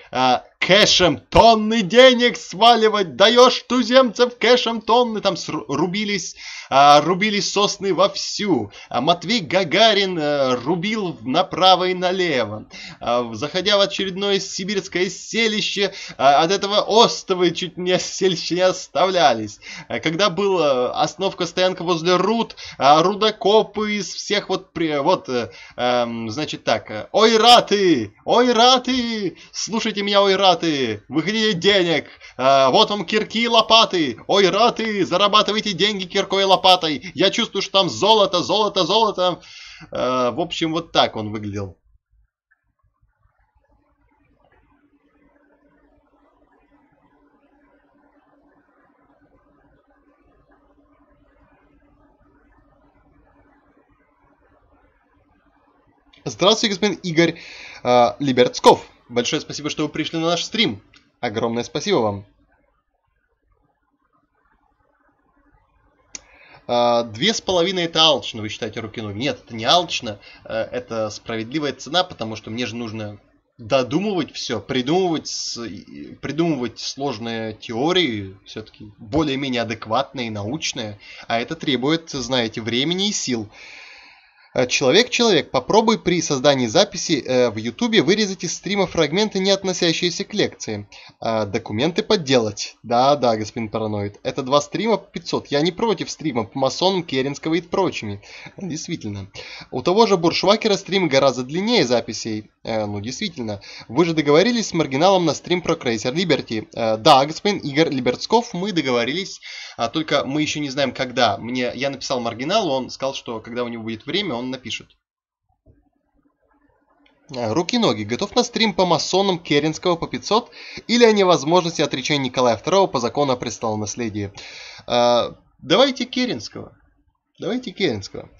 кэшем тонны денег сваливать. Даешь туземцев кэшем тонны. Там рубились, э, рубились сосны вовсю. А Матвей Гагарин э, рубил направо и налево. Э, заходя в очередное сибирское селище, э, от этого остовы чуть не сельщи не оставлялись. Э, когда была остановка-стоянка возле руд, э, рудокопы из всех вот... При, вот э, э, значит так. Ой, раты! Ой, раты! Слушайте меня, ой, раты! Вы хотите денег? Э, вот вам кирки и лопаты! Ой, раты! Зарабатывайте деньги киркой и лопатой! Я чувствую, что там золото, золото, золото! Э, в общем, вот так он выглядел. Здравствуйте, господин Игорь э, Либерцков. Большое спасибо, что вы пришли на наш стрим. Огромное спасибо вам. Две с половиной — это алчно, вы считаете, Рукину? Нет, это не алчно, это справедливая цена, потому что мне же нужно додумывать все, придумывать, придумывать сложные теории, все-таки более-менее адекватные, научные, а это требует, знаете, времени и сил. Человек-человек, попробуй при создании записи э, в Ютубе вырезать из стрима фрагменты, не относящиеся к лекции. Э, документы подделать. Да-да, господин параноид. Это два стрима по пятьсот. Я не против стрима по масонам Керенского и прочими. Действительно. У того же Буршвакера стримы гораздо длиннее записей. Э, ну, действительно. Вы же договорились с маргиналом на стрим про Крейсер Либерти. Э, да, господин Игорь Либерцков, мы договорились. А только мы еще не знаем, когда. Мне, я написал маргиналу, он сказал, что когда у него будет время, он напишет. Руки-ноги. Готов на стрим по масонам Керенского по пятьсот или о невозможности отречения Николая второго по закону о престолонаследии? А, давайте Керенского. Давайте Керенского.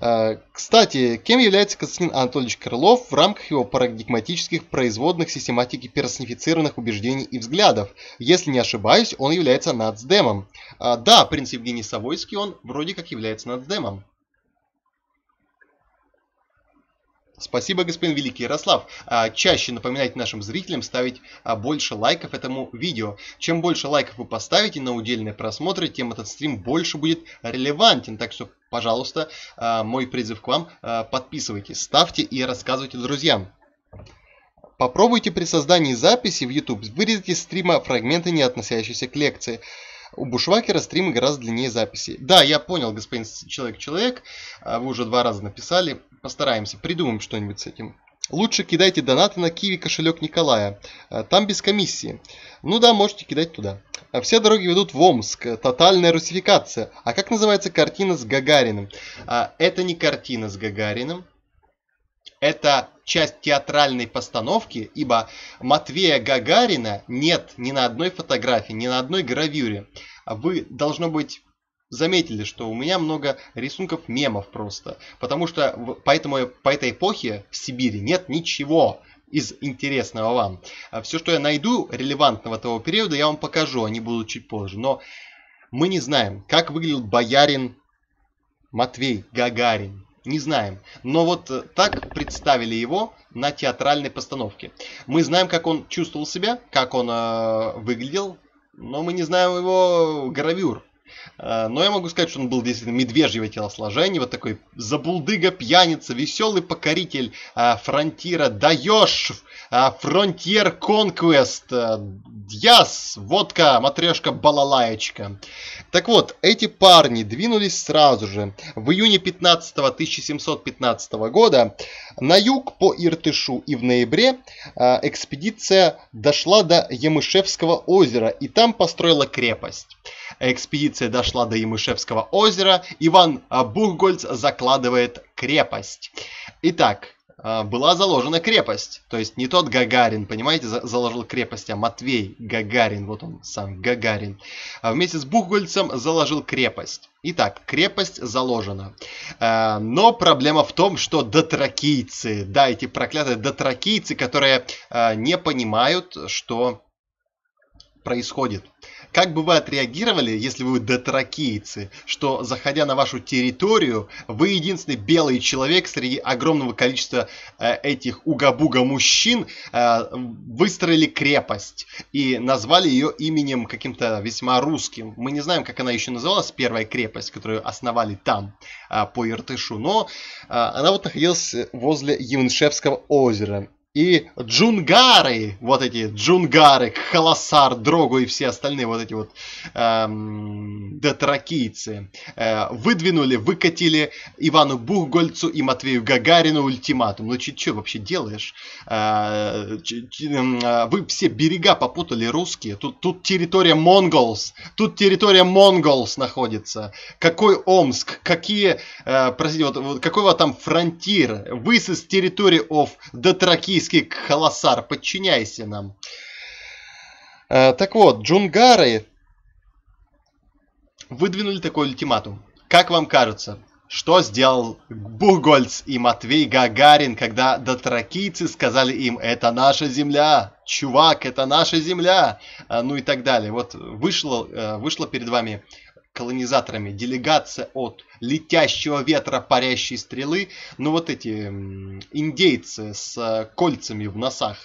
А, кстати, кем является Константин Анатольевич Крылов в рамках его парадигматических производных систематики персонифицированных убеждений и взглядов? Если не ошибаюсь, он является нацдемом. А, да, принц Евгений Савойский, он вроде как является нацдемом. Спасибо, господин Великий Ярослав. Чаще напоминайте нашим зрителям ставить больше лайков этому видео. Чем больше лайков вы поставите на удельные просмотры, тем этот стрим больше будет релевантен. Так что, пожалуйста, мой призыв к вам, подписывайтесь, ставьте и рассказывайте друзьям. Попробуйте при создании записи в YouTube вырезать из стрима фрагменты, не относящиеся к лекции. У Бушвакера стримы гораздо длиннее записи. Да, я понял, господин Человек-Человек. Вы уже два раза написали. Постараемся, придумаем что-нибудь с этим. Лучше кидайте донаты на Киви кошелек Николая. Там без комиссии. Ну да, можете кидать туда. Все дороги ведут в Омск. Тотальная русификация. А как называется картина с Гагариным? Это не картина с Гагариным. Это часть театральной постановки, ибо Матвея Гагарина нет ни на одной фотографии, ни на одной гравюре. Вы, должно быть, заметили, что у меня много рисунков мемов просто. Потому что поэтому, по этой эпохе в Сибири нет ничего из интересного вам. Все, что я найду релевантного того периода, я вам покажу, они будут чуть позже. Но мы не знаем, как выглядел боярин Матвей Гагарин. Не знаем. Но вот так представили его на театральной постановке. Мы знаем, как он чувствовал себя, как он э, выглядел, но мы не знаем его гравюр. Э, но я могу сказать, что он был действительно медвежьего телосложения, вот такой забулдыга, пьяница, веселый покоритель э, фронтира. Даешь! Фронтир Конквест, Дьяс, водка, матрешка, балалаечка. Так вот, эти парни двинулись сразу же в июне тысяча семьсот пятнадцатого года на юг по Иртышу, и в ноябре экспедиция дошла до Ямышевского озера и там построила крепость. Экспедиция дошла до Ямышевского озера, Иван Бухгольц закладывает крепость. Итак, была заложена крепость. То есть не тот Гагарин, понимаете, заложил крепость, а Матвей Гагарин, вот он сам, Гагарин, вместе с Бухгольцем заложил крепость. Итак, крепость заложена. Но проблема в том, что дотракийцы, да, эти проклятые дотракийцы, которые не понимают, что происходит. Как бы вы отреагировали, если вы дотракийцы, что, заходя на вашу территорию, вы единственный белый человек среди огромного количества э, этих уга-буга мужчин, э, выстроили крепость и назвали ее именем каким-то весьма русским. Мы не знаем, как она еще называлась, первая крепость, которую основали там, э, по Иртышу, но э, она вот находилась возле Ямышевского озера. И джунгары, вот эти джунгары, Халасар, Дрогу и все остальные вот эти вот эм, дотракийцы э, выдвинули, выкатили Ивану Бухгольцу и Матвею Гагарину ультиматум. Ну что вообще делаешь? Э, че, че, вы все берега попутали русские. Тут, тут территория монголс, тут территория монголс находится. Какой Омск? Какие, э, простите, вот, вот какого там фронтир? Вы с территории of дотракийцев. Халасар, подчиняйся нам. Так вот, джунгары выдвинули такой ультиматум. Как вам кажется, что сделал Бухгольц и Матвей Гагарин, когда дотракийцы сказали им: это наша земля, чувак, это наша земля, ну и так далее. Вот вышло, вышло перед вами колонизаторами. Делегация от летящего ветра, парящей стрелы. Ну вот эти индейцы с кольцами в носах,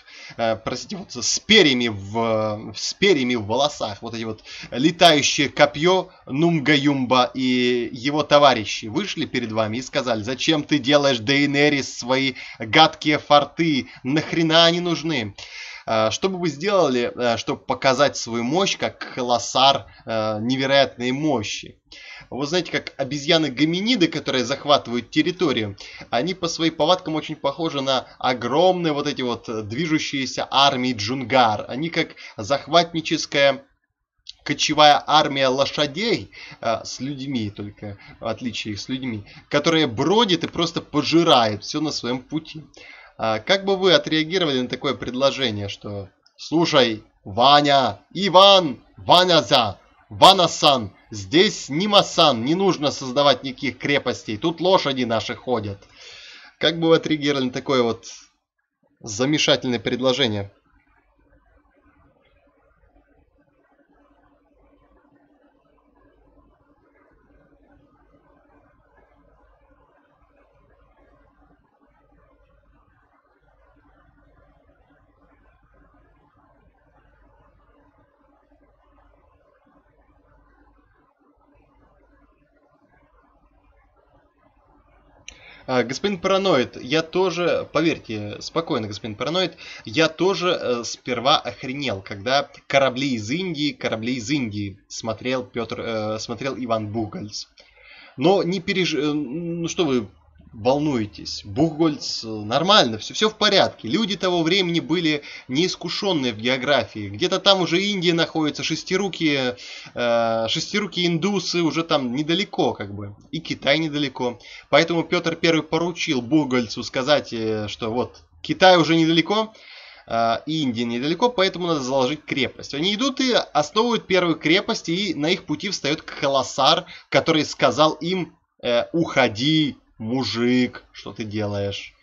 простите, вот с перьями в, с перьями в волосах. Вот эти вот летающее копье Нумга-Юмба и его товарищи вышли перед вами и сказали: зачем ты делаешь, Дейенерис, свои гадкие форты? Нахрена они нужны? Что бы вы сделали, чтобы показать свою мощь, как Холосар невероятной мощи? Вы знаете, как обезьяны-гоминиды, которые захватывают территорию, они по своим повадкам очень похожи на огромные вот эти вот движущиеся армии джунгар. Они как захватническая кочевая армия лошадей э, с людьми, только в отличие их с людьми, которые бродит и просто пожирает все на своем пути. А как бы вы отреагировали на такое предложение, что: слушай, Ваня, Иван, Ваняза, Ванасан, здесь Нимасан, не нужно создавать никаких крепостей, тут лошади наши ходят. Как бы вы отреагировали на такое вот замечательное предложение? Господин Параноид, я тоже, поверьте, спокойно, господин Параноид, я тоже э, сперва охренел, когда корабли из Индии, корабли из Индии смотрел Петр, э, смотрел Иван Бухгольц. Но не переж... Ну что вы волнуетесь? Бухгольц нормально, все, все в порядке. Люди того времени были неискушенные в географии. Где-то там уже Индия находится, шестирукие, э, шестирукие индусы уже там недалеко, как бы. И Китай недалеко. Поэтому Петр Первый поручил Бухгольцу сказать, что вот Китай уже недалеко, э, и Индия недалеко, поэтому надо заложить крепость. Они идут и основывают первую крепость, и на их пути встает Холосар, который сказал им: э, уходи, мужик, что ты делаешь?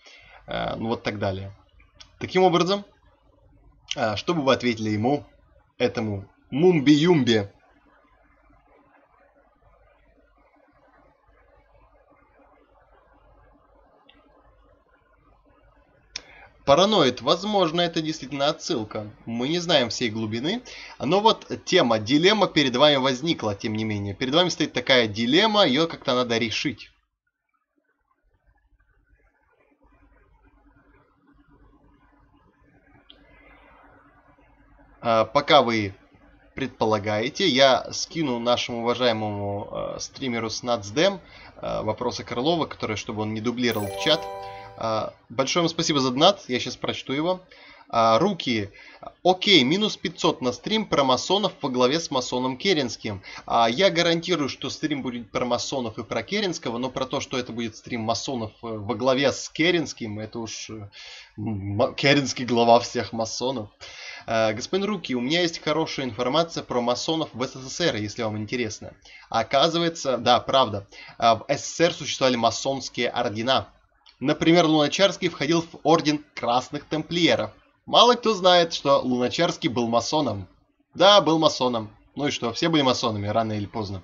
Э, ну вот так далее. Таким образом, э, что бы вы ответили ему, этому Мумби-Юмби? Параноид, возможно, это действительно отсылка. Мы не знаем всей глубины. Но вот тема, дилемма перед вами возникла, тем не менее. Перед вами стоит такая дилемма, ее как-то надо решить. Пока вы предполагаете, я скину нашему уважаемому э, стримеру Снацдем э, вопросы Крылова, которые, чтобы он не дублировал в чат. Э, большое вам спасибо за донат, я сейчас прочту его. Э, руки. Окей, минус пятьсот на стрим про масонов во главе с масоном Керенским. Э, я гарантирую, что стрим будет про масонов и про Керенского, но про то, что это будет стрим масонов во главе с Керенским, это уж Керенский глава всех масонов. Господин Руки, у меня есть хорошая информация про масонов в СССР, если вам интересно. Оказывается, да, правда, в СССР существовали масонские ордена. Например, Луначарский входил в орден красных тамплиеров. Мало кто знает, что Луначарский был масоном. Да, был масоном. Ну и что, все были масонами, рано или поздно.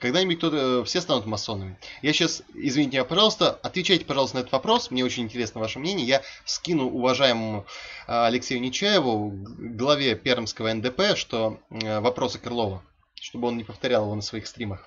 Когда-нибудь кто-то, все станут масонами. Я сейчас, извините меня, пожалуйста, отвечайте, пожалуйста, на этот вопрос. Мне очень интересно ваше мнение. Я скину уважаемому Алексею Нечаеву, главе Пермского эн дэ пэ, что вопросы Крылова, чтобы он не повторял его на своих стримах.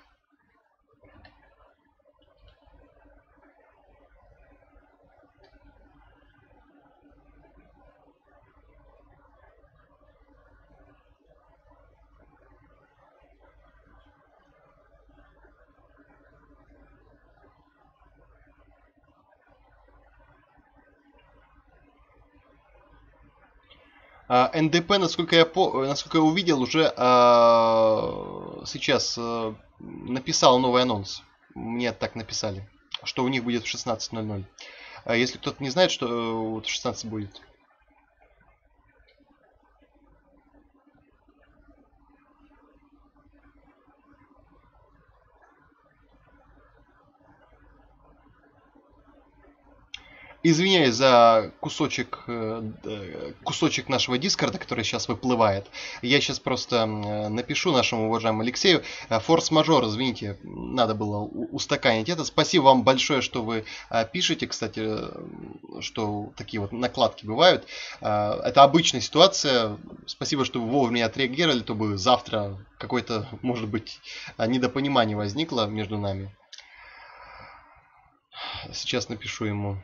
эн дэ пэ, насколько я, насколько я увидел, уже э, сейчас э, написал новый анонс. Мне так написали, что у них будет в шестнадцать ноль ноль. Если кто-то не знает, что в шестнадцать будет. Извиняюсь за кусочек, кусочек нашего дискорда, который сейчас выплывает. Я сейчас просто напишу нашему уважаемому Алексею. Форс-мажор, извините, надо было устаканить это. Спасибо вам большое, что вы пишете. Кстати, что такие вот накладки бывают. Это обычная ситуация. Спасибо, что вы вовремя отреагировали, то бы завтра какое-то, может быть, недопонимание возникло между нами. Сейчас напишу ему.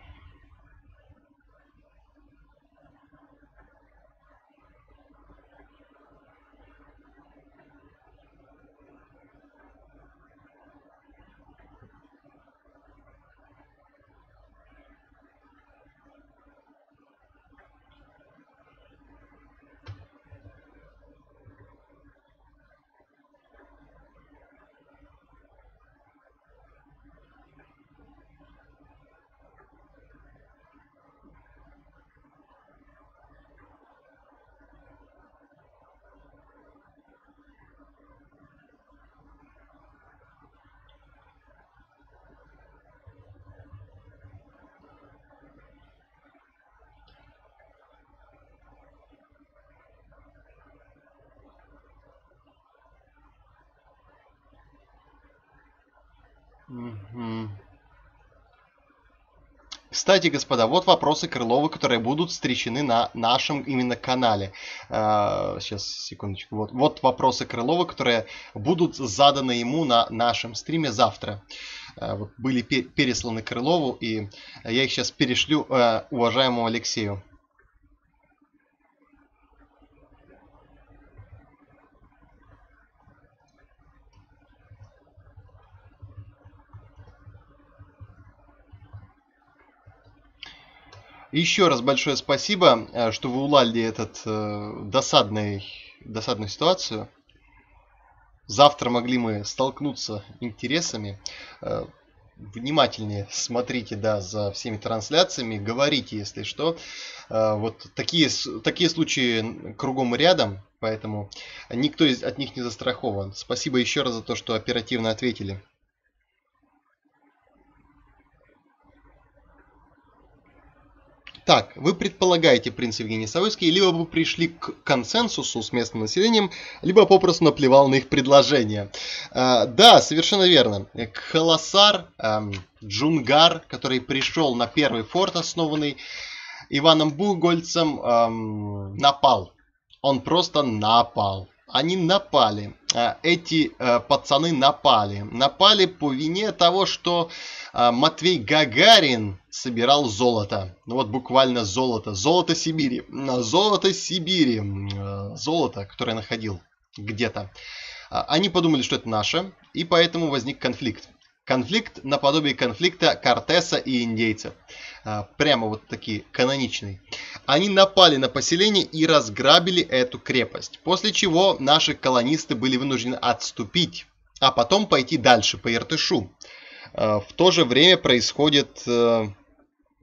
Кстати, господа, вот вопросы Крылова, которые будут встречены на нашем именно канале. Сейчас, секундочку. Вот, вот вопросы Крылова, которые будут заданы ему на нашем стриме завтра. Были пересланы Крылову, и я их сейчас перешлю уважаемому Алексею. Еще раз большое спасибо, что вы уладили этот э, досадный, досадную ситуацию. Завтра могли мы столкнуться интересами. Э, внимательнее смотрите, да, за всеми трансляциями. Говорите, если что. Э, вот такие, такие случаи кругом и рядом, поэтому никто из, от них не застрахован. Спасибо еще раз за то, что оперативно ответили. Так, вы предполагаете принц Евгений Савойский, либо вы пришли к консенсусу с местным населением, либо попросту наплевал на их предложение. А, да, совершенно верно. Халасар, а, Джунгар, который пришел на первый форт, основанный Иваном Бугольцем, а, напал. Он просто напал. Они напали. А, эти а, пацаны напали. Напали по вине того, что а, Матвей Гагарин собирал золото. Ну вот буквально золото. Золото Сибири. Золото Сибири. Золото, которое находил где-то. Они подумали, что это наше. И поэтому возник конфликт. Конфликт наподобие конфликта Кортеса и индейцев. Прямо вот такие, каноничные. Они напали на поселение и разграбили эту крепость. После чего наши колонисты были вынуждены отступить. А потом пойти дальше по Иртышу. В то же время происходит...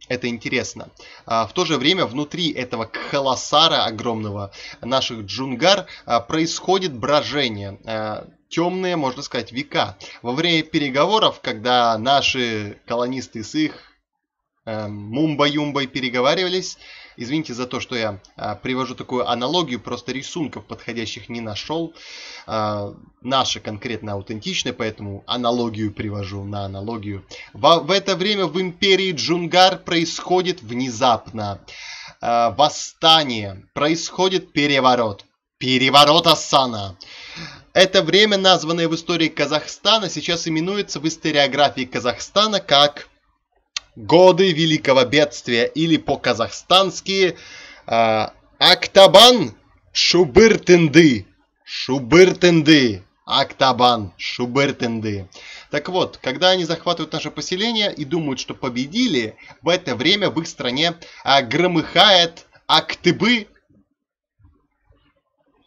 Это интересно. В то же время внутри этого Кхаласара огромного наших Джунгар происходит брожение. Темные, можно сказать, века. Во время переговоров, когда наши колонисты с их мумба-юмбой переговаривались, извините за то, что я привожу такую аналогию, просто рисунков подходящих не нашел. Наши конкретно аутентичные, поэтому аналогию привожу на аналогию. В это время в империи Джунгар происходит внезапно восстание, происходит переворот. Переворот Асана. Это время, названное в истории Казахстана, сейчас именуется в историографии Казахстана как... Годы великого бедствия, или по-казахстански э, Актабан Шубыртынды. Шубыртынды. Актабан Шубыртынды. Так вот, когда они захватывают наше поселение и думают, что победили, в это время в их стране э, громыхает Актыбы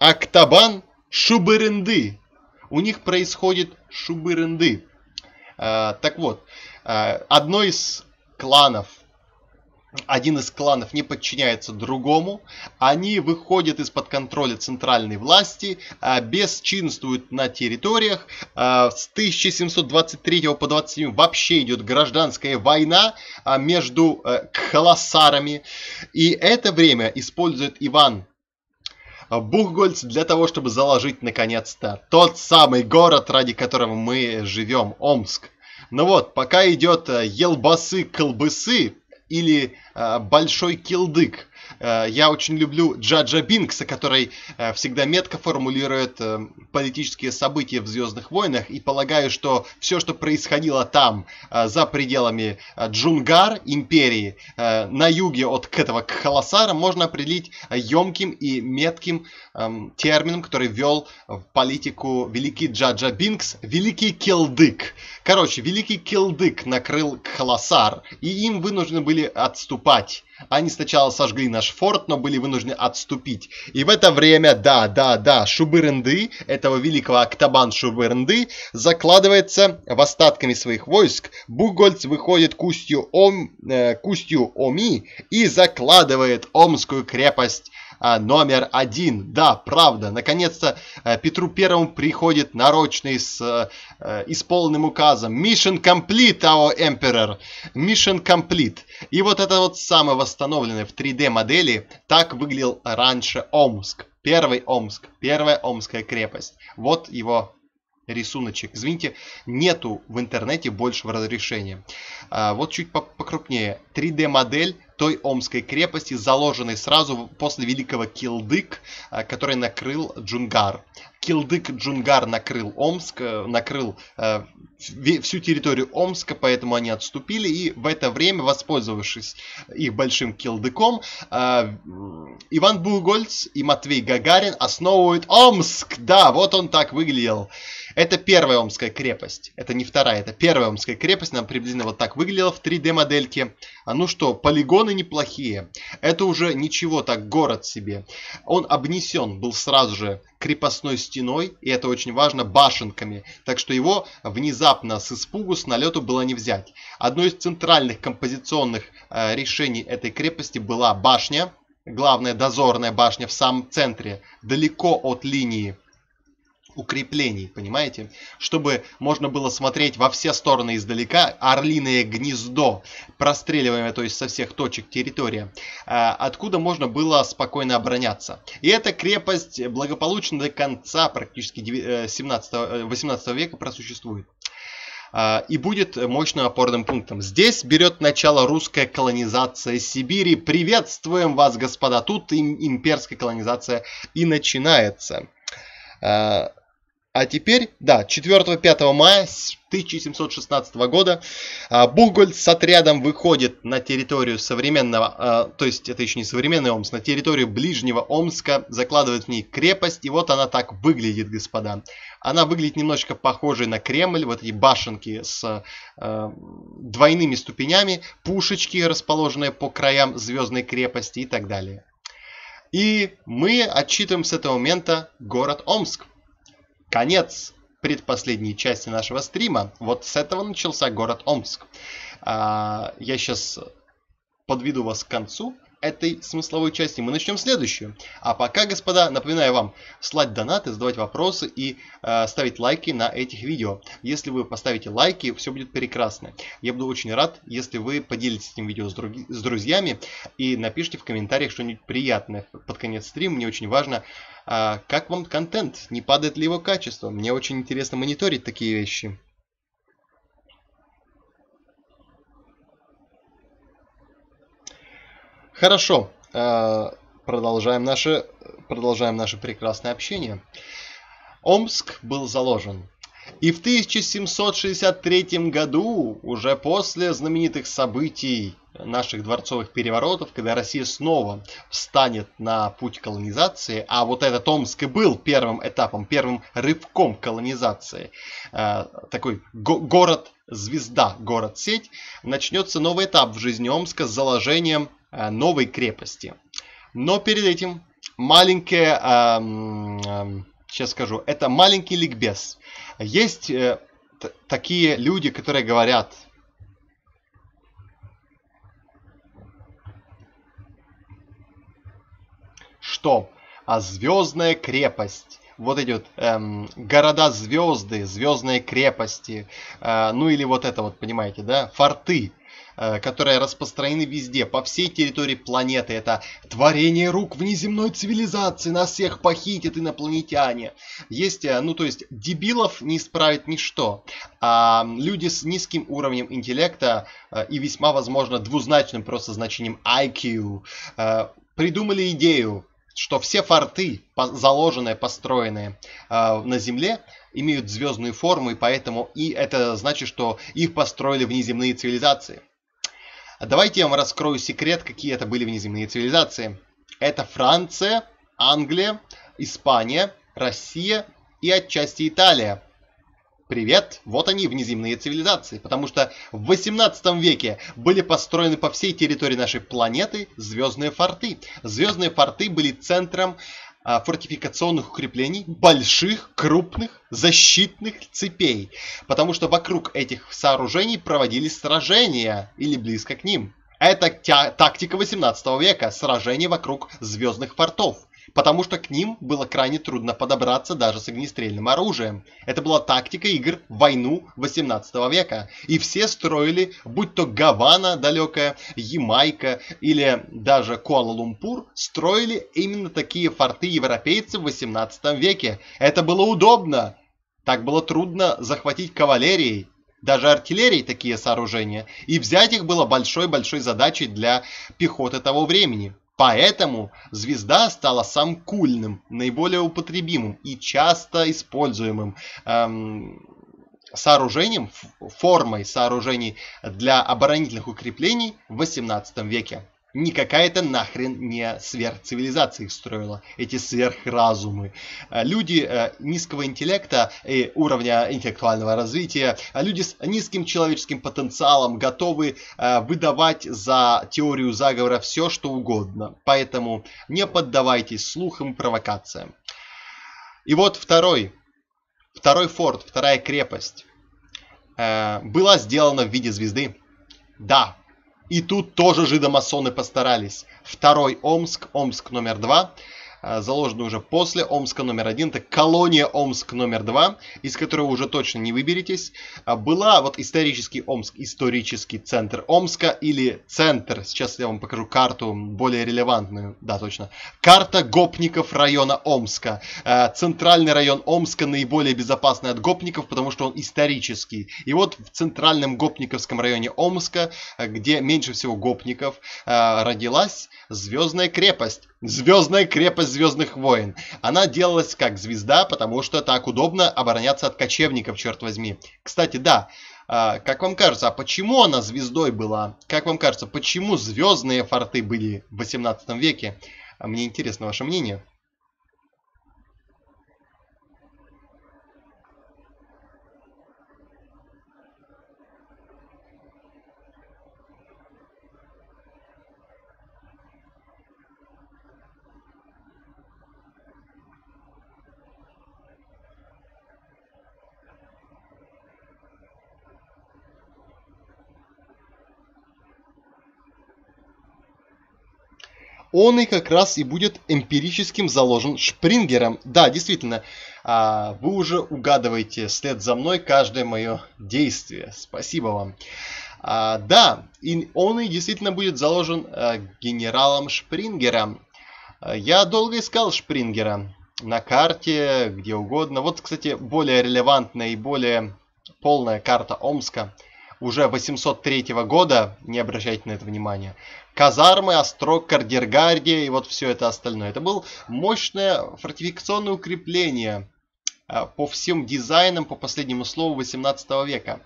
Актабан Шубырынды. У них происходит Шубырынды. Э, так вот, э, одно из кланов один из кланов не подчиняется другому, они выходят из-под контроля центральной власти, бесчинствуют на территориях. С тысяча семьсот двадцать третьего по двадцать седьмой вообще идет гражданская война между кхаласарами. И это время использует Иван Бухгольц для того, чтобы заложить наконец-то тот самый город, ради которого мы живем, Омск. Ну вот, пока идет елбасы-колбасы, или э, Большой Килдык. Э, я очень люблю Джаджа Бинкса, который э, всегда метко формулирует э, политические события в «Звездных войнах». И полагаю, что все, что происходило там, э, за пределами э, Джунгар, империи, э, на юге от этого Кхаласара, можно определить емким и метким э, термином, который ввел в политику великий Джаджа Бинкс, «Великий Килдык». Короче, Великий Килдык накрыл Кхаласар, и им вынуждены были отступать. Они сначала сожгли наш форт, но были вынуждены отступить. И в это время, да, да, да, Шубырынды, этого великого Актабан Шубырынды, закладывается в остатками своих войск. Бухгольц выходит к устью, Ом, э, к устью Оми и закладывает Омскую крепость номер один. Да, правда, наконец-то Петру Первому приходит нарочный с, с полным указом Mission Complete, our Emperor. Mission Complete. И вот это вот самое восстановленное в три дэ модели, так выглядел раньше Омск. Первый Омск. Первая Омская крепость. Вот его рисуночек. Извините, нету в интернете большего разрешения. Вот чуть покрупнее. три дэ модель той Омской крепости, заложенной сразу после великого Килдык, который накрыл Джунгар. Килдык Джунгар накрыл Омск, накрыл э, всю территорию Омска, поэтому они отступили. И в это время, воспользовавшись их большим Килдыком, э, Иван Бухгольц и Матвей Гагарин основывают Омск. Да, вот он так выглядел. Это первая Омская крепость. Это не вторая, это первая Омская крепость. Она приблизительно вот так выглядела в три дэ модельке. А ну что, полигоны неплохие. Это уже ничего так, город себе. Он обнесен был сразу же крепостной стеной, и это очень важно, башенками. Так что его внезапно с испугу, с налету было не взять. Одно из центральных композиционных э, решений этой крепости была башня. Главная дозорная башня в самом центре, далеко от линии укреплений, понимаете? Чтобы можно было смотреть во все стороны издалека, орлиное гнездо, простреливаемое, то есть со всех точек территории, откуда можно было спокойно обороняться. И эта крепость благополучно до конца практически семнадцатого, восемнадцатого века просуществует. И будет мощным опорным пунктом. Здесь берет начало русская колонизация Сибири. Приветствуем вас, господа! Тут имперская колонизация и начинается. А теперь, да, четвёртого-пятого мая тысяча семьсот шестнадцатого года Бухгольц с отрядом выходит на территорию современного, то есть это еще не современный Омск, на территорию ближнего Омска, закладывает в ней крепость, и вот она так выглядит, господа. Она выглядит немножечко похожей на Кремль, вот эти башенки с двойными ступенями, пушечки, расположенные по краям Звездной крепости и так далее. И мы отчитываем с этого момента город Омск. Конец предпоследней части нашего стрима. Вот с этого начался город Омск. Я сейчас подведу вас к концу этой смысловой части. Мы начнем следующую. А пока, господа, напоминаю вам слать донаты, задавать вопросы и ставить лайки на этих видео. Если вы поставите лайки, все будет прекрасно. Я буду очень рад, если вы поделитесь этим видео с, други, с друзьями и напишите в комментариях что-нибудь приятное под конец стрима. Мне очень важно, как вам контент, не падает ли его качество. Мне очень интересно мониторить такие вещи. Хорошо, продолжаем наше, продолжаем наше прекрасное общение. Омск был заложен. И в тысяча семьсот шестьдесят третьем году, уже после знаменитых событий наших дворцовых переворотов, когда Россия снова встанет на путь колонизации, а вот этот Омск и был первым этапом, первым рывком колонизации, такой город-звезда, город-сеть, начнется новый этап в жизни Омска с заложением новой крепости. Но перед этим маленькое, эм, сейчас скажу, это маленький ликбез. Есть э, такие люди, которые говорят, что? А звездная крепость. Вот идет эм, города-звезды, звездные крепости. Э, ну или вот это вот, понимаете, да? Форты, э, которые распространены везде, по всей территории планеты. Это творение рук внеземной цивилизации. Нас всех похитят инопланетяне. Есть, ну то есть, дебилов не исправит ничто. А люди с низким уровнем интеллекта э, и весьма, возможно, двузначным просто значением ай кью э, придумали идею, что все форты, заложенные, построенные э, на Земле, имеют звездную форму, и поэтому и это значит, что их построили внеземные цивилизации. Давайте я вам раскрою секрет, какие это были внеземные цивилизации. Это Франция, Англия, Испания, Россия и отчасти Италия. Привет, вот они, внеземные цивилизации, потому что в восемнадцатом веке были построены по всей территории нашей планеты звездные форты. Звездные форты были центром а, фортификационных укреплений, больших, крупных, защитных цепей, потому что вокруг этих сооружений проводились сражения или близко к ним. Это тактика восемнадцатого века, сражения вокруг звездных фортов. Потому что к ним было крайне трудно подобраться даже с огнестрельным оружием. Это была тактика игр в войну восемнадцатого века. И все строили, будь то Гавана далекая, Ямайка или даже Куала-Лумпур, строили именно такие форты европейцы в восемнадцатом веке. Это было удобно. Так было трудно захватить кавалерией, даже артиллерией такие сооружения. И взять их было большой-большой задачей для пехоты того времени. Поэтому звезда стала самым кульным, наиболее употребимым и часто используемым эм, сооружением, формой сооружений для оборонительных укреплений в восемнадцатом веке. Не какая-то нахрен не сверхцивилизация их строила, эти сверхразумы. Люди низкого интеллекта и уровня интеллектуального развития, люди с низким человеческим потенциалом готовы выдавать за теорию заговора все, что угодно. Поэтому не поддавайтесь слухам и провокациям. И вот второй, второй форт, вторая крепость была сделана в виде звезды. Да. И тут тоже жидомасоны постарались. Второй Омск, Омск номер два, заложенный уже после Омска номер один, это колония Омск номер два, из которой уже точно не выберетесь. Была вот исторический Омск, исторический центр Омска или центр, сейчас я вам покажу карту более релевантную, да, точно. Карта гопников района Омска. Центральный район Омска наиболее безопасный от гопников, потому что он исторический. И вот в центральном гопниковском районе Омска, где меньше всего гопников, родилась звездная крепость. Звездная крепость Звездных войн. Она делалась как звезда, потому что так удобно обороняться от кочевников, черт возьми. Кстати, да, э, как вам кажется, а почему она звездой была? Как вам кажется, почему звездные форты были в восемнадцатом веке? Мне интересно ваше мнение. Он и как раз и будет эмпирическим заложен Шпрингером. Да, действительно, вы уже угадываете вслед за мной каждое мое действие. Спасибо вам. Да, и он и действительно будет заложен генералом Шпрингером. Я долго искал Шпрингера на карте, где угодно. Вот, кстати, более релевантная и более полная карта Омска. Уже восемьсот третьего года, не обращайте на это внимания, казармы, острог, Кардергардия и вот все это остальное. Это было мощное фортификационное укрепление по всем дизайнам, по последнему слову, восемнадцатого века,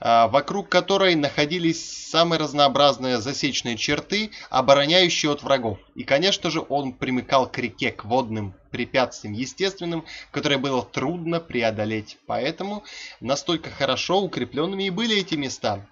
вокруг которой находились самые разнообразные засечные черты, обороняющие от врагов. И, конечно же, он примыкал к реке, к водным препятствиям естественным, которые было трудно преодолеть. Поэтому настолько хорошо укрепленными и были эти места.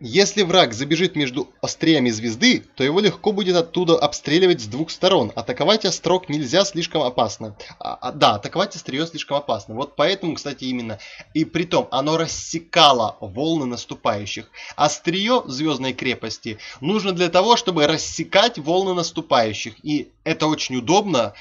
Если враг забежит между остриями звезды, то его легко будет оттуда обстреливать с двух сторон. Атаковать острог нельзя, слишком опасно. А, а, да, атаковать острие слишком опасно. Вот поэтому, кстати, именно. И притом оно рассекало волны наступающих. Острие звездной крепости нужно для того, чтобы рассекать волны наступающих. И это очень удобно.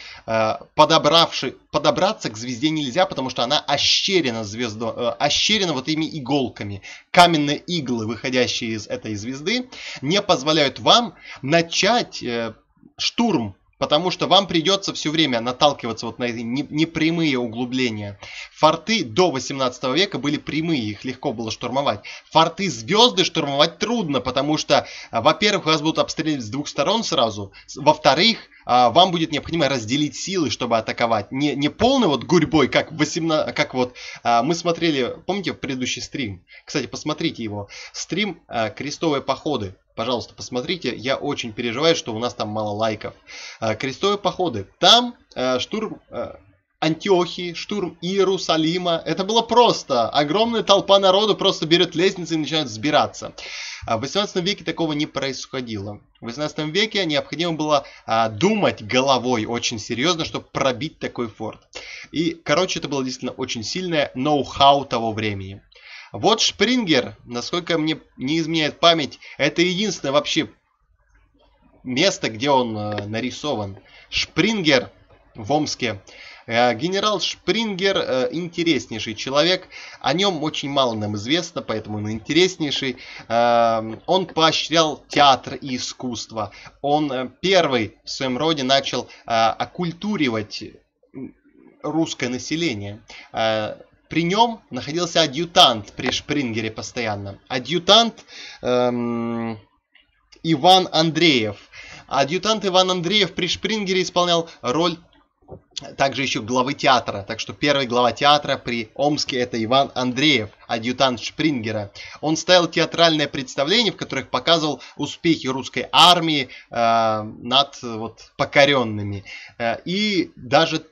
Подобравши, подобраться к звезде нельзя, потому что она ощерена, звездо, ощерена вот этими иголками. Каменные иглы, выходящие из этой звезды, не позволяют вам начать э, штурм, потому что вам придется все время наталкиваться вот на эти непрямые углубления. Форты до восемнадцатого века были прямые, их легко было штурмовать. Форты звезды штурмовать трудно, потому что, во-первых, вас будут обстреливать с двух сторон сразу, во-вторых, вам будет необходимо разделить силы, чтобы атаковать. Не, не полной вот гурьбой, как, восемнадцать, как вот а, мы смотрели, помните, в предыдущий стрим? Кстати, посмотрите его. Стрим а, «Крестовые походы». Пожалуйста, посмотрите. Я очень переживаю, что у нас там мало лайков. А, «Крестовые походы». Там а, штурм... А... Антиохии, штурм Иерусалима. Это было просто. Огромная толпа народу просто берет лестницы и начинает сбираться. В восемнадцатом веке такого не происходило. В восемнадцатом веке необходимо было а, думать головой очень серьезно, чтобы пробить такой форт. И, короче, это было действительно очень сильное ноу-хау того времени. Вот Шпрингер, насколько мне не изменяет память, это единственное вообще место, где он а, нарисован. Шпрингер в Омске. Генерал Шпрингер интереснейший человек, о нем очень мало нам известно, поэтому он интереснейший. Он поощрял театр и искусство. Он первый в своем роде начал оккультуривать русское население. При нем находился адъютант при Шпрингере постоянно. Адъютант эм, Иван Андреев. Адъютант Иван Андреев при Шпрингере исполнял роль также еще главы театра. Так что первый глава театра при Омске это Иван Андреев, адъютант Шпрингера. Он ставил театральное представление, в которых показывал успехи русской армии э, над вот, покоренными. Э, и даже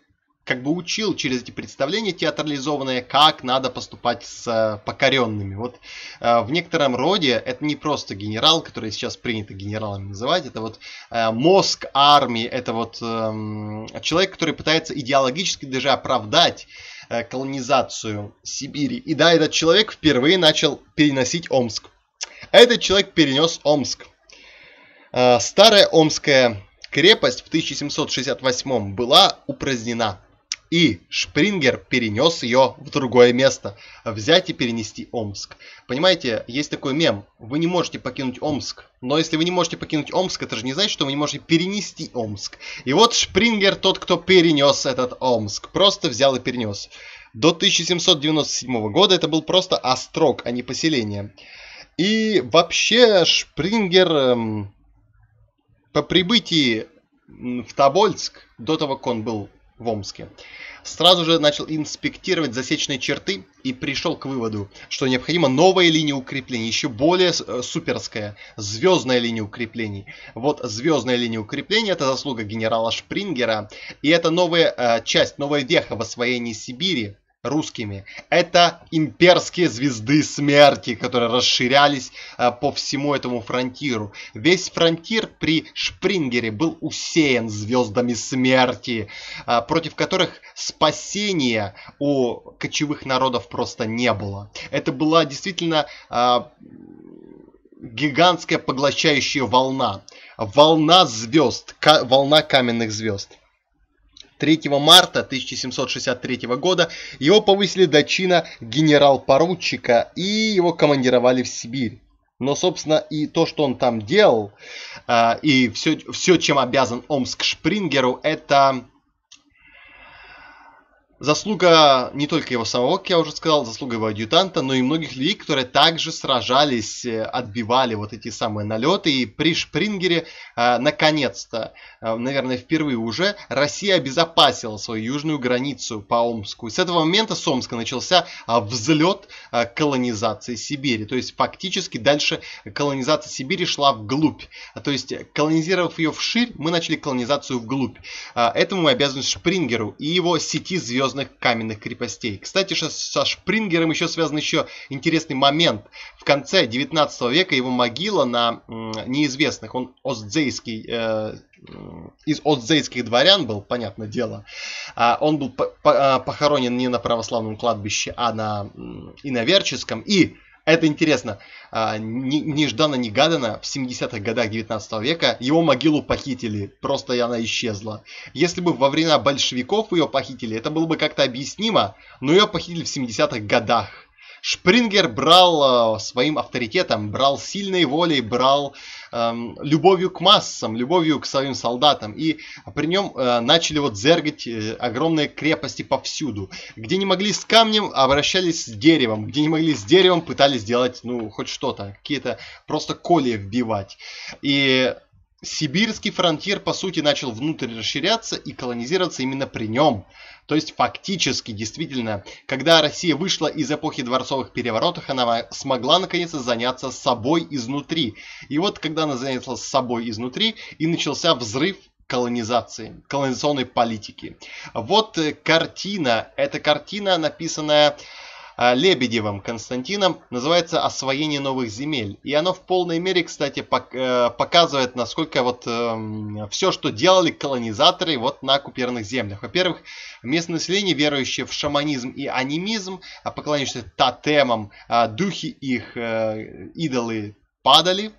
как бы учил через эти представления театрализованные, как надо поступать с покоренными. Вот в некотором роде это не просто генерал, который сейчас принято генералами называть, это вот мозг армии, это вот человек, который пытается идеологически даже оправдать колонизацию Сибири. И да, этот человек впервые начал переносить Омск. Этот человек перенес Омск. Старая Омская крепость в тысяча семьсот шестьдесят восьмом была упразднена. И Шпрингер перенес ее в другое место. Взять и перенести Омск. Понимаете, есть такой мем. Вы не можете покинуть Омск. Но если вы не можете покинуть Омск, это же не значит, что вы не можете перенести Омск. И вот Шпрингер тот, кто перенес этот Омск. Просто взял и перенес. До тысяча семьсот девяносто седьмого года это был просто острог, а не поселение. И вообще Шпрингер по прибытии в Тобольск, до того, как он был в Омске, сразу же начал инспектировать засечные черты и пришел к выводу, что необходима новая линия укреплений, еще более суперская, звездная линия укреплений. Вот звездная линия укреплений, это заслуга генерала Шпрингера, и это новая часть, новая веха в освоении Сибири русскими. Это имперские звезды смерти, которые расширялись а, по всему этому фронтиру. Весь фронтир при Шпрингере был усеян звездами смерти, а, против которых спасения у кочевых народов просто не было. Это была действительно а, гигантская поглощающая волна. Волна звезд, ка- волна каменных звезд. третьего марта тысяча семьсот шестьдесят третьего года его повысили до чина генерал-поручика и его командировали в Сибирь. Но, собственно, и то, что он там делал, и все, все чем обязан Омск Шпрингеру, это заслуга не только его самого, как я уже сказал, заслуга его адъютанта, но и многих людей, которые также сражались, отбивали вот эти самые налеты. И при Шпрингере, наконец-то, наверное, впервые уже, Россия обезопасила свою южную границу по Омску. И с этого момента с Омска начался взлет колонизации Сибири. То есть, фактически, дальше колонизация Сибири шла вглубь. То есть, колонизировав ее вширь, мы начали колонизацию вглубь. Этому мы обязаны Шпрингеру и его сети звезд серьезных каменных крепостей. Кстати, со Шпрингером еще связан еще интересный момент. В конце девятнадцатого века его могила на неизвестных, он остзейский, э, из остзейских дворян был, понятное дело. Он был похоронен не на православном кладбище, а на иноверческом. И, это интересно, нежданно-негаданно в семидесятых годах девятнадцатого века его могилу похитили. Просто она исчезла. Если бы во времена большевиков ее похитили, это было бы как-то объяснимо, но ее похитили в семидесятых годах. Шпрингер брал своим авторитетом, брал сильной волей, брал эм, любовью к массам, любовью к своим солдатам. И при нем э, начали вот зергать огромные крепости повсюду. Где не могли с камнем, обращались с деревом. Где не могли с деревом, пытались делать, ну, хоть что-то. Какие-то просто колья вбивать. И сибирский фронтир, по сути, начал внутрь расширяться и колонизироваться именно при нем. То есть, фактически, действительно, когда Россия вышла из эпохи дворцовых переворотов, она смогла, наконец, заняться собой изнутри. И вот, когда она занялась собой изнутри, и начался взрыв колонизации, колонизационной политики. Вот картина. Эта картина, написанная Лебедевым Константином, называется «Освоение новых земель». И оно в полной мере, кстати, показывает, насколько вот э, все, что делали колонизаторы вот на оккупированных землях. Во-первых, местное население, верующее в шаманизм и анимизм, поклонившееся тотемам, э, духи их, э, идолы падали.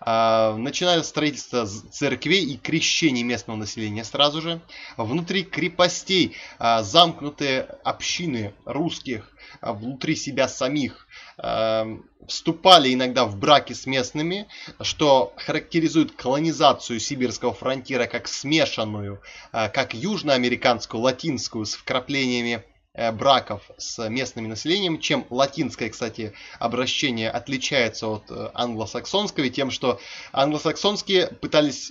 Начинали строительство церквей и крещение местного населения сразу же. Внутри крепостей замкнутые общины русских внутри себя самих вступали иногда в браки с местными, что характеризует колонизацию сибирского фронтира как смешанную, как южноамериканскую, латинскую, с вкраплениями браков с местным населением. Чем латинское, кстати, обращение отличается от англосаксонского? Тем, что англосаксонские пытались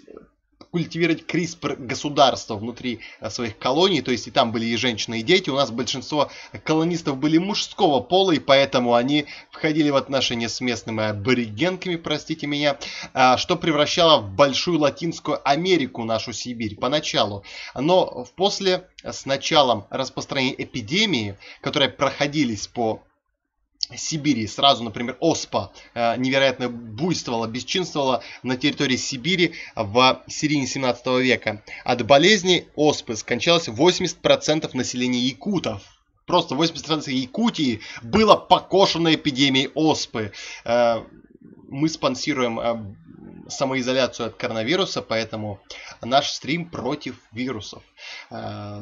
культивировать CRISPR государства внутри своих колоний, то есть и там были и женщины, и дети. У нас большинство колонистов были мужского пола, и поэтому они входили в отношения с местными аборигенками, простите меня, что превращало в большую Латинскую Америку нашу Сибирь поначалу. Но после, с началом распространения эпидемии, которые проходились по Сибири, сразу, например, оспа невероятно буйствовала, бесчинствовала на территории Сибири в середине семнадцатого века. От болезни оспы скончалось восемьдесят процентов населения якутов. Просто восемьдесят процентов Якутии было покошено эпидемией оспы. Мы спонсируем самоизоляцию от коронавируса, поэтому наш стрим против вирусов.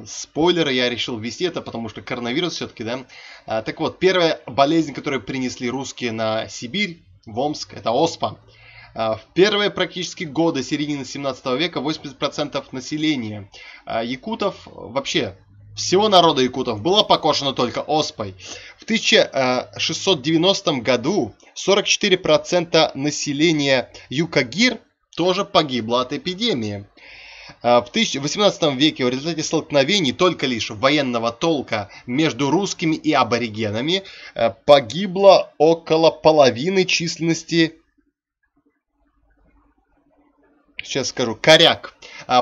Спойлеры, я решил ввести это, потому что коронавирус все-таки, да. Так вот, первая болезнь, которую принесли русские на Сибирь, в Омск, это оспа. В первые практически годы середины семнадцатого века восемьдесят процентов населения якутов, вообще всего народа якутов, было покошено только оспой. В тысяча шестьсот девяностом году сорок четыре процента населения Юкагир тоже погибло от эпидемии. В восемнадцатом веке в результате столкновений только лишь военного толка между русскими и аборигенами погибло около половины численности, сейчас скажу, коряк.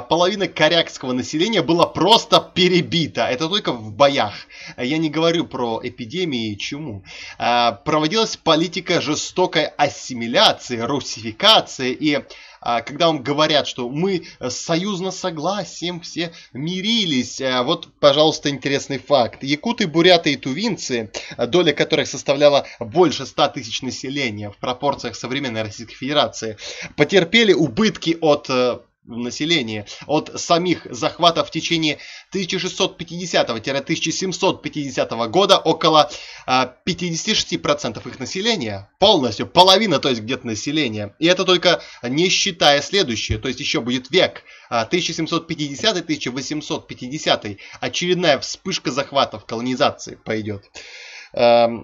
Половина корякского населения была просто перебита. Это только в боях. Я не говорю про эпидемии и чуму. Проводилась политика жестокой ассимиляции, русификации. И когда вам говорят, что мы с союзно согласием все мирились, вот, пожалуйста, интересный факт. Якуты, буряты и тувинцы, доля которых составляла больше ста тысяч населения в пропорциях современной Российской Федерации, потерпели убытки от населения, от самих захватов в течение тысяча шестьсот пятидесятого — тысяча семьсот пятидесятого года около пятидесяти шести процентов их населения, полностью, половина, то есть где-то населения. И это только не считая следующее, то есть еще будет век тысяча семьсот пятидесятый — тысяча восемьсот пятидесятый, очередная вспышка захватов, колонизации пойдет. Так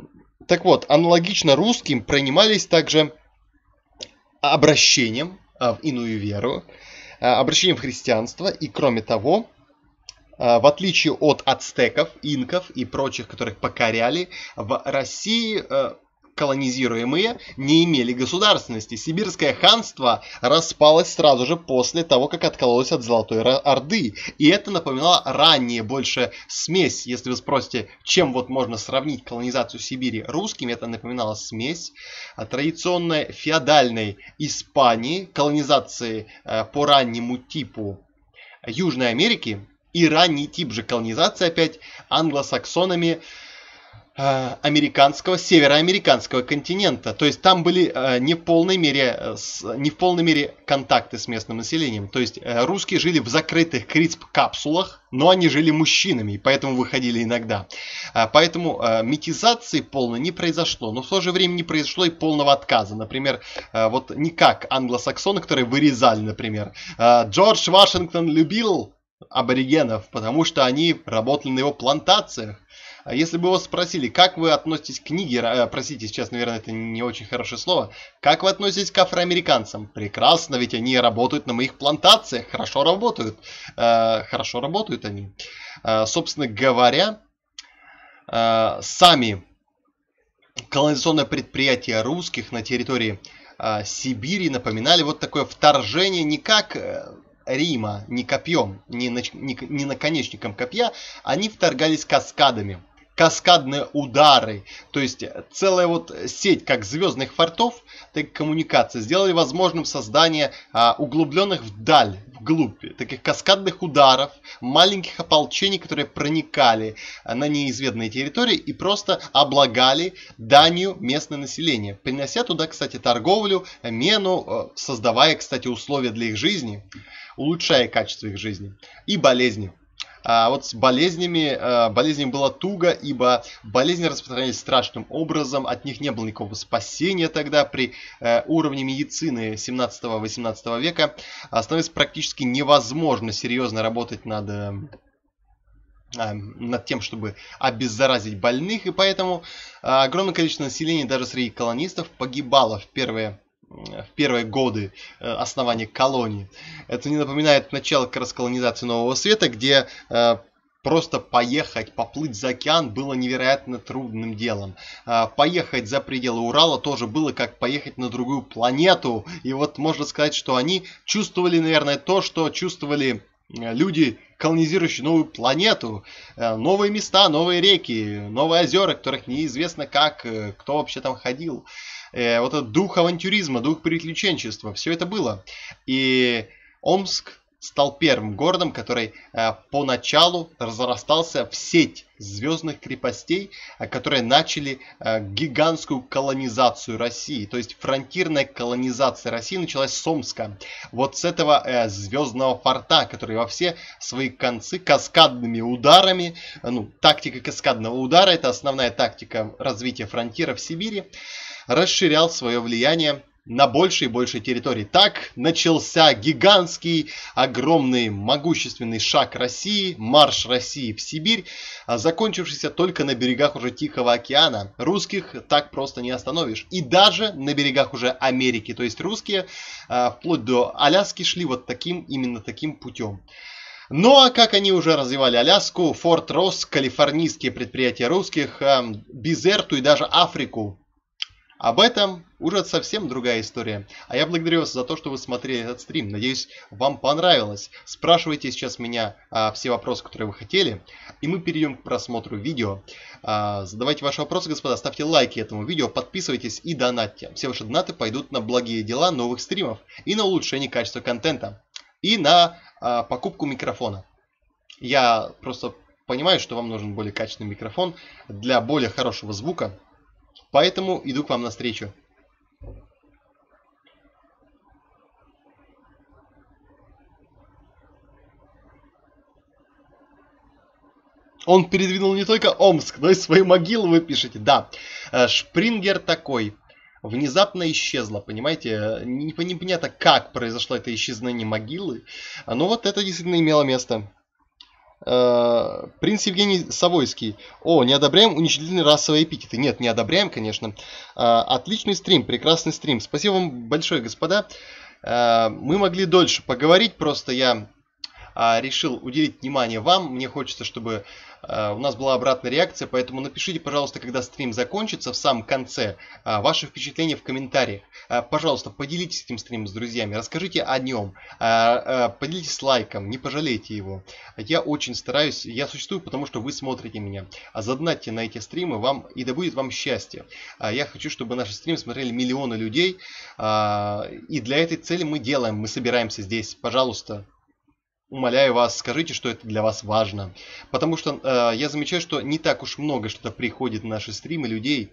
вот, аналогично русским принимались также обращением в иную веру, обращением в христианство. И кроме того, в отличие от ацтеков, инков и прочих, которых покоряли, в России колонизируемые не имели государственности. Сибирское ханство распалось сразу же после того, как откололось от Золотой Орды. И это напоминало ранее больше смесь. Если вы спросите, чем вот можно сравнить колонизацию Сибири русскими, это напоминало смесь традиционной феодальной Испании, колонизации по раннему типу Южной Америки и ранний тип же колонизации опять англосаксонами американского, североамериканского континента. То есть там были не в полной мере, не в полной мере контакты с местным населением. То есть русские жили в закрытых крисп-капсулах, но они жили мужчинами, и поэтому выходили иногда. Поэтому метизации полной не произошло, но в то же время не произошло и полного отказа. Например, вот не как англосаксоны, которые вырезали, например. Джордж Вашингтон любил аборигенов, потому что они работали на его плантациях. Если бы его спросили, как вы относитесь к книге, простите, сейчас, наверное, это не очень хорошее слово, как вы относитесь к афроамериканцам? Прекрасно, ведь они работают на моих плантациях, хорошо работают, хорошо работают они. Собственно говоря, сами колонизационные предприятия русских на территории Сибири напоминали вот такое вторжение не как Рима, не копьем, не, нач... не... не наконечником копья, они вторгались каскадами. Каскадные удары, то есть целая вот сеть как звездных фортов, так и коммуникаций сделали возможным создание а, углубленных вдаль, вглубь, таких каскадных ударов, маленьких ополчений, которые проникали на неизведанные территории и просто облагали данью местное население, принося туда, кстати, торговлю, мену, создавая, кстати, условия для их жизни, улучшая качество их жизни и болезни. А вот с болезнями, болезнями было туго, ибо болезни распространялись страшным образом, от них не было никакого спасения тогда. При уровне медицины семнадцатого-восемнадцатого века становилось практически невозможно серьезно работать над, над тем, чтобы обеззаразить больных, и поэтому огромное количество населения даже среди колонистов погибало в первые в первые годы основания колонии. Это не напоминает начало как раз колонизации Нового Света, где э, просто поехать, поплыть за океан было невероятно трудным делом. Э, поехать за пределы Урала тоже было как поехать на другую планету. И вот можно сказать, что они чувствовали, наверное, то, что чувствовали люди, колонизирующие новую планету, новые места, новые реки, новые озера, которых неизвестно как, кто вообще там ходил. Вот этот дух авантюризма, дух приключенчества, все это было. И Омск стал первым городом, который поначалу разрастался в сеть звездных крепостей, которые начали гигантскую колонизацию России. То есть фронтирная колонизация России началась с Омска. Вот с этого звездного форта, который во все свои концы каскадными ударами, ну, тактика каскадного удара, это основная тактика развития фронтира в Сибири, расширял свое влияние на больше и больше территорий. Так начался гигантский, огромный, могущественный шаг России, марш России в Сибирь, закончившийся только на берегах уже Тихого океана. Русских так просто не остановишь. И даже на берегах уже Америки. То есть русские вплоть до Аляски шли вот таким, именно таким путем. Ну а как они уже развивали Аляску, Форт Росс, калифорнийские предприятия русских, Бизерту и даже Африку. Об этом уже совсем другая история. А я благодарю вас за то, что вы смотрели этот стрим. Надеюсь, вам понравилось. Спрашивайте сейчас меня а, все вопросы, которые вы хотели. И мы перейдем к просмотру видео. А, задавайте ваши вопросы, господа. Ставьте лайки этому видео, подписывайтесь и донатьте. Все ваши донаты пойдут на благие дела новых стримов и на улучшение качества контента. И на а, покупку микрофона. Я просто понимаю, что вам нужен более качественный микрофон для более хорошего звука. Поэтому иду к вам навстречу. Он передвинул не только Омск, но и свою могилу, вы пишете. Да, Шпрингер такой. Внезапно исчезла, понимаете? Непонятно, как произошло это исчезновение могилы. Но вот это действительно имело место. Принц Евгений Савойский. О, не одобряем уничижительные расовые эпитеты. Нет, не одобряем, конечно. Отличный стрим, прекрасный стрим. Спасибо вам большое, господа. Мы могли дольше поговорить, просто я решил уделить внимание вам. Мне хочется, чтобы у нас была обратная реакция, поэтому напишите, пожалуйста, когда стрим закончится, в самом конце, ваши впечатления в комментариях. Пожалуйста, поделитесь этим стримом с друзьями, расскажите о нем, поделитесь лайком, не пожалейте его. Я очень стараюсь, я существую, потому что вы смотрите меня. Задонатьте на эти стримы, вам и да будет вам счастье. Я хочу, чтобы наши стримы смотрели миллионы людей, и для этой цели мы делаем, мы собираемся здесь. Пожалуйста, умоляю вас, скажите, что это для вас важно. Потому что э, я замечаю, что не так уж много что-то приходит на наши стримы людей.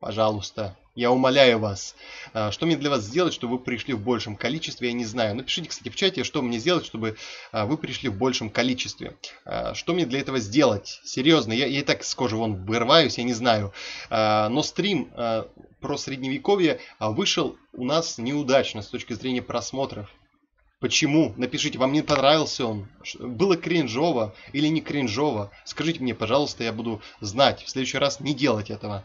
Пожалуйста, я умоляю вас. Э, что мне для вас сделать, чтобы вы пришли в большем количестве, я не знаю. Напишите, кстати, в чате, что мне сделать, чтобы э, вы пришли в большем количестве. Э, что мне для этого сделать? Серьезно, я, я и так с кожи вон вырываюсь, я не знаю. Э, но стрим... Э, про средневековье вышел у нас неудачно с точки зрения просмотров. Почему? Напишите, вам не понравился он? Было кринжово или не кринжово? Скажите мне, пожалуйста, я буду знать. В следующий раз не делать этого.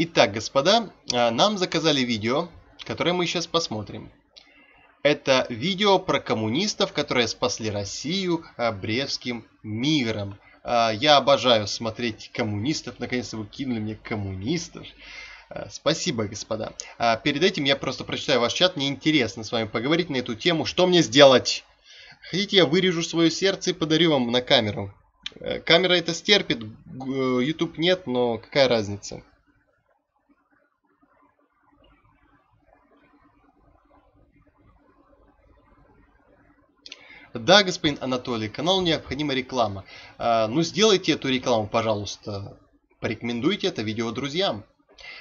Итак, господа, нам заказали видео, которое мы сейчас посмотрим. Это видео про коммунистов, которые спасли Россию Брестским миром. Я обожаю смотреть коммунистов. Наконец-то вы кинули мне коммунистов. Спасибо, господа. Перед этим я просто прочитаю ваш чат. Мне интересно с вами поговорить на эту тему. Что мне сделать? Хотите, я вырежу свое сердце и подарю вам на камеру? Камера это стерпит, YouTube нет, но какая разница? Да, господин Анатолий, каналу необходима реклама. А, ну, сделайте эту рекламу, пожалуйста. Порекомендуйте это видео друзьям.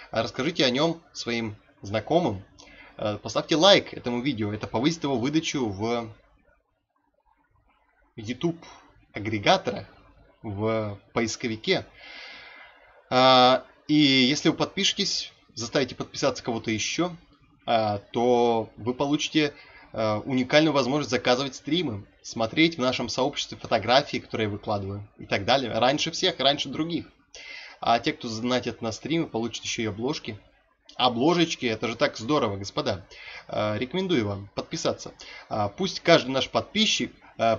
А расскажите о нем своим знакомым. А, поставьте лайк этому видео. Это повысит его выдачу в YouTube агрегаторах, в поисковике. А, и если вы подпишетесь, заставите подписаться кого-то еще, а, то вы получите... уникальную возможность заказывать стримы, смотреть в нашем сообществе фотографии, которые я выкладываю и так далее. Раньше всех, раньше других. А те, кто задонатит на стримы, получат еще и обложки. Обложечки, это же так здорово, господа. Рекомендую вам подписаться. Пусть каждый наш подписчик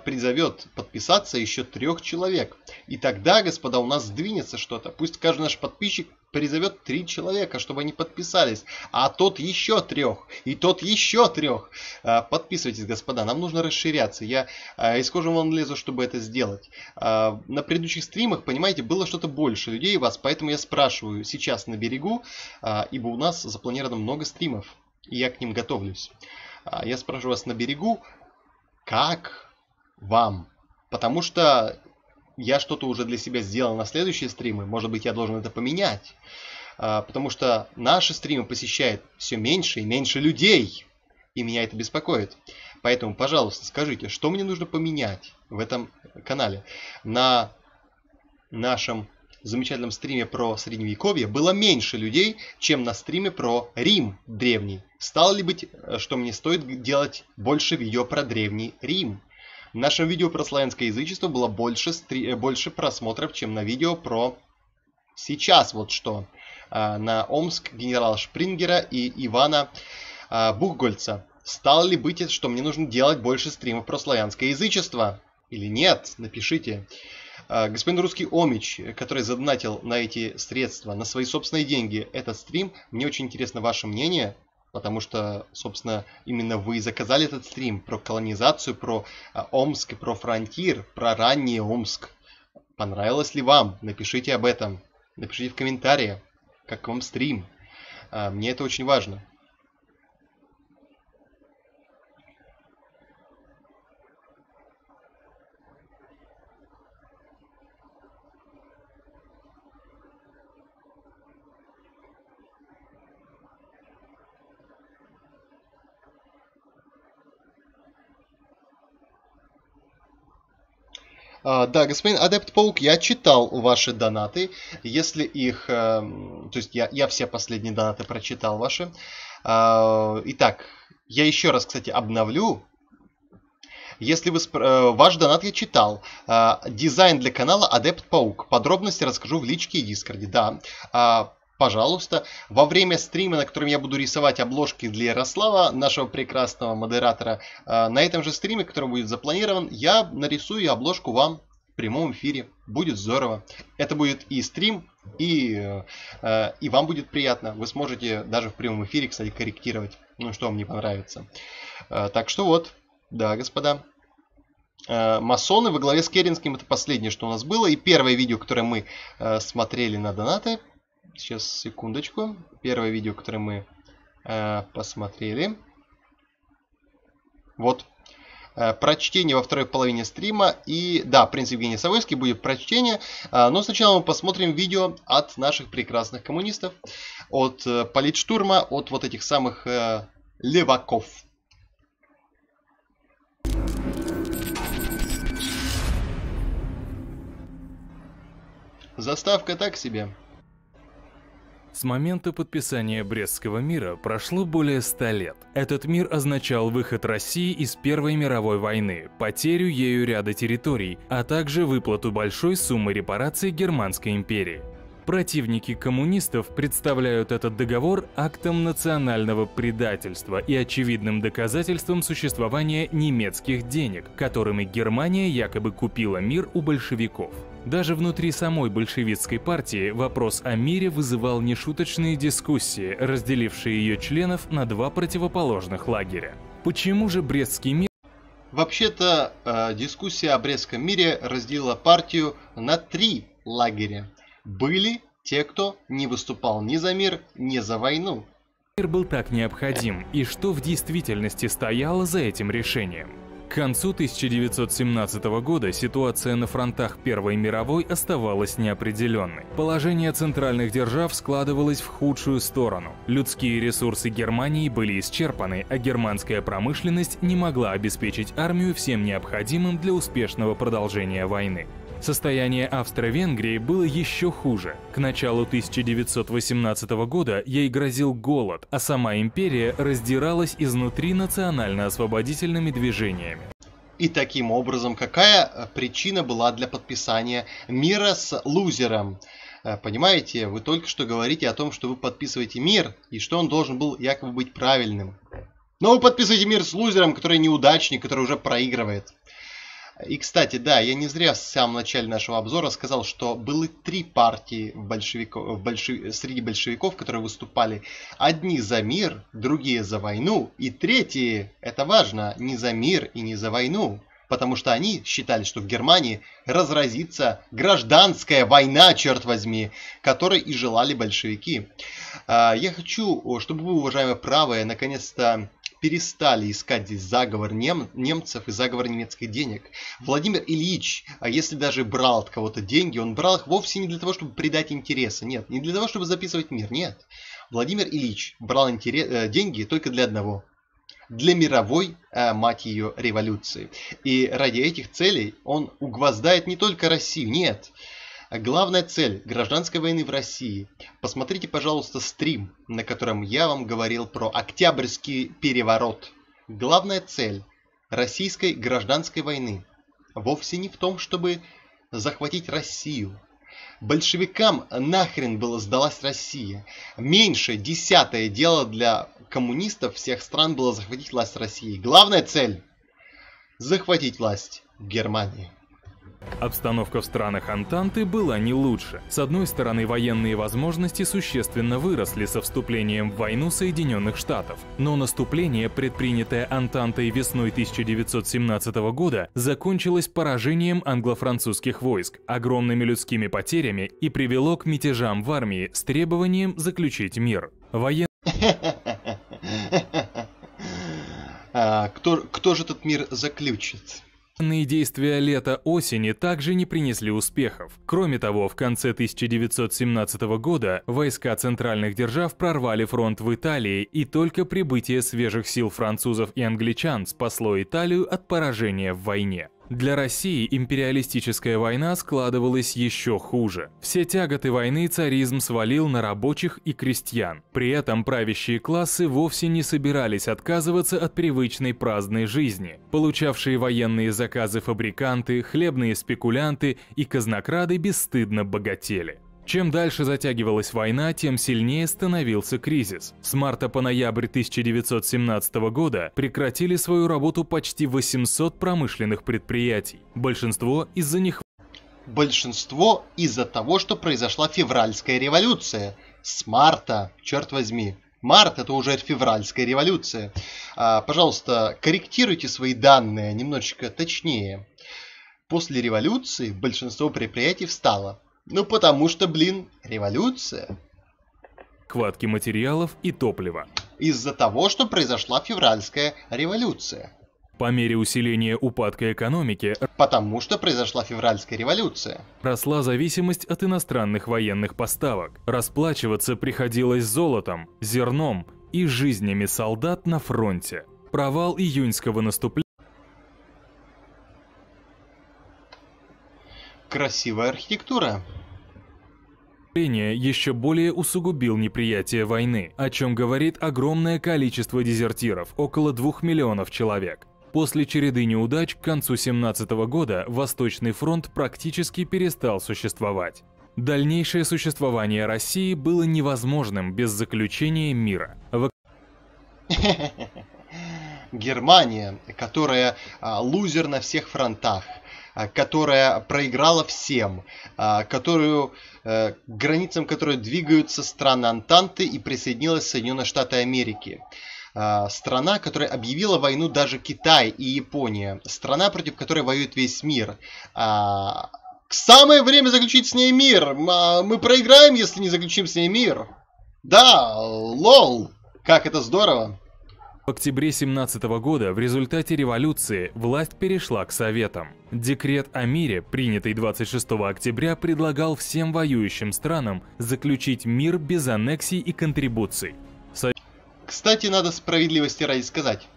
призовет подписаться еще трех человек. И тогда, господа, у нас сдвинется что-то. Пусть каждый наш подписчик призовет три человека, чтобы они подписались. А тот еще трех. И тот еще трех. Подписывайтесь, господа. Нам нужно расширяться. Я из кожи вон лезу, чтобы это сделать. На предыдущих стримах, понимаете, было что-то больше людей у вас. Поэтому я спрашиваю сейчас на берегу, ибо у нас запланировано много стримов. И я к ним готовлюсь. Я спрашиваю вас на берегу, как... вам. Потому что я что-то уже для себя сделал на следующие стримы. Может быть, я должен это поменять. Потому что наши стримы посещает все меньше и меньше людей. И меня это беспокоит. Поэтому, пожалуйста, скажите, что мне нужно поменять в этом канале. На нашем замечательном стриме про средневековье было меньше людей, чем на стриме про Рим древний. Стало ли быть, что мне стоит делать больше видео про древний Рим? В нашем видео про славянское язычество было больше, стри... больше просмотров, чем на видео про сейчас вот что. На Омск генерала Шпрингера и Ивана Бухгольца. Стало ли быть, что мне нужно делать больше стримов про славянское язычество? Или нет? Напишите. Господин Русский Омич, который задонатил на эти средства, на свои собственные деньги этот стрим. Мне очень интересно ваше мнение. Потому что, собственно, именно вы заказали этот стрим про колонизацию, про Омск и про фронтир, про ранний Омск. Понравилось ли вам? Напишите об этом. Напишите в комментариях, как вам стрим. Мне это очень важно. А, да, господин Адепт Паук, я читал ваши донаты. Если их... Э, то есть я, я все последние донаты прочитал ваши. А, итак, я еще раз, кстати, обновлю. Если вы... Спро... Ваш донат я читал. А, дизайн для канала Адепт Паук. Подробности расскажу в личке и дискорде. Да. А, пожалуйста. Во время стрима, на котором я буду рисовать обложки для Ярослава, нашего прекрасного модератора, на этом же стриме, который будет запланирован, я нарисую обложку вам в прямом эфире. Будет здорово. Это будет и стрим, и, и вам будет приятно. Вы сможете даже в прямом эфире, кстати, корректировать, ну, что вам не понравится. Так что вот, да, господа. Масоны во главе с Керенским — это последнее, что у нас было. И первое видео, которое мы смотрели на донаты... Сейчас, секундочку. Первое видео, которое мы э, посмотрели. Вот. Э, прочтение во второй половине стрима. И да, принц Евгений Савойский будет прочтение. Э, но сначала мы посмотрим видео от наших прекрасных коммунистов. От э, политштурма, от вот этих самых э, леваков. Заставка так себе. С момента подписания Брестского мира прошло более ста лет. Этот мир означал выход России из Первой мировой войны, потерю ею ряда территорий, а также выплату большой суммы репараций Германской империи. Противники коммунистов представляют этот договор актом национального предательства и очевидным доказательством существования немецких денег, которыми Германия якобы купила мир у большевиков. Даже внутри самой большевистской партии вопрос о мире вызывал нешуточные дискуссии, разделившие ее членов на два противоположных лагеря. Почему же Брестский мир... Вообще-то, э, дискуссия о Брестском мире разделила партию на три лагеря. Были те, кто не выступал ни за мир, ни за войну. Мир был так необходим, и что в действительности стояло за этим решением? К концу тысяча девятьсот семнадцатого года ситуация на фронтах Первой мировой оставалась неопределенной. Положение центральных держав складывалось в худшую сторону. Людские ресурсы Германии были исчерпаны, а германская промышленность не могла обеспечить армию всем необходимым для успешного продолжения войны. Состояние Австро-Венгрии было еще хуже. К началу тысяча девятьсот восемнадцатого года ей грозил голод, а сама империя раздиралась изнутри национально-освободительными движениями. И таким образом, какая причина была для подписания мира с лузером? Понимаете, вы только что говорите о том, что вы подписываете мир, и что он должен был якобы быть правильным. Но вы подписываете мир с лузером, который неудачник, который уже проигрывает. И, кстати, да, я не зря в самом начале нашего обзора сказал, что было три партии в большевиков, в большев... среди большевиков, которые выступали. Одни за мир, другие за войну, и третьи, это важно, не за мир и не за войну. Потому что они считали, что в Германии разразится гражданская война, черт возьми, которой и желали большевики. Я хочу, чтобы вы, уважаемые правые, наконец-то... перестали искать здесь заговор нем, немцев и заговор немецких денег. Владимир Ильич, если даже брал от кого-то деньги, он брал их вовсе не для того, чтобы придать интересы, нет, не для того, чтобы записывать мир, нет. Владимир Ильич брал интерес, деньги только для одного. Для мировой, мать ее, революции. И ради этих целей он угвоздает не только Россию, нет. Главная цель гражданской войны в России. Посмотрите, пожалуйста, стрим, на котором я вам говорил про Октябрьский переворот. Главная цель российской гражданской войны вовсе не в том, чтобы захватить Россию. Большевикам нахрен было сдалась Россия. Меньше десятое дело для коммунистов всех стран было захватить власть России. Главная цель – захватить власть Германии. Обстановка в странах Антанты была не лучше. С одной стороны, военные возможности существенно выросли со вступлением в войну Соединенных Штатов, но наступление, предпринятое Антантой весной тысяча девятьсот семнадцатого года, закончилось поражением англо-французских войск, огромными людскими потерями и привело к мятежам в армии с требованием заключить мир. Воен... Кто же этот мир заключит? Военные действия лета-осени также не принесли успехов. Кроме того, в конце тысяча девятьсот семнадцатого года войска центральных держав прорвали фронт в Италии, и только прибытие свежих сил французов и англичан спасло Италию от поражения в войне. Для России империалистическая война складывалась еще хуже. Все тяготы войны царизм свалил на рабочих и крестьян. При этом правящие классы вовсе не собирались отказываться от привычной праздной жизни. Получавшие военные заказы фабриканты, хлебные спекулянты и казнокрады бесстыдно богатели. Чем дальше затягивалась война, тем сильнее становился кризис. С марта по ноябрь тысяча девятьсот семнадцатого года прекратили свою работу почти восемьсот промышленных предприятий. Большинство из-за них... Большинство из-за того, что произошла февральская революция. С марта, черт возьми. Март – это уже февральская революция. А, пожалуйста, корректируйте свои данные немножечко точнее. После революции большинство предприятий встало. Ну потому что, блин, революция. Нехватки материалов и топлива. Из-за того, что произошла февральская революция. По мере усиления упадка экономики... Потому что произошла февральская революция. Росла зависимость от иностранных военных поставок. Расплачиваться приходилось золотом, зерном и жизнями солдат на фронте. Провал июньского наступления... Красивая архитектура. Еще более усугубил неприятие войны, о чем говорит огромное количество дезертиров, около двух миллионов человек. После череды неудач к концу семнадцатого года Восточный фронт практически перестал существовать. Дальнейшее существование России было невозможным без заключения мира. В... Германия, которая а, лузер на всех фронтах, которая проиграла всем, которую, к границам которой двигаются страны Антанты и присоединилась Соединенные Штаты Америки. Страна, которая объявила войну даже Китай и Япония. Страна, против которой воюет весь мир. Самое время заключить с ней мир. Мы проиграем, если не заключим с ней мир. Да, лол. Как это здорово. В октябре семнадцатого года в результате революции власть перешла к Советам. Декрет о мире, принятый двадцать шестого октября, предлагал всем воюющим странам заключить мир без аннексий и контрибуций. Со... Кстати, надо справедливости ради сказать.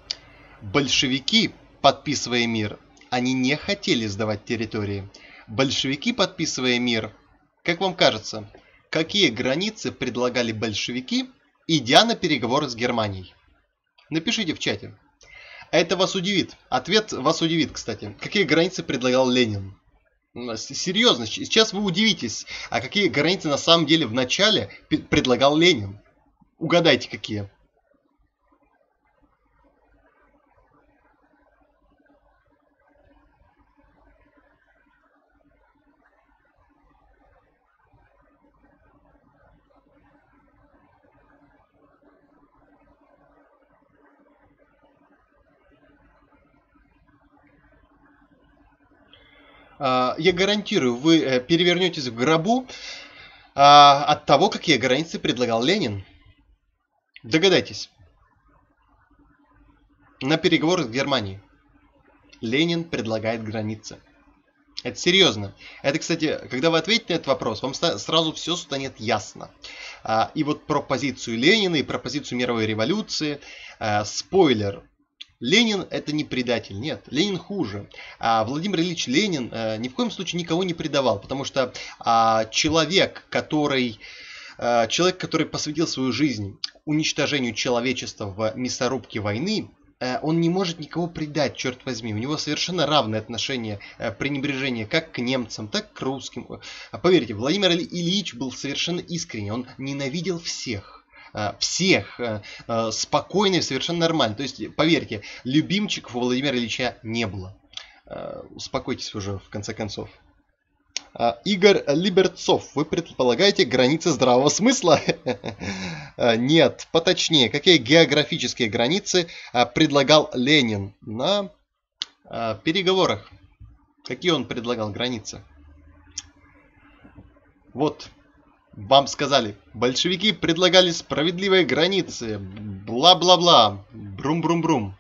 Большевики, подписывая мир, они не хотели сдавать территории. Большевики, подписывая мир, как вам кажется, какие границы предлагали большевики, идя на переговоры с Германией? Напишите в чате. Это вас удивит. Ответ вас удивит, кстати. Какие границы предлагал Ленин? Серьезно, сейчас вы удивитесь. А какие границы на самом деле в начале предлагал Ленин? Угадайте, какие. Я гарантирую, вы перевернетесь в гробу а, от того, какие границы предлагал Ленин. Догадайтесь. На переговоры с Германией Ленин предлагает границы. Это серьезно. Это, кстати, когда вы ответите на этот вопрос, вам сразу все станет ясно. А, и вот про позицию Ленина и про позицию мировой революции. А, спойлер. Ленин это не предатель, нет, Ленин хуже. А Владимир Ильич Ленин а, ни в коем случае никого не предавал, потому что а, человек, который, а, человек, который посвятил свою жизнь уничтожению человечества в мясорубке войны, а, он не может никого предать, черт возьми. У него совершенно равное отношение, а, пренебрежение как к немцам, так к русским. А, поверьте, Владимир Ильич был совершенно искренне, он ненавидел всех. Всех спокойно и совершенно нормально. То есть, поверьте, любимчиков у Владимира Ильича не было. Успокойтесь уже, в конце концов. Игорь Либерцов, вы предполагаете границы здравого смысла? Нет, поточнее. Какие географические границы предлагал Ленин на переговорах? Какие он предлагал границы? Вот. Вам сказали, большевики предлагали справедливые границы, бла-бла-бла, брум-брум-брум.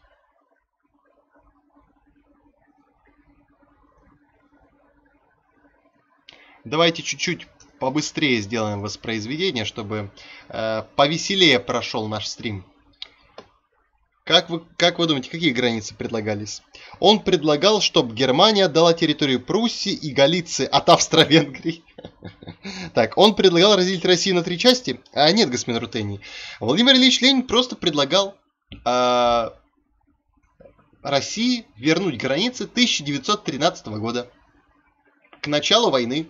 Давайте чуть-чуть побыстрее сделаем воспроизведение, чтобы э, повеселее прошел наш стрим. Как вы, как вы думаете, какие границы предлагались? Он предлагал, чтобы Германия отдала территорию Пруссии и Галиции от Австро-Венгрии. Так, он предлагал разделить Россию на три части? А нет, господин Рутений. Владимир Ильич Ленин просто предлагал России вернуть границы тысяча девятьсот тринадцатого года. К началу войны.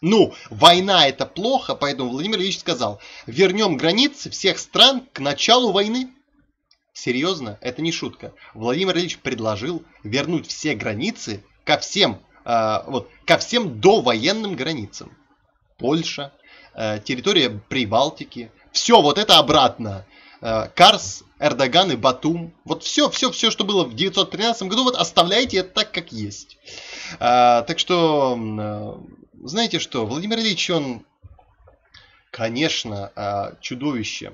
Ну, война это плохо, поэтому Владимир Ильич сказал, вернем границы всех стран к началу войны. Серьезно, это не шутка. Владимир Ильич предложил вернуть все границы ко всем, э, вот, ко всем довоенным границам. Польша, э, территория Прибалтики, все вот это обратно. Э, Карс, Эрдоган и Батум. Вот все, все, все, что было в девятьсот тринадцатом году, вот оставляйте это так, как есть. Э, так что, э, знаете что, Владимир Ильич, он, конечно, э, чудовище.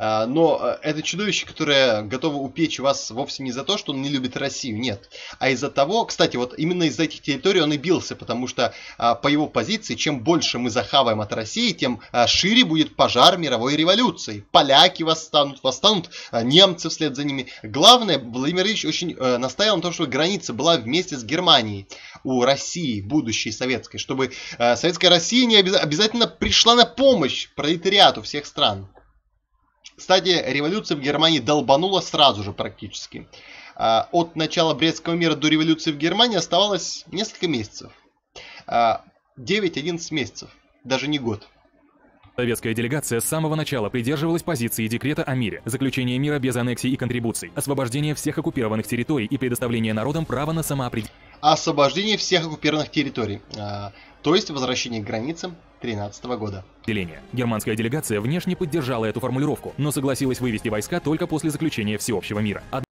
Но это чудовище, которое готово упечь вас вовсе не за то, что он не любит Россию, нет. А из-за того, кстати, вот именно из-за этих территорий он и бился, потому что по его позиции, чем больше мы захаваем от России, тем шире будет пожар мировой революции. Поляки восстанут, восстанут немцы вслед за ними. Главное, Владимир Ильич очень настаивал на том, чтобы граница была вместе с Германией у России, будущей советской, чтобы советская Россия не обязательно пришла на помощь пролетариату всех стран. Кстати, революция в Германии долбанула сразу же практически. От начала Брестского мира до революции в Германии оставалось несколько месяцев. девять-одиннадцать месяцев, даже не год. Советская делегация с самого начала придерживалась позиции декрета о мире, заключения мира без аннексий и контрибуций, освобождение всех оккупированных территорий и предоставление народам права на самоопределение. Освобождение всех оккупированных территорий, э, то есть возвращение к границам тринадцатого года. Германская делегация внешне поддержала эту формулировку, но согласилась вывести войска только после заключения всеобщего мира. Од...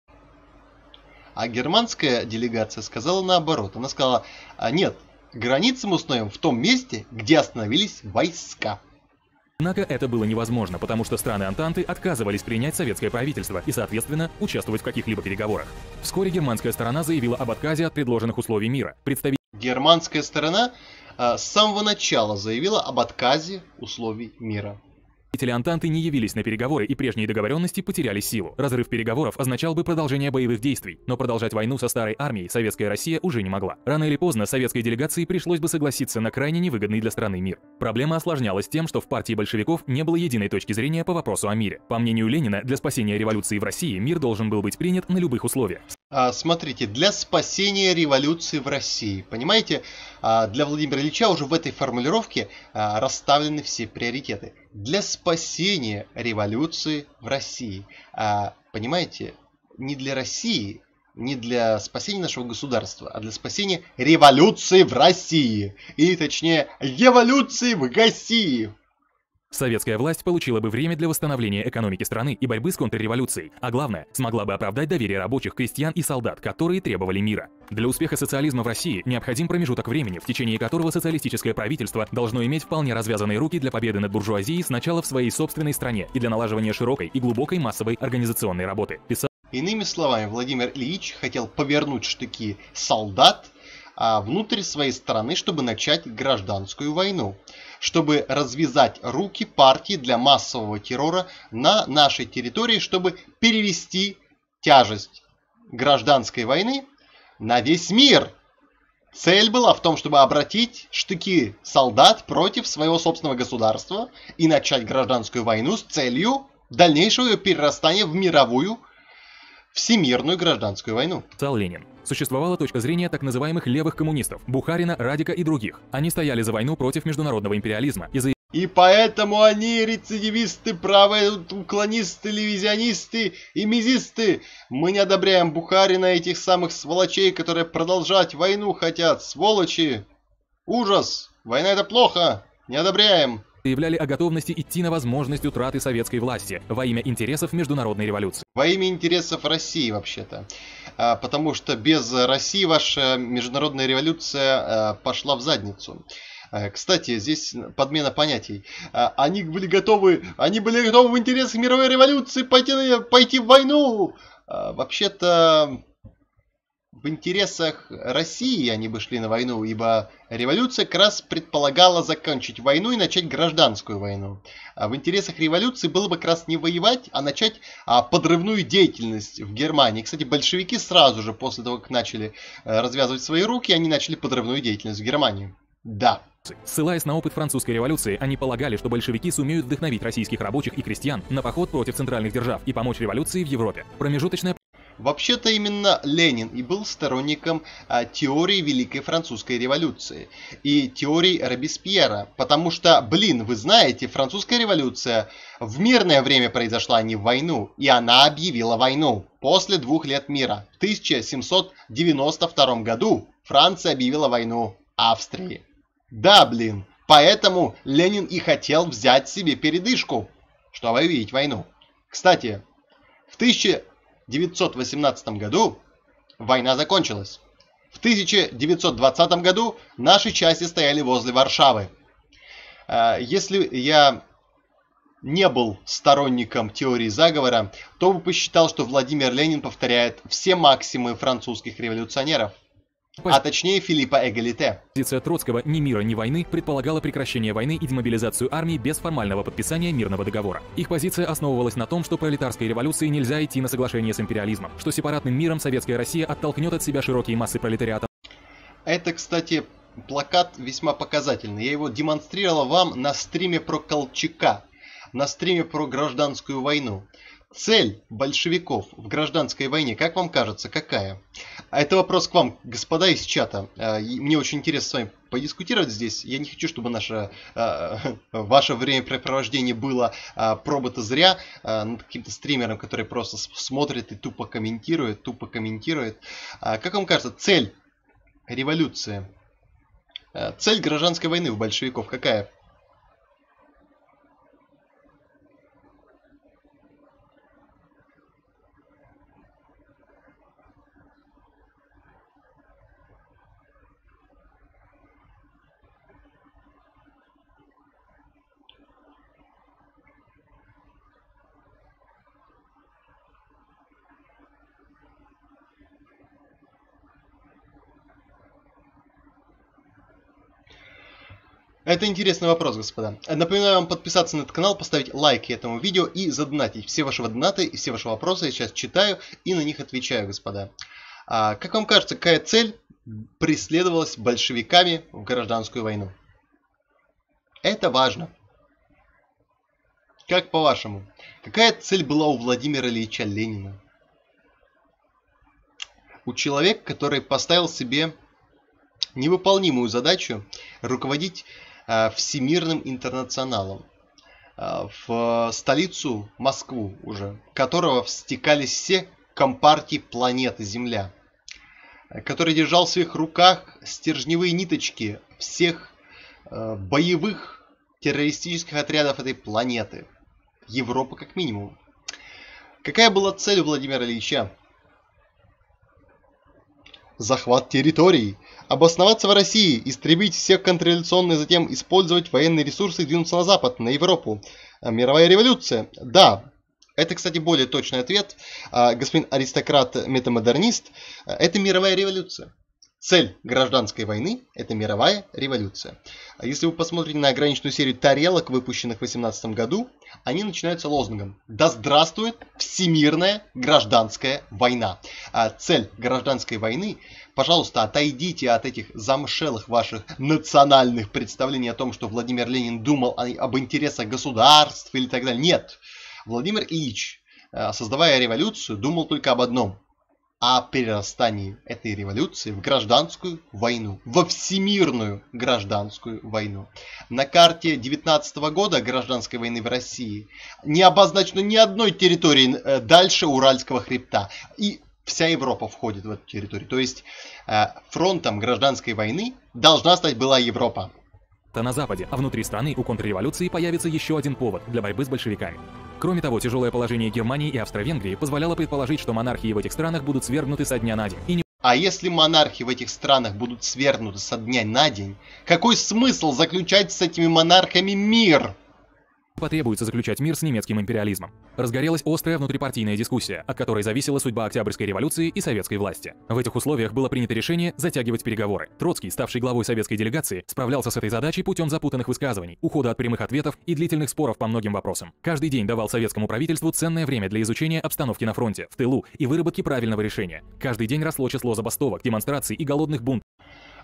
А германская делегация сказала наоборот. Она сказала, нет, границы мы установим в том месте, где остановились войска. Однако это было невозможно, потому что страны Антанты отказывались принять советское правительство и, соответственно, участвовать в каких-либо переговорах. Вскоре германская сторона заявила об отказе от предложенных условий мира. Представитель... Германская сторона э, с самого начала заявила об отказе условий мира. Представители Антанты не явились на переговоры, и прежние договоренности потеряли силу. Разрыв переговоров означал бы продолжение боевых действий, но продолжать войну со старой армией советская Россия уже не могла. Рано или поздно советской делегации пришлось бы согласиться на крайне невыгодный для страны мир. Проблема осложнялась тем, что в партии большевиков не было единой точки зрения по вопросу о мире. По мнению Ленина, для спасения революции в России мир должен был быть принят на любых условиях. А, смотрите, для спасения революции в России, понимаете, для Владимира Ильича уже в этой формулировке расставлены все приоритеты. Для спасения революции в России. А, понимаете, не для России, не для спасения нашего государства, а для спасения революции в России. Или точнее, эволюции в России. Советская власть получила бы время для восстановления экономики страны и борьбы с контрреволюцией, а главное, смогла бы оправдать доверие рабочих, крестьян и солдат, которые требовали мира. Для успеха социализма в России необходим промежуток времени, в течение которого социалистическое правительство должно иметь вполне развязанные руки для победы над буржуазией сначала в своей собственной стране и для налаживания широкой и глубокой массовой организационной работы. Писал... Иными словами, Владимир Ильич хотел повернуть штыки солдат а внутрь своей страны, чтобы начать гражданскую войну, чтобы развязать руки партии для массового террора на нашей территории, чтобы перевести тяжесть гражданской войны на весь мир. Цель была в том, чтобы обратить штыки солдат против своего собственного государства и начать гражданскую войну с целью дальнейшего ее перерастания в мировую всемирную гражданскую войну. Писал Ленин. Существовала точка зрения так называемых левых коммунистов – Бухарина, Радика и других. Они стояли за войну против международного империализма и заявили... И поэтому они рецидивисты, правые уклонисты, левизионисты и мизисты. Мы не одобряем Бухарина и этих самых сволочей, которые продолжать войну хотят. Сволочи! Ужас! Война это плохо! Не одобряем! Заявляли о готовности идти на возможность утраты советской власти во имя интересов международной революции. Во имя интересов России, вообще-то. А, потому что без России ваша международная революция а, пошла в задницу. А, кстати, здесь подмена понятий. А, они были готовы, они были готовы в интересах мировой революции пойти, пойти в войну. А, вообще-то... в интересах России они бы шли на войну, ибо революция как раз предполагала закончить войну и начать гражданскую войну. А в интересах революции было бы как раз не воевать, а начать а, подрывную деятельность в Германии. Кстати, большевики сразу же после того, как начали развязывать свои руки, они начали подрывную деятельность в Германии. Да. Ссылаясь на опыт французской революции, они полагали, что большевики сумеют вдохновить российских рабочих и крестьян на поход против центральных держав и помочь революции в Европе. Промежуточная... Вообще-то именно Ленин и был сторонником а, теории Великой Французской революции и теории Робеспьера, потому что, блин, вы знаете, Французская революция в мирное время произошла, а не в войну, и она объявила войну после двух лет мира. В тысяча семьсот девяносто втором году Франция объявила войну Австрии. Да, блин, поэтому Ленин и хотел взять себе передышку, чтобы объявить войну. Кстати, в тысяча девятьсот восемнадцатом году война закончилась. В тысяча девятьсот двадцатом году наши части стояли возле Варшавы. Если я не был сторонником теории заговора, то бы посчитал, что Владимир Ленин повторяет все максимы французских революционеров. А точнее Филиппа Эгалите. Позиция Троцкого «ни мира, ни войны» предполагала прекращение войны и демобилизацию армии без формального подписания мирного договора. Их позиция основывалась на том, что пролетарской революции нельзя идти на соглашение с империализмом, что сепаратным миром советская Россия оттолкнет от себя широкие массы пролетариата. Это, кстати, плакат весьма показательный. Я его демонстрировал вам на стриме про Колчака, на стриме про гражданскую войну. Цель большевиков в гражданской войне, как вам кажется, какая? Это вопрос к вам, господа из чата. Мне очень интересно с вами подискутировать здесь. Я не хочу, чтобы наше, ваше времяпрепровождение было пробыто зря над каким-то стримером, который просто смотрит и тупо комментирует, тупо комментирует. Как вам кажется, цель революции, цель гражданской войны у большевиков какая? Это интересный вопрос, господа. Напоминаю вам подписаться на этот канал, поставить лайки этому видео и задонатить. Все ваши донаты и все ваши вопросы я сейчас читаю и на них отвечаю, господа. А, как вам кажется, какая цель преследовалась большевиками в гражданскую войну? Это важно. Как по-вашему, какая цель была у Владимира Ильича Ленина? У человека, который поставил себе невыполнимую задачу руководить Всемирным интернационалом в столицу Москву, уже которого стекались все компартии планеты Земля, который держал в своих руках стержневые ниточки всех боевых террористических отрядов этой планеты, Европы как минимум. Какая была цель у Владимира Ильича? Захват территорий, обосноваться в России, истребить всех контрреволюционных, затем использовать военные ресурсы и двинуться на запад, на Европу. Мировая революция. Да, это, кстати, более точный ответ. Господин аристократ-метамодернист, это мировая революция. Цель гражданской войны – это мировая революция. Если вы посмотрите на ограниченную серию тарелок, выпущенных в две тысячи восемнадцатом году, они начинаются лозунгом «Да здравствует всемирная гражданская война». А цель гражданской войны – пожалуйста, отойдите от этих замшелых ваших национальных представлений о том, что Владимир Ленин думал об интересах государств или так далее. Нет, Владимир Ильич, создавая революцию, думал только об одном – о перерастании этой революции в гражданскую войну, во всемирную гражданскую войну. На карте две тысячи девятнадцатого года гражданской войны в России не обозначено ни одной территории дальше Уральского хребта. И вся Европа входит в эту территорию. То есть фронтом гражданской войны должна стать была Европа. На Западе, а внутри страны у контрреволюции появится еще один повод для борьбы с большевиками. Кроме того, тяжелое положение Германии и Австро-Венгрии позволяло предположить, что монархии в этих странах будут свергнуты со дня на день. И не... А если монархи в этих странах будут свергнуты со дня на день, какой смысл заключать с этими монархами мир? Потребуется заключать мир с немецким империализмом. разгорелась острая внутрипартийная дискуссия, от которой зависела судьба Октябрьской революции и советской власти. В этих условиях было принято решение затягивать переговоры. Троцкий, ставший главой советской делегации, справлялся с этой задачей путем запутанных высказываний, ухода от прямых ответов и длительных споров по многим вопросам. Каждый день давал советскому правительству ценное время для изучения обстановки на фронте, в тылу и выработки правильного решения. Каждый день росло число забастовок, демонстраций и голодных бунтов.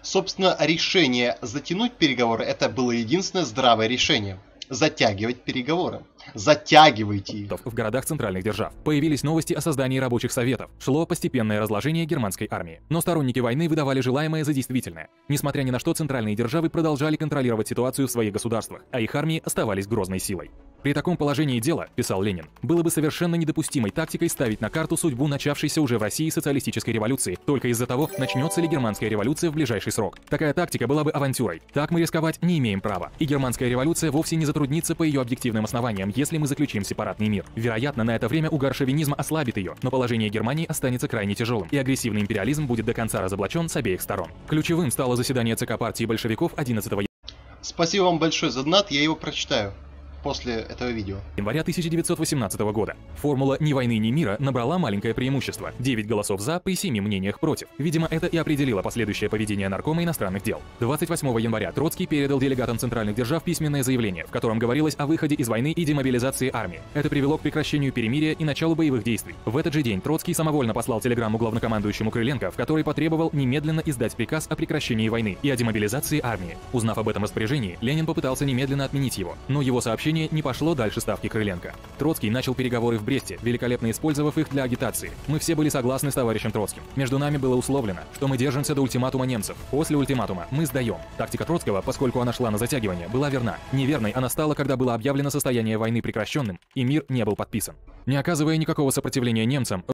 Собственно, решение затянуть переговоры – это было единственное здравое решение. Затягивать переговоры. Затягивайте их. В городах центральных держав появились новости о создании рабочих советов. Шло постепенное разложение германской армии. Но сторонники войны выдавали желаемое за действительное. Несмотря ни на что, центральные державы продолжали контролировать ситуацию в своих государствах, а их армии оставались грозной силой. При таком положении дела, писал Ленин, было бы совершенно недопустимой тактикой ставить на карту судьбу начавшейся уже в России социалистической революции, только из-за того, начнется ли германская революция в ближайший срок. Такая тактика была бы авантюрой. Так мы рисковать не имеем права. И германская революция вовсе не затруднится по ее объективным основаниям, если мы заключим сепаратный мир. Вероятно, на это время угар шовинизма ослабит ее, но положение Германии останется крайне тяжелым, и агрессивный империализм будет до конца разоблачен с обеих сторон. Ключевым стало заседание ЦК партии большевиков одиннадцатого января. Спасибо вам большое за донат, я его прочитаю после этого видео. Января тысяча девятьсот восемнадцатого года. Формула «ни войны, ни мира» набрала маленькое преимущество. девять голосов за при семи мнениях против. Видимо, это и определило последующее поведение наркома иностранных дел. двадцать восьмого января Троцкий передал делегатам центральных держав письменное заявление, в котором говорилось о выходе из войны и демобилизации армии. Это привело к прекращению перемирия и началу боевых действий. В этот же день Троцкий самовольно послал телеграмму главнокомандующему Крыленко, в которой потребовал немедленно издать приказ о прекращении войны и о демобилизации армии. Узнав об этом распоряжении, Ленин попытался немедленно отменить его, но его сообщение не пошло дальше ставки Крыленко. Троцкий начал переговоры в Бресте, великолепно использовав их для агитации. Мы все были согласны с товарищем Троцким. Между нами было условлено, что мы держимся до ультиматума немцев. После ультиматума мы сдаем. Тактика Троцкого, поскольку она шла на затягивание, была верна. Неверной она стала, когда было объявлено состояние войны прекращенным, и мир не был подписан. Не оказывая никакого сопротивления немцам...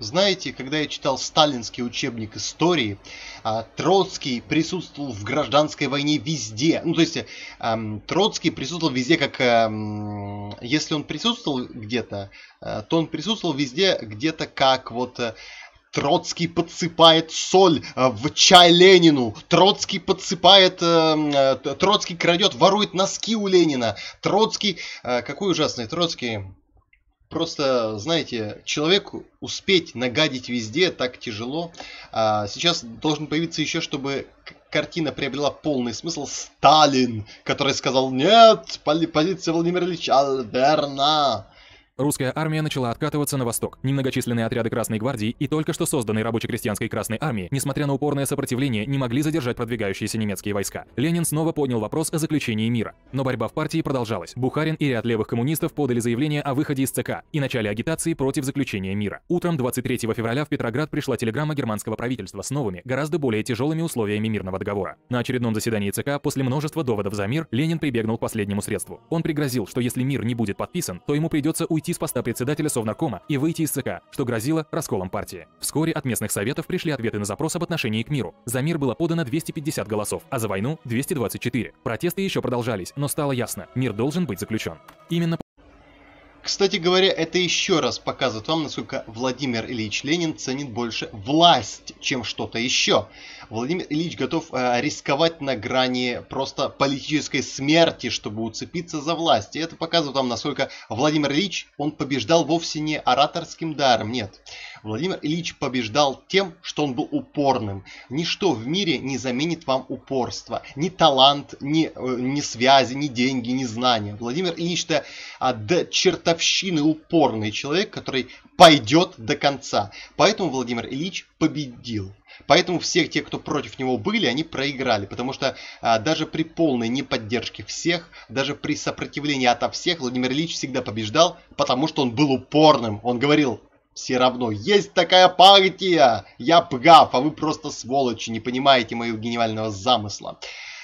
Знаете, когда я читал сталинский учебник истории, Троцкий присутствовал в гражданской войне везде. Ну, то есть, Троцкий присутствовал везде, как... Если он присутствовал где-то, то он присутствовал везде где-то как вот... Троцкий подсыпает соль в чай Ленину. Троцкий подсыпает... Троцкий крадет, ворует носки у Ленина. Троцкий... Какой ужасный Троцкий... Просто, знаете, человеку успеть нагадить везде так тяжело. Сейчас должен появиться еще, чтобы картина приобрела полный смысл, Сталин, который сказал: «Нет, позиция Владимира Ильича верна». Русская армия начала откатываться на восток. Немногочисленные отряды Красной гвардии и только что созданной рабоче-крестьянской Красной армии, несмотря на упорное сопротивление, не могли задержать продвигающиеся немецкие войска. Ленин снова поднял вопрос о заключении мира. Но борьба в партии продолжалась. Бухарин и ряд левых коммунистов подали заявление о выходе из ЦК и начале агитации против заключения мира. Утром двадцать третьего февраля в Петроград пришла телеграмма германского правительства с новыми, гораздо более тяжелыми условиями мирного договора. На очередном заседании ЦК после множества доводов за мир Ленин прибегнул к последнему средству. Он пригрозил, что если мир не будет подписан, то ему придется уйти с поста председателя Совнаркома и выйти из ЦК, что грозило расколом партии. Вскоре от местных советов пришли ответы на запрос об отношении к миру. За мир было подано двести пятьдесят голосов, а за войну – двести двадцать четыре. Протесты еще продолжались, но стало ясно – мир должен быть заключен. Именно... Кстати говоря, это еще раз показывает вам, насколько Владимир Ильич Ленин ценит больше власть, чем что-то еще. Владимир Ильич готов э, рисковать на грани просто политической смерти, чтобы уцепиться за власть. И это показывает вам, насколько Владимир Ильич, он побеждал вовсе не ораторским даром, нет. Владимир Ильич побеждал тем, что он был упорным. Ничто в мире не заменит вам упорство. Ни талант, ни, ни связи, ни деньги, ни знания. Владимир Ильич-то а, до чертовщины упорный человек, который пойдет до конца. Поэтому Владимир Ильич победил. Поэтому всех тех, кто против него были, они проиграли. Потому что а, даже при полной неподдержке всех, даже при сопротивлении ото всех, Владимир Ильич всегда побеждал, потому что он был упорным. Он говорил... Все равно, есть такая партия, я ПГАФ, а вы просто сволочи, не понимаете моего гениального замысла.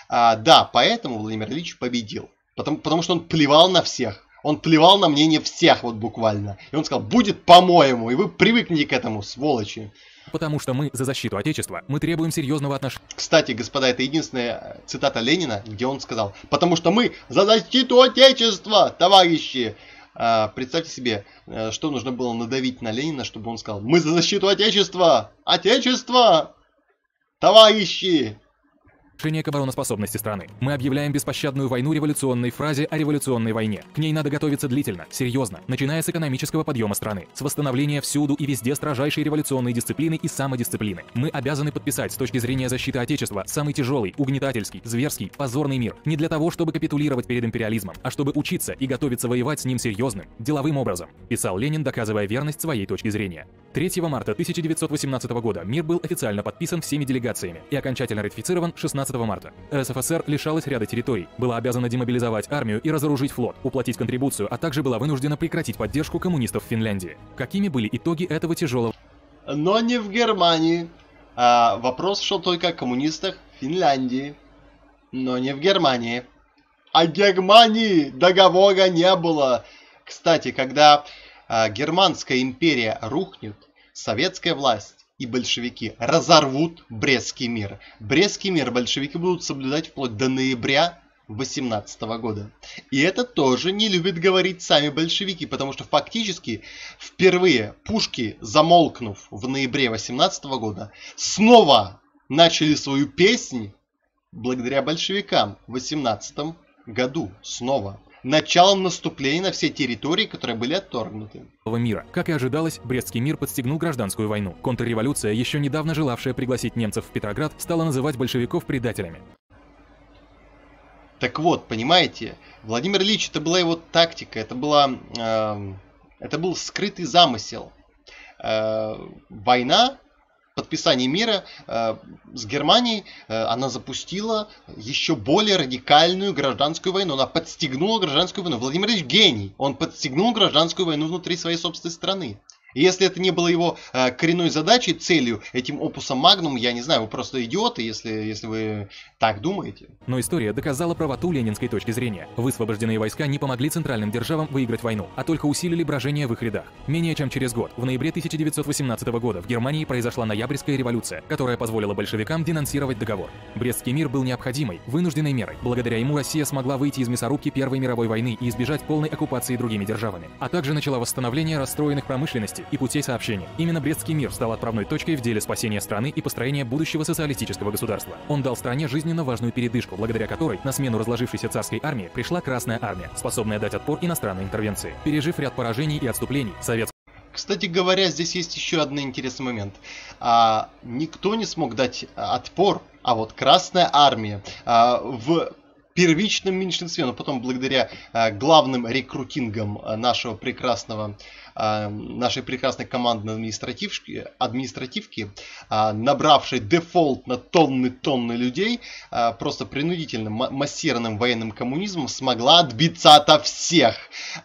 А, да, поэтому Владимир Ильич победил, потому, потому что он плевал на всех, он плевал на мнение всех, вот буквально. И он сказал, будет по-моему, и вы привыкнете к этому, сволочи. Потому что мы за защиту Отечества, мы требуем серьезного отношения. Кстати, господа, это единственная цитата Ленина, где он сказал, потому что мы за защиту Отечества, товарищи. Представьте себе, что нужно было надавить на Ленина, чтобы он сказал: «Мы за защиту Отечества! Отечества! Товарищи!» к обороноспособности страны. Мы объявляем беспощадную войну революционной фразе о революционной войне. К ней надо готовиться длительно, серьезно, начиная с экономического подъема страны, с восстановления всюду и везде строжайшей революционной дисциплины и самодисциплины. Мы обязаны подписать с точки зрения защиты Отечества самый тяжелый, угнетательский, зверский, позорный мир. Не для того, чтобы капитулировать перед империализмом, а чтобы учиться и готовиться воевать с ним серьезным, деловым образом, писал Ленин, доказывая верность своей точки зрения. третьего марта тысяча девятьсот восемнадцатого года мир был официально подписан всеми делегациями и окончательно ратифицирован шестнадцатого марта. эр эс эф эс эр лишалась ряда территорий, была обязана демобилизовать армию и разоружить флот, уплатить контрибуцию, а также была вынуждена прекратить поддержку коммунистов в Финляндии. Какими были итоги этого тяжелого... Но не в Германии. А, вопрос шел только о коммунистах в Финляндии. Но не в Германии. О Германии договора не было. Кстати, когда а, Германская империя рухнет, советская власть и большевики разорвут Брестский мир. Брестский мир большевики будут соблюдать вплоть до ноября тысяча девятьсот восемнадцатого года. И это тоже не любят говорить сами большевики, потому что фактически впервые пушки, замолкнув в ноябре тысяча девятьсот восемнадцатого года, снова начали свою песнь благодаря большевикам в тысяча девятьсот восемнадцатом году. Снова. Началом наступления на все территории, которые были отторгнуты. Мира. Как и ожидалось, Брестский мир подстегнул гражданскую войну. Контрреволюция, еще недавно желавшая пригласить немцев в Петроград, стала называть большевиков предателями. Так вот, понимаете, Владимир Ильич, это была его тактика, это, была, э, это был скрытый замысел. Э, война, подписание мира э, с Германией, э, она запустила еще более радикальную гражданскую войну. Она подстегнула гражданскую войну. Владимир Ильич гений. Он подстегнул гражданскую войну внутри своей собственной страны. И если это не было его э, коренной задачей, целью, этим опусом магнум, я не знаю, вы просто идиоты, если, если вы так думаете. Но история доказала правоту ленинской точки зрения. Высвобожденные войска не помогли центральным державам выиграть войну, а только усилили брожение в их рядах. Менее чем через год, в ноябре тысяча девятьсот восемнадцатого года, в Германии произошла ноябрьская революция, которая позволила большевикам денонсировать договор. Брестский мир был необходимой, вынужденной мерой. Благодаря ему Россия смогла выйти из мясорубки Первой мировой войны и избежать полной оккупации другими державами, а также начала восстановление расстроенных промышленности и путей сообщения. Именно Брестский мир стал отправной точкой в деле спасения страны и построения будущего социалистического государства. Он дал стране жизненно важную передышку, благодаря которой на смену разложившейся царской армии пришла Красная армия, способная дать отпор иностранной интервенции. Пережив ряд поражений и отступлений, советская... Кстати говоря, здесь есть еще один интересный момент. А, никто не смог дать отпор, а вот Красная армия а, в... первичном меньшинстве, но потом благодаря э, главным рекрутингам нашего прекрасного, э, нашей прекрасной командной административки, административки э, набравшей дефолт на тонны-тонны людей, э, просто принудительным массированным военным коммунизмом смогла отбиться ото всех.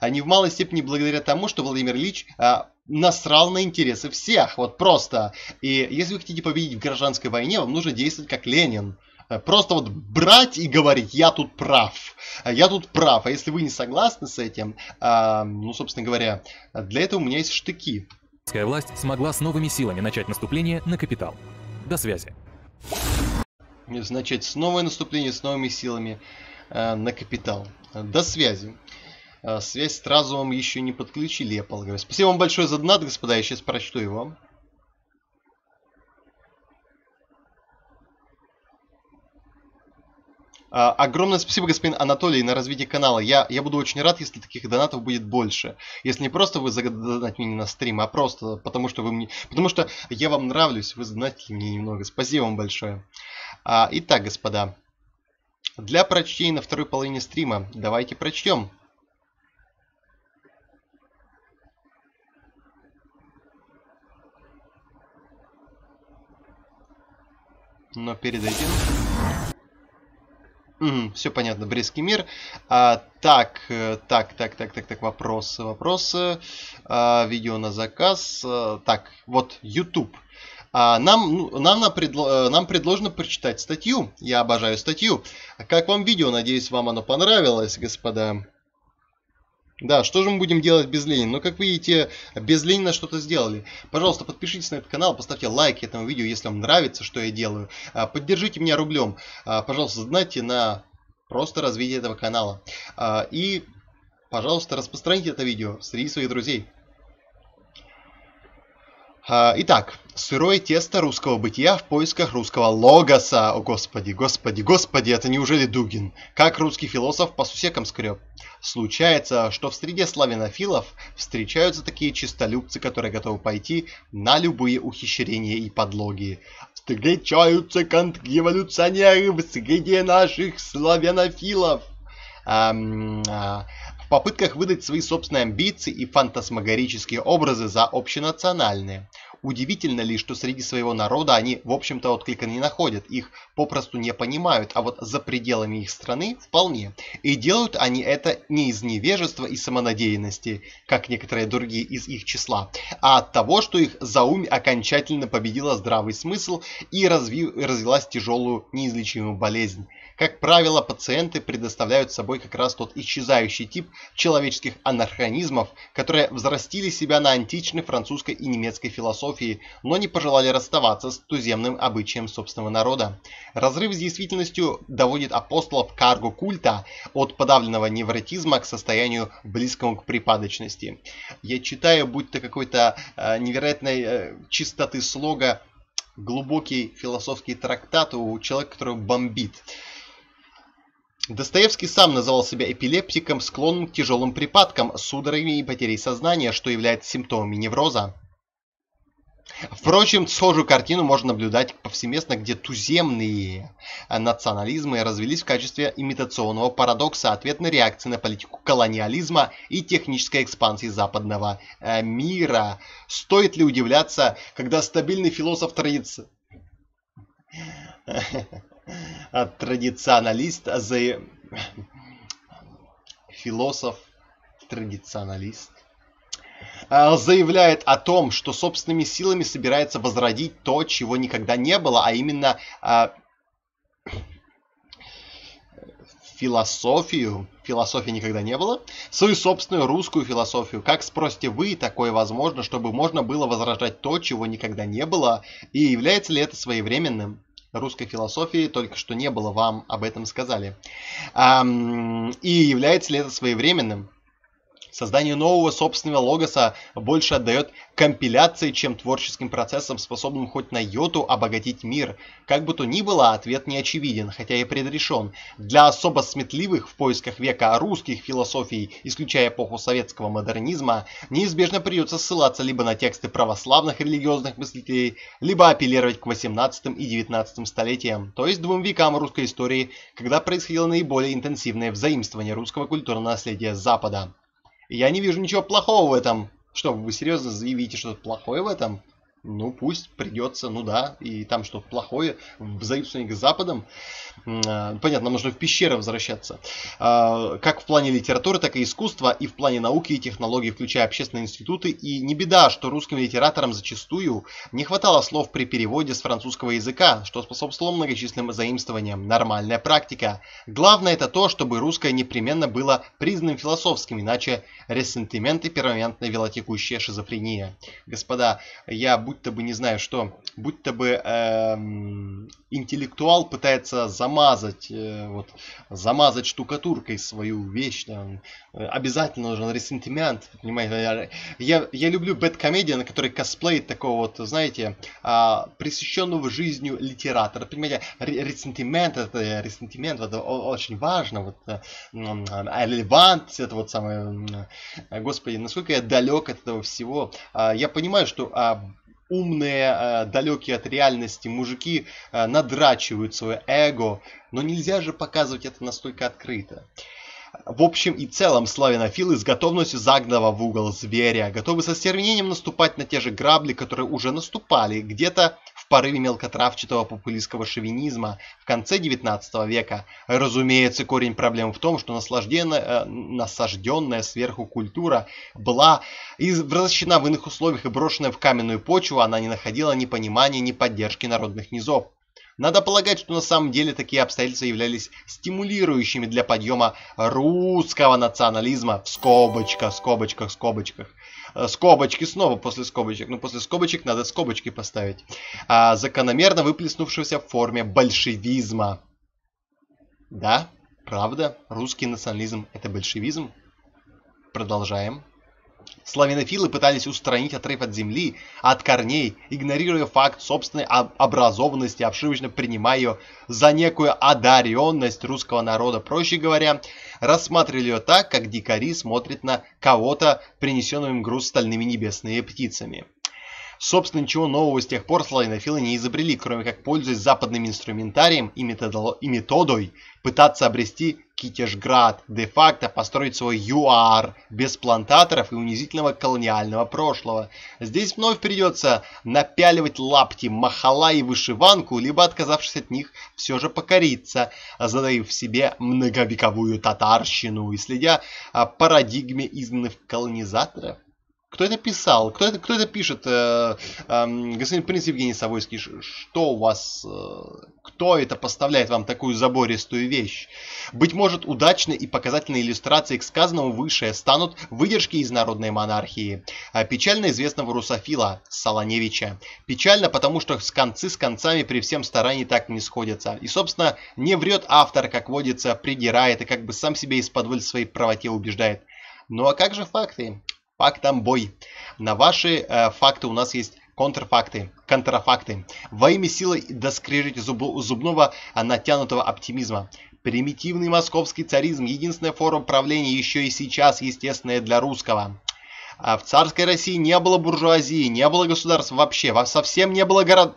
Они в малой степени благодаря тому, что Владимир Ильич... Э, насрал на интересы всех, вот просто. И если вы хотите победить в гражданской войне, вам нужно действовать как Ленин. Просто вот брать и говорить, я тут прав, я тут прав. А если вы не согласны с этим, ну, собственно говоря, для этого у меня есть штыки. Советская власть смогла с новыми силами начать наступление на капитал. До связи. Начать новое наступление с новыми силами на капитал. До связи. Связь с разумом еще не подключили, я полагаю. Спасибо вам большое за донат, господа, я сейчас прочту его. А, огромное спасибо, господин Анатолий, на развитие канала. Я, я буду очень рад, если таких донатов будет больше. Если не просто вы задонатите мне на стрим, а просто потому что вы мне... Потому что я вам нравлюсь, вы задонатите мне немного. Спасибо вам большое. А, итак, господа, для прочтения на второй половине стрима давайте прочтем. Но перед этим... Mm, все понятно, Брестский мир. А, так, так, так, так, так, так, вопросы, вопросы. А, видео на заказ. А, так, вот, YouTube. А, нам, нам, нам, предло, нам предложено прочитать статью. Я обожаю статью. А как вам видео? Надеюсь, вам оно понравилось, господа. Да, что же мы будем делать без Ленина? Ну, как видите, без Ленина что-то сделали. Пожалуйста, подпишитесь на этот канал, поставьте лайк этому видео, если вам нравится, что я делаю. Поддержите меня рублем. Пожалуйста, задонатьте на просто развитие этого канала. И, пожалуйста, распространите это видео среди своих друзей. Итак, сырое тесто русского бытия в поисках русского логоса. О господи, господи, господи, это неужели Дугин? Как русский философ по сусекам скреб. Случается, что в среде славянофилов встречаются такие чистолюбцы, которые готовы пойти на любые ухищрения и подлоги. Встречаются контрреволюционеры в среде наших славянофилов. Эм, э, в попытках выдать свои собственные амбиции и фантасмагорические образы за общенациональные. Удивительно ли, что среди своего народа они, в общем-то, отклика не находят, их попросту не понимают, а вот за пределами их страны вполне. И делают они это не из невежества и самонадеянности, как некоторые другие из их числа, а от того, что их заумь окончательно победила здравый смысл и развив, развилась тяжелую неизлечимую болезнь. Как правило, пациенты предоставляют собой как раз тот исчезающий тип человеческих анахронизмов, которые взрастили себя на античной французской и немецкой философии, но не пожелали расставаться с туземным обычаем собственного народа. Разрыв с действительностью доводит апостолов карго культа от подавленного невротизма к состоянию, близкому к припадочности. Я читаю, будто какой-то э, невероятной э, чистоты слога, глубокий философский трактат у человека, который бомбит. Достоевский сам называл себя эпилептиком, склонным к тяжелым припадкам, судорогами и потерей сознания, что является симптомами невроза. Впрочем, схожую картину можно наблюдать повсеместно, где туземные национализмы развились в качестве имитационного парадокса, ответной реакции на политику колониализма и технической экспансии западного мира. Стоит ли удивляться, когда стабильный философ традиции... Традиционалист... Философ-традиционалист... заявляет о том, что собственными силами собирается возродить то, чего никогда не было, а именно э, философию. Философии никогда не было. Свою собственную русскую философию. Как, спросите вы, такое возможно, чтобы можно было возрождать то, чего никогда не было? И является ли это своевременным? Русской философии только что не было, вам об этом сказали. Эм, и является ли это своевременным? Создание нового собственного логоса больше отдает компиляции, чем творческим процессам, способным хоть на йоту обогатить мир. Как бы то ни было, ответ не очевиден, хотя и предрешен. Для особо сметливых в поисках века русских философий, исключая эпоху советского модернизма, неизбежно придется ссылаться либо на тексты православных религиозных мыслителей, либо апеллировать к восемнадцатому и девятнадцатому столетиям, то есть двум векам русской истории, когда происходило наиболее интенсивное взаимствование русского культурного наследия с Запада. Я не вижу ничего плохого в этом. Что, вы серьезно заявите что-то плохое в этом? Ну, пусть придется, ну да. И там что-то плохое, взаимствование к Западам. Понятно, нам нужно в пещеры возвращаться. Как в плане литературы, так и искусства, и в плане науки и технологий, включая общественные институты. И не беда, что русским литераторам зачастую не хватало слов при переводе с французского языка, что способствовало многочисленным заимствованиям. Нормальная практика. Главное это то, чтобы русское непременно было признанным философским, иначе ресентимент и перманентная велотекущая шизофрения. Господа, я будто бы не знаю что, будто бы эм, интеллектуал пытается замазать, э, вот, замазать штукатуркой свою вещь, там, обязательно нужен ресентимент, понимаете, я, я люблю бэткомедиана, который косплеит такого вот, знаете, э, пресыщенного жизнью литератора, понимаете, ресентимент, это, ресентимент, это очень важно, вот, э, релевант, это вот самое, э, господи, насколько я далек от этого всего, э, я понимаю, что э, умные, далекие от реальности мужики надрачивают свое эго, но нельзя же показывать это настолько открыто. В общем и целом, славянофилы с готовностью загнанного в угол зверя, готовы со стервенением наступать на те же грабли, которые уже наступали где-то в порыве мелкотравчатого популистского шовинизма в конце девятнадцатого века. Разумеется, корень проблемы в том, что наслажденная, э, насажденная сверху культура была извращена в иных условиях и брошенная в каменную почву, она не находила ни понимания, ни поддержки народных низов. Надо полагать, что на самом деле такие обстоятельства являлись стимулирующими для подъема русского национализма в скобочках, скобочках, скобочках. Скобочки снова после скобочек, но после скобочек надо скобочки поставить. А, закономерно выплеснувшегося в форме большевизма. Да, правда, русский национализм это большевизм. Продолжаем. Славянофилы пытались устранить отрыв от земли, от корней, игнорируя факт собственной образованности, обшивочно принимая ее за некую одаренность русского народа. Проще говоря, рассматривали ее так, как дикари смотрят на кого-то, принесенного им груз стальными небесными птицами. Собственно, ничего нового с тех пор славянофилы не изобрели, кроме как, пользуясь западным инструментарием и, методол... и методой, пытаться обрести Китежград, де-факто построить свой ЮАР без плантаторов и унизительного колониального прошлого. Здесь вновь придется напяливать лапти, махала и вышиванку, либо, отказавшись от них, все же покориться, задавив в себе многовековую татарщину и следя парадигме изгнанных колонизаторов. Кто это писал? Кто это, кто это пишет? Э, э, господин принц Евгений Савойский, что у вас... Э, кто это поставляет вам такую забористую вещь? Быть может, удачной и показательной иллюстрацией к сказанному выше станут выдержки из «Народной монархии» печально известного русофила Солоневича. Печально, потому что с концы с концами при всем старании так не сходятся. И, собственно, не врет автор, как водится, придирает и как бы сам себе исподволь в своей правоте убеждает. Ну а как же факты? Фактом бой. На ваши э, факты у нас есть контрфакты, контрафакты. Во имя силы доскрежете зуб, зубного натянутого оптимизма. Примитивный московский царизм, единственная форма правления еще и сейчас естественная для русского. А в царской России не было буржуазии, не было государств вообще, совсем не было городов.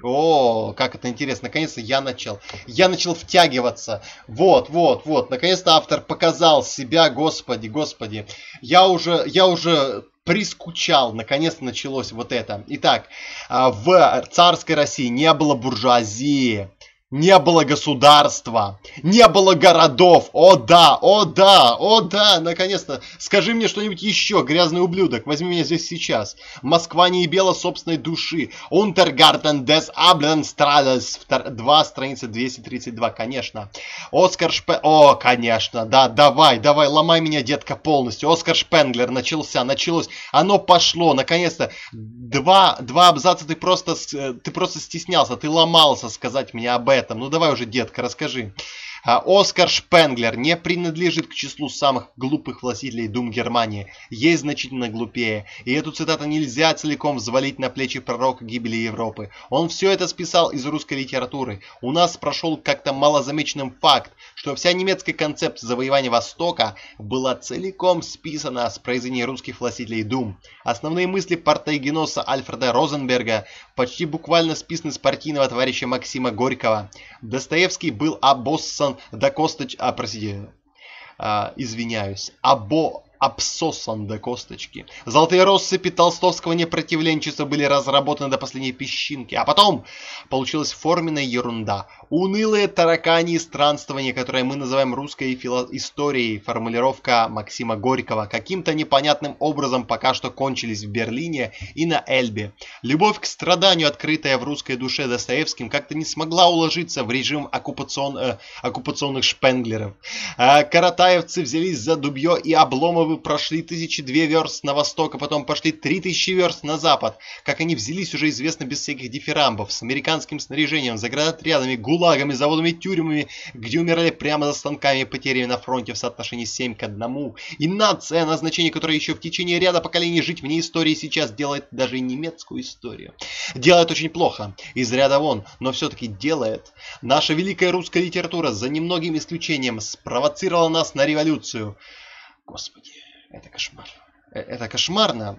О, как это интересно. Наконец-то я начал. Я начал втягиваться. Вот, вот, вот. Наконец-то автор показал себя, господи, господи. Я уже, я уже прискучал. Наконец-то началось вот это. Итак, в царской России не было буржуазии. Не было государства, не было городов. О да, о да, о да, наконец-то. Скажи мне что-нибудь еще, грязный ублюдок. Возьми меня здесь сейчас. Москва не ебела собственной души. Untergarten des Abendstrahls. два, страница двести тридцать два, конечно. Оскар Шпенглер. О, конечно, да, давай, давай, ломай меня, детка, полностью. Оскар Шпенглер начался, началось. Оно пошло, наконец-то. Два, два абзаца ты просто, ты просто стеснялся, ты ломался сказать мне об этом. Этом. Ну давай уже, детка, расскажи. Оскар Шпенглер не принадлежит к числу самых глупых властителей Дум Германии. Есть значительно глупее. И эту цитату нельзя целиком взвалить на плечи пророка гибели Европы. Он все это списал из русской литературы. У нас прошел как-то малозамеченным факт, что вся немецкая концепция завоевания Востока была целиком списана с произведений русских властителей Дум. Основные мысли партейгеноса Альфреда Розенберга почти буквально списаны с партийного товарища Максима Горького. Достоевский был обоссан до косточки, а, простите, а, извиняюсь, або обсосан до косточки. Золотые россыпи толстовского непротивленчества были разработаны до последней песчинки, а потом получилась форменная ерунда. Унылые таракани и странствования, которые мы называем русской историей, формулировка Максима Горького, каким-то непонятным образом пока что кончились в Берлине и на Эльбе. Любовь к страданию, открытая в русской душе Достоевским, как-то не смогла уложиться в режим оккупацион... э, оккупационных шпенглеров. Э, каратаевцы взялись за дубье и обломов. Вы прошли тысячи две верст на восток, а потом пошли три тысячи верст на запад. Как они взялись, уже известно без всяких дифирамбов. С американским снаряжением, заградотрядами, гулагами, заводами, тюрьмами, где умирали прямо за станками, потерями на фронте в соотношении семь к одному. И нация, назначение которой еще в течение ряда поколений жить вне истории, сейчас делает даже и немецкую историю. Делает очень плохо, из ряда вон, но все-таки делает. Наша великая русская литература, за немногим исключением, спровоцировала нас на революцию. Господи, это кошмар. Это кошмарно.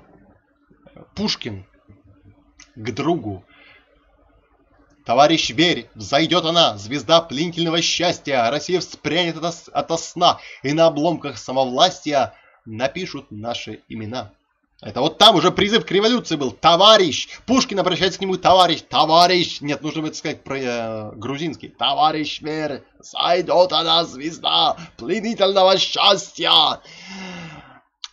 Пушкин к другу. Товарищ, верь, взойдет она, звезда пленительного счастья. Россия вспрянет от, ото сна, и на обломках самовластия напишут наши имена. Это вот там уже призыв к революции был. Товарищ! Пушкин обращается к нему. Товарищ! Товарищ! Нет, нужно это сказать про э, грузинский. Товарищ, верь, сойдет она, звезда пленительного счастья!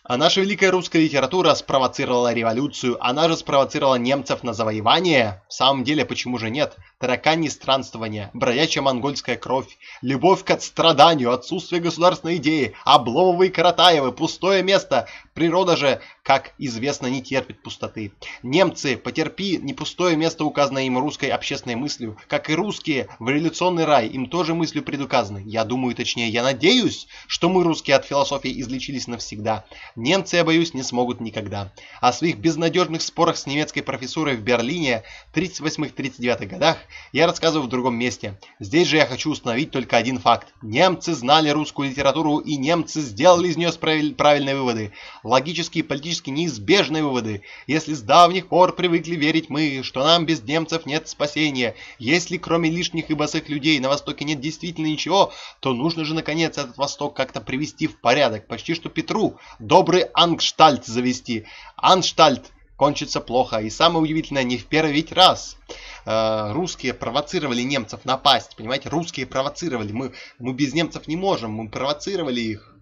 А наша великая русская литература спровоцировала революцию. Она же спровоцировала немцев на завоевание. В самом деле, почему же нет? Таракани странствования, бродячая монгольская кровь, любовь к отстраданию, отсутствие государственной идеи, Обломовы и Каратаевы, пустое место, Природа же, как известно, не терпит пустоты. Немцы, потерпи не пустое место, указанное им русской общественной мыслью, как и русские в революционный рай, им тоже мыслью предуказаны. Я думаю, точнее, я надеюсь, что мы, русские, от философии излечились навсегда. Немцы, я боюсь, не смогут никогда. О своих безнадежных спорах с немецкой профессурой в Берлине в тридцать восьмом — тридцать девятом годах я рассказываю в другом месте. Здесь же я хочу установить только один факт. Немцы знали русскую литературу, и немцы сделали из нее правильные выводы. Логические и политически неизбежные выводы. Если с давних пор привыкли верить мы, что нам без немцев нет спасения, если кроме лишних и босых людей на Востоке нет действительно ничего, то нужно же наконец этот Восток как-то привести в порядок. Почти что Петру добрый анштальт завести. Анштальт кончится плохо. И самое удивительное, не в первый ведь раз. Русские провоцировали немцев напасть. Понимаете, русские провоцировали. Мы, мы без немцев не можем. Мы провоцировали их.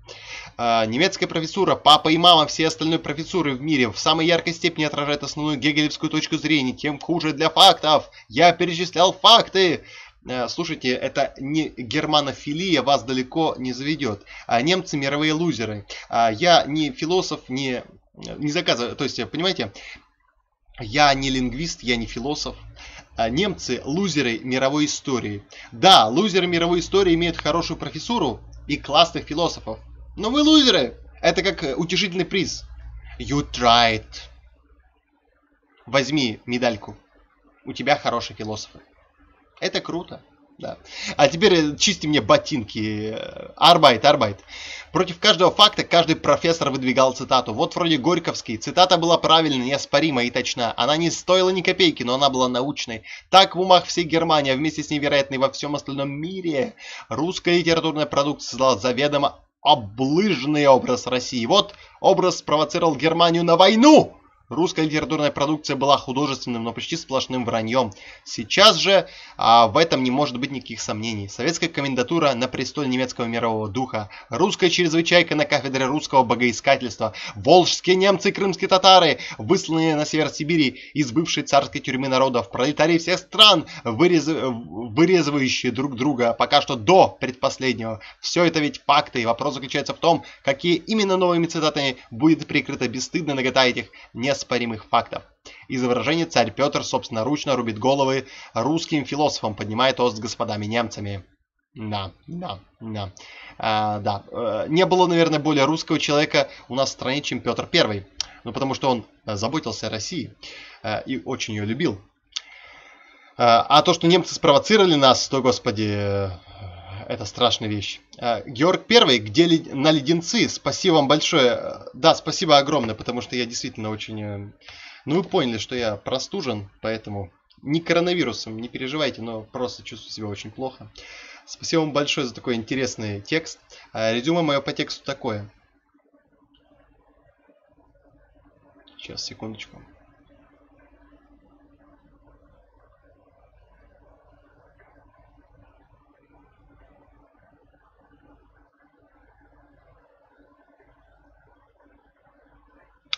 Немецкая профессура, папа и мама всей остальной профессуры в мире в самой яркой степени отражает основную гегелевскую точку зрения. Тем хуже для фактов. Я перечислял факты. Слушайте, это не германофилия вас далеко не заведет. Немцы мировые лузеры. Я не философ, не, не заказываю. То есть, понимаете, я не лингвист, я не философ. Немцы лузеры мировой истории. Да, лузеры мировой истории имеют хорошую профессуру и классных философов. Но вы лузеры! Это как утешительный приз. You tried. Возьми медальку. У тебя хорошие философы. Это круто. Да. А теперь чисти мне ботинки. Арбайт, арбайт. Против каждого факта каждый профессор выдвигал цитату. Вот вроде Горьковский. Цитата была правильная, неоспорима и точна. Она не стоила ни копейки, но она была научной. Так в умах всей Германии, а вместе с невероятной во всем остальном мире, русская литературная продукция создала заведомо облыжный образ России. Вот образ спровоцировал Германию на войну. Русская литературная продукция была художественным, но почти сплошным враньем. Сейчас же а, в этом не может быть никаких сомнений. Советская комендатура на престоле немецкого мирового духа. Русская чрезвычайка на кафедре русского богоискательства. Волжские немцы и крымские татары, высланные на север Сибири из бывшей царской тюрьмы народов. Пролетарии всех стран, вырез... вырезывающие друг друга пока что до предпоследнего. Все это ведь факты. И вопрос заключается в том, какие именно новыми цитатами будет прикрыта бесстыдная нагота этих не неоспоримых фактов. Из выражения царь Петр собственноручно рубит головы русским философам, поднимает тост с господами немцами. Да, да, да. А, да. А, не было, наверное, более русского человека у нас в стране, чем Петр Первый. Ну, потому что он заботился о России а, и очень ее любил. А, а то, что немцы спровоцировали нас, то, господи... Это страшная вещь. Георг Первый, где ли, на леденцы? Спасибо вам большое. Да, спасибо огромное, потому что я действительно очень... Ну, вы поняли, что я простужен, поэтому не коронавирусом, не переживайте, но просто чувствую себя очень плохо. Спасибо вам большое за такой интересный текст. Резюме мое по тексту такое. Сейчас, секундочку.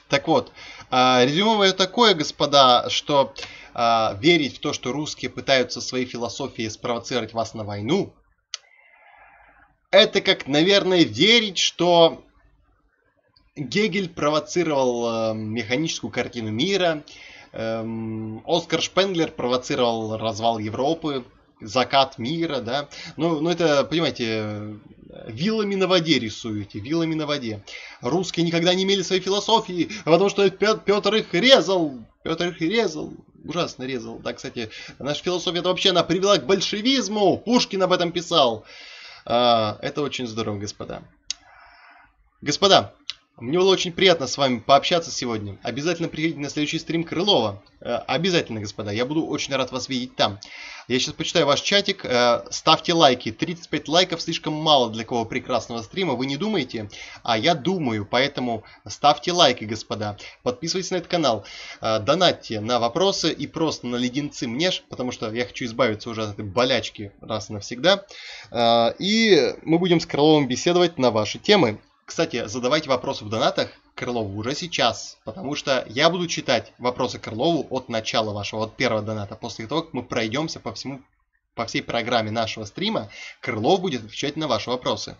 Так вот, резюме такое, господа, что э, верить в то, что русские пытаются своей философией спровоцировать вас на войну, это как, наверное, верить, что Гегель провоцировал э, механическую картину мира, э, Оскар Шпенглер провоцировал развал Европы, закат мира, да. Ну, ну, это, понимаете, вилами на воде рисуете, вилами на воде. Русские никогда не имели своей философии, потому что Петр их резал, Петр их резал, ужасно резал. Да, кстати, наша философия это вообще она привела к большевизму, Пушкин об этом писал. Это очень здорово, господа. Господа, мне было очень приятно с вами пообщаться сегодня. Обязательно приходите на следующий стрим Крылова. Обязательно, господа. Я буду очень рад вас видеть там. Я сейчас почитаю ваш чатик. Ставьте лайки. тридцать пять лайков слишком мало для такого прекрасного стрима. Вы не думаете? А я думаю. Поэтому ставьте лайки, господа. Подписывайтесь на этот канал. Донатьте на вопросы и просто на леденцы мне ж, потому что я хочу избавиться уже от этой болячки раз и навсегда. И мы будем с Крыловым беседовать на ваши темы. Кстати, задавайте вопросы в донатах Крылову уже сейчас, потому что я буду читать вопросы Крылову от начала вашего, от первого доната. После того, как мы пройдемся по всему, по всей программе нашего стрима, Крылов будет отвечать на ваши вопросы.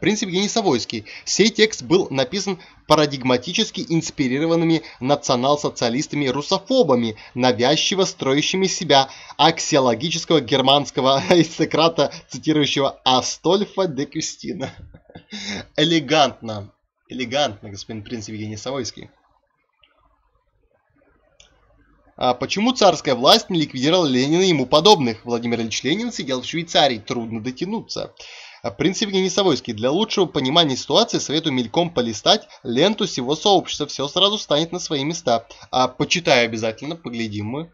Принцип Генисовойский. Сей текст был написан парадигматически инспирированными национал-социалистами-русофобами, навязчиво строящими себя аксиологического германского аристократа, цитирующего Астольфа де Кюстина. Элегантно, элегантно, господин принцип Генисовойский. А почему царская власть не ликвидировала Ленина и ему подобных? Владимир Ильич Ленин сидел в Швейцарии, трудно дотянуться. Принцип Генисовойский. Для лучшего понимания ситуации советую мельком полистать ленту всего сообщества. Все сразу станет на свои места. А почитаю обязательно, поглядим мы.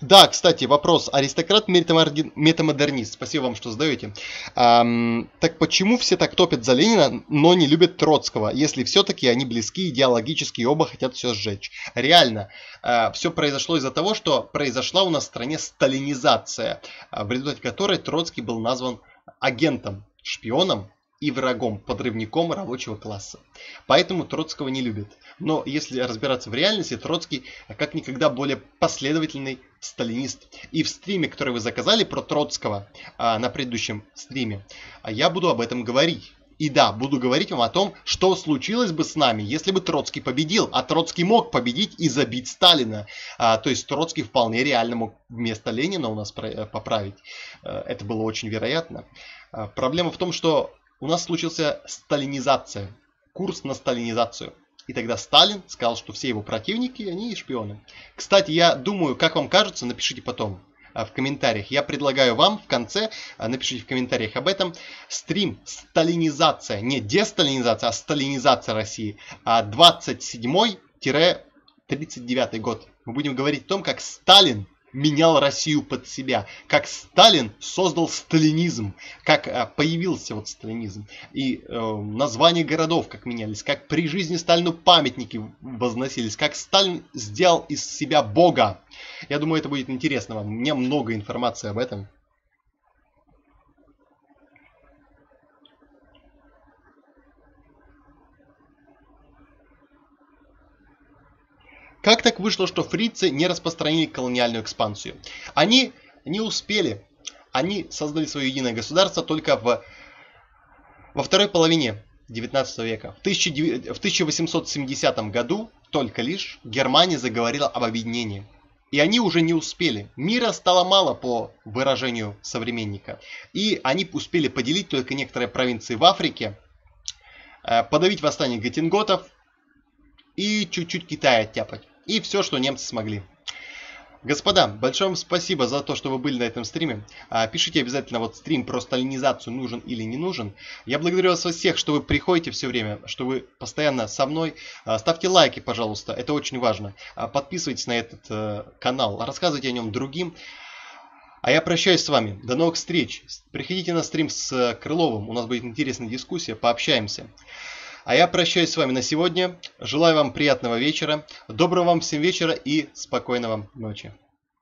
Да, кстати, вопрос. Аристократ метамодернист. Спасибо вам, что задаете. Эм, так почему все так топят за Ленина, но не любят Троцкого, если все-таки они близки идеологически и оба хотят все сжечь? Реально, э, все произошло из-за того, что произошла у нас в стране сталинизация, в результате которой Троцкий был назван агентом, шпионом и врагом, подрывником рабочего класса. Поэтому Троцкого не любят. Но если разбираться в реальности, Троцкий как никогда более последовательный сталинист. И в стриме, который вы заказали про Троцкого а, на предыдущем стриме, я буду об этом говорить. И да, буду говорить вам о том, что случилось бы с нами, если бы Троцкий победил. А Троцкий мог победить и забить Сталина. А, то есть Троцкий вполне реально мог вместо Ленина у нас поправить. Это было очень вероятно. А, проблема в том, что у нас случился сталинизация, курс на сталинизацию. И тогда Сталин сказал, что все его противники, они шпионы. Кстати, я думаю, как вам кажется, напишите потом в комментариях. Я предлагаю вам в конце, напишите в комментариях об этом, стрим «Сталинизация», не десталинизация, а сталинизация России, двадцать седьмой — тридцать девятый год. Мы будем говорить о том, как Сталин менял Россию под себя, как Сталин создал сталинизм, как появился вот сталинизм, и э, названия городов как менялись, как при жизни Сталину памятники возносились, как Сталин сделал из себя Бога. Я думаю, это будет интересно вам. У меня много информации об этом. Как так вышло, что фрицы не распространили колониальную экспансию? Они не успели. Они создали свое единое государство только в, во второй половине девятнадцатого века. В, в тысяча восемьсот семидесятом году только лишь Германия заговорила об объединении. И они уже не успели. Мира стало мало, по выражению современника. И они успели поделить только некоторые провинции в Африке, подавить восстание геттинготов и чуть-чуть Китая оттяпать. И все, что немцы смогли. Господа, большое вам спасибо за то, что вы были на этом стриме. Пишите обязательно, вот стрим про сталинизацию нужен или не нужен. Я благодарю вас всех, что вы приходите все время, что вы постоянно со мной. Ставьте лайки, пожалуйста, это очень важно. Подписывайтесь на этот канал, рассказывайте о нем другим. А я прощаюсь с вами. До новых встреч. Приходите на стрим с Крыловым, у нас будет интересная дискуссия, пообщаемся. А я прощаюсь с вами на сегодня. Желаю вам приятного вечера. Доброго вам всем вечера и спокойной вам ночи.